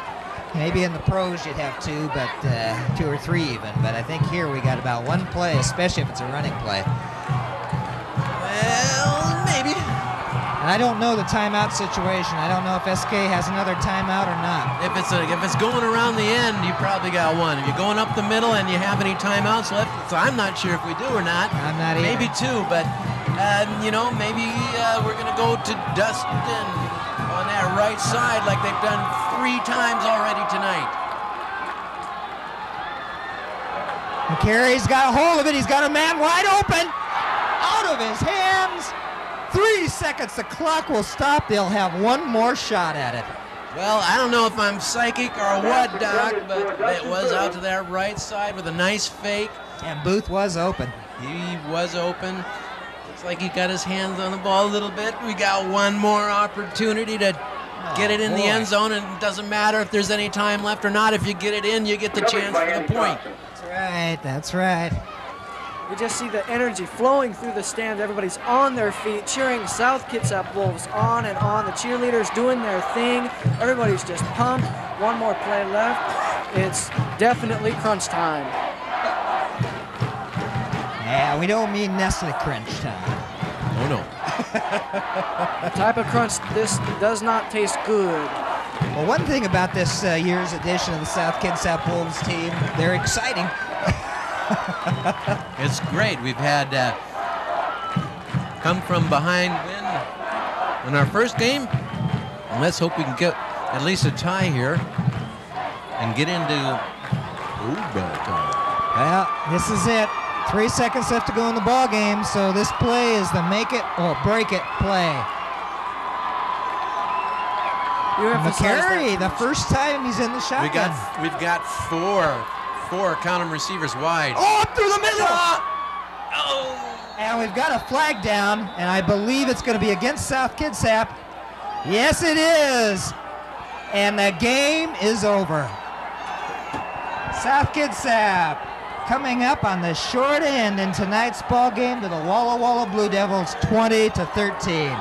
Maybe in the pros you'd have two, but uh, two or three even. But I think here we got about one play, especially if it's a running play. Well, maybe. And I don't know the timeout situation. I don't know if S K has another timeout or not. If it's a, if it's going around the end, you probably got one. If you're going up the middle and you have any timeouts left, so I'm not sure if we do or not. I'm not either. Maybe two, but uh, you know, maybe uh, we're gonna go to Dustin on that right side like they've done three times already tonight. McCary's got a hold of it. He's got a man wide open. Out of his hands. Three seconds, the clock will stop. They'll have one more shot at it. Well, I don't know if I'm psychic or what, Doc, but it was out to that right side with a nice fake. And Booth was open. He was open. Looks like he got his hands on the ball a little bit. We got one more opportunity to oh, get it in boy. the end zone, and it doesn't matter if there's any time left or not. If you get it in, you get the chance for the point. That's right, that's right. We just see the energy flowing through the stands. Everybody's on their feet, cheering South Kitsap Wolves on and on. The cheerleaders doing their thing. Everybody's just pumped. One more play left. It's definitely crunch time. Yeah, we don't mean Nestle crunch time. Oh, no. The type of crunch, this does not taste good. Well, one thing about this uh, year's edition of the South Kitsap Wolves team, they're exciting. It's great. We've had uh, come from behind win in our first game. And let's hope we can get at least a tie here and get into overtime. Well, this is it. Three seconds left to go in the ball game, so this play is the make it or break it play. McCary, the first time he's in the shotgun. We got, we've got four, four count 'em receivers wide. Oh, up through the middle! Oh. Oh. And we've got a flag down, and I believe it's going to be against South Kitsap. Yes, it is. And the game is over. South Kitsap coming up on the short end in tonight's ball game to the Walla Walla Blue Devils, twenty to thirteen.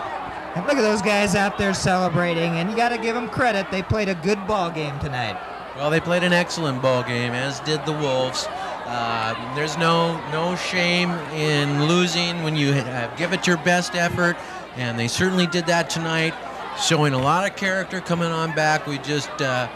And look at those guys out there celebrating, and you got to give them credit. They played a good ball game tonight. Well, they played an excellent ball game, as did the Wolves. Uh, there's no no shame in losing when you uh, give it your best effort, and they certainly did that tonight, showing a lot of character coming on back. We just uh,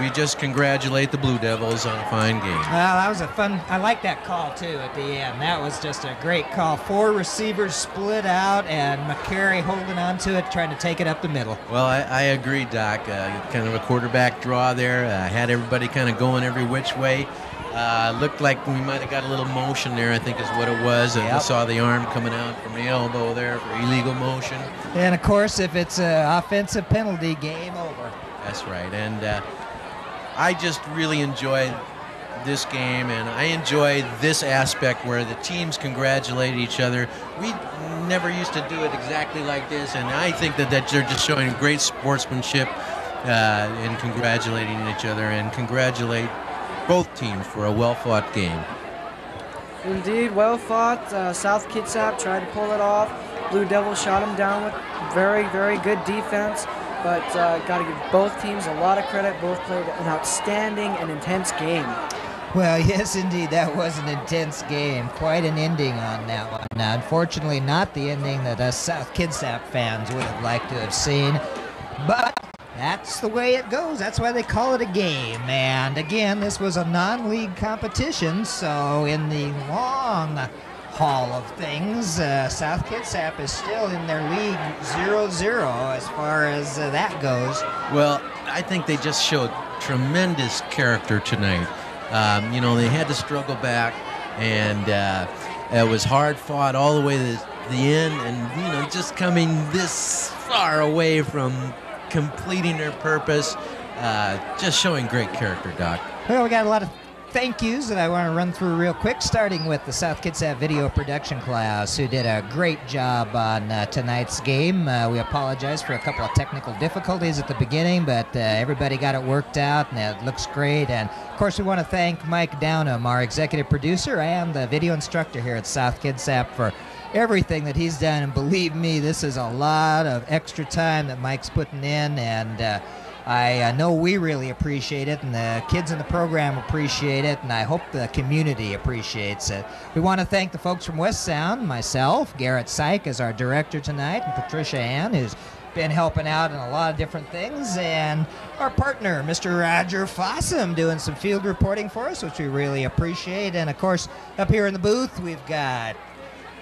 we just congratulate the Blue Devils on a fine game. Well, that was a fun. I like that call too at the end. That was just a great call. Four receivers split out, and McCary holding on to it, trying to take it up the middle. Well, I, I agree, Doc. Uh, kind of a quarterback draw there. Uh, had everybody kind of going every which way. Uh, looked like we might have got a little motion there, I think is what it was. And yep, we saw the arm coming out from the elbow there for illegal motion. And, of course, if it's an offensive penalty, game over. That's right. And uh, I just really enjoy this game, and I enjoy this aspect where the teams congratulate each other. We never used to do it exactly like this, and I think that, that they're just showing great sportsmanship uh, in congratulating each other and congratulate both teams for a well-fought game. Indeed, well-fought. Uh, South Kitsap tried to pull it off. Blue Devils shot them down with very, very good defense, but uh, got to give both teams a lot of credit. Both played an outstanding and intense game. Well, yes, indeed, that was an intense game. Quite an ending on that one. Now, unfortunately, not the ending that us South Kitsap fans would have liked to have seen, but that's the way it goes. That's why they call it a game. And again, this was a non-league competition, so in the long haul of things, uh, South Kitsap is still in their league zero zero as far as uh, that goes. Well, I think they just showed tremendous character tonight. Um, you know, they had to struggle back, and uh, it was hard fought all the way to the end, and, you know, just coming this far away from completing their purpose, uh, just showing great character, Doc. Well, we got a lot of thank yous that I want to run through real quick, starting with the South Kitsap video production class, who did a great job on uh, tonight's game. Uh, we apologize for a couple of technical difficulties at the beginning, but uh, everybody got it worked out, and it looks great. And, of course, we want to thank Mike Downham, our executive producer and the video instructor here at South Kitsap, for everything that he's done. And believe me, this is a lot of extra time that Mike's putting in, and uh, I uh, know we really appreciate it, and the kids in the program appreciate it, and I hope the community appreciates it. We want to thank the folks from West Sound, myself, Garrett Syke is our director tonight, and Patricia Ann, who's been helping out in a lot of different things, and our partner, Mister Roger Fossum, doing some field reporting for us, which we really appreciate. And, of course, up here in the booth, we've got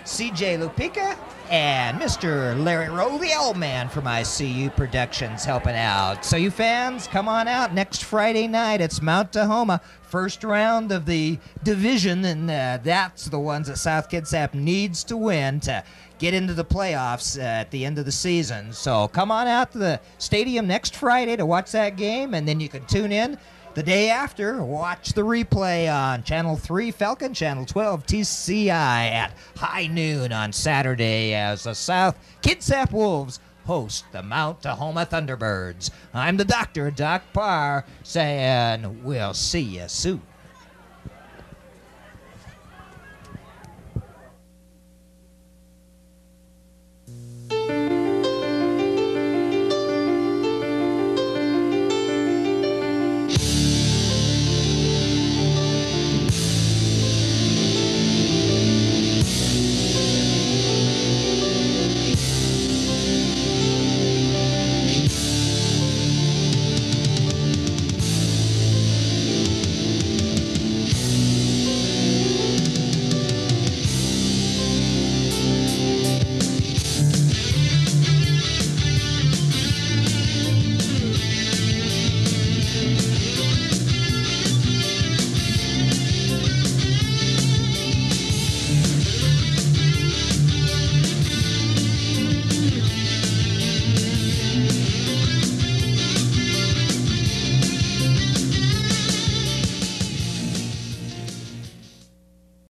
C J LaPica and Mister Larry Rowe, the old man from I C U Productions, helping out. So you fans, come on out next Friday night. It's Mount Tahoma, first round of the division, and uh, that's the ones that South Kitsap needs to win to get into the playoffs uh, at the end of the season. So come on out to the stadium next Friday to watch that game, and then you can tune in the day after, watch the replay on Channel three Falcon, Channel twelve T C I at high noon on Saturday as the South Kitsap Wolves host the Mount Tahoma Thunderbirds. I'm the doctor, Doc Parr, saying we'll see you soon.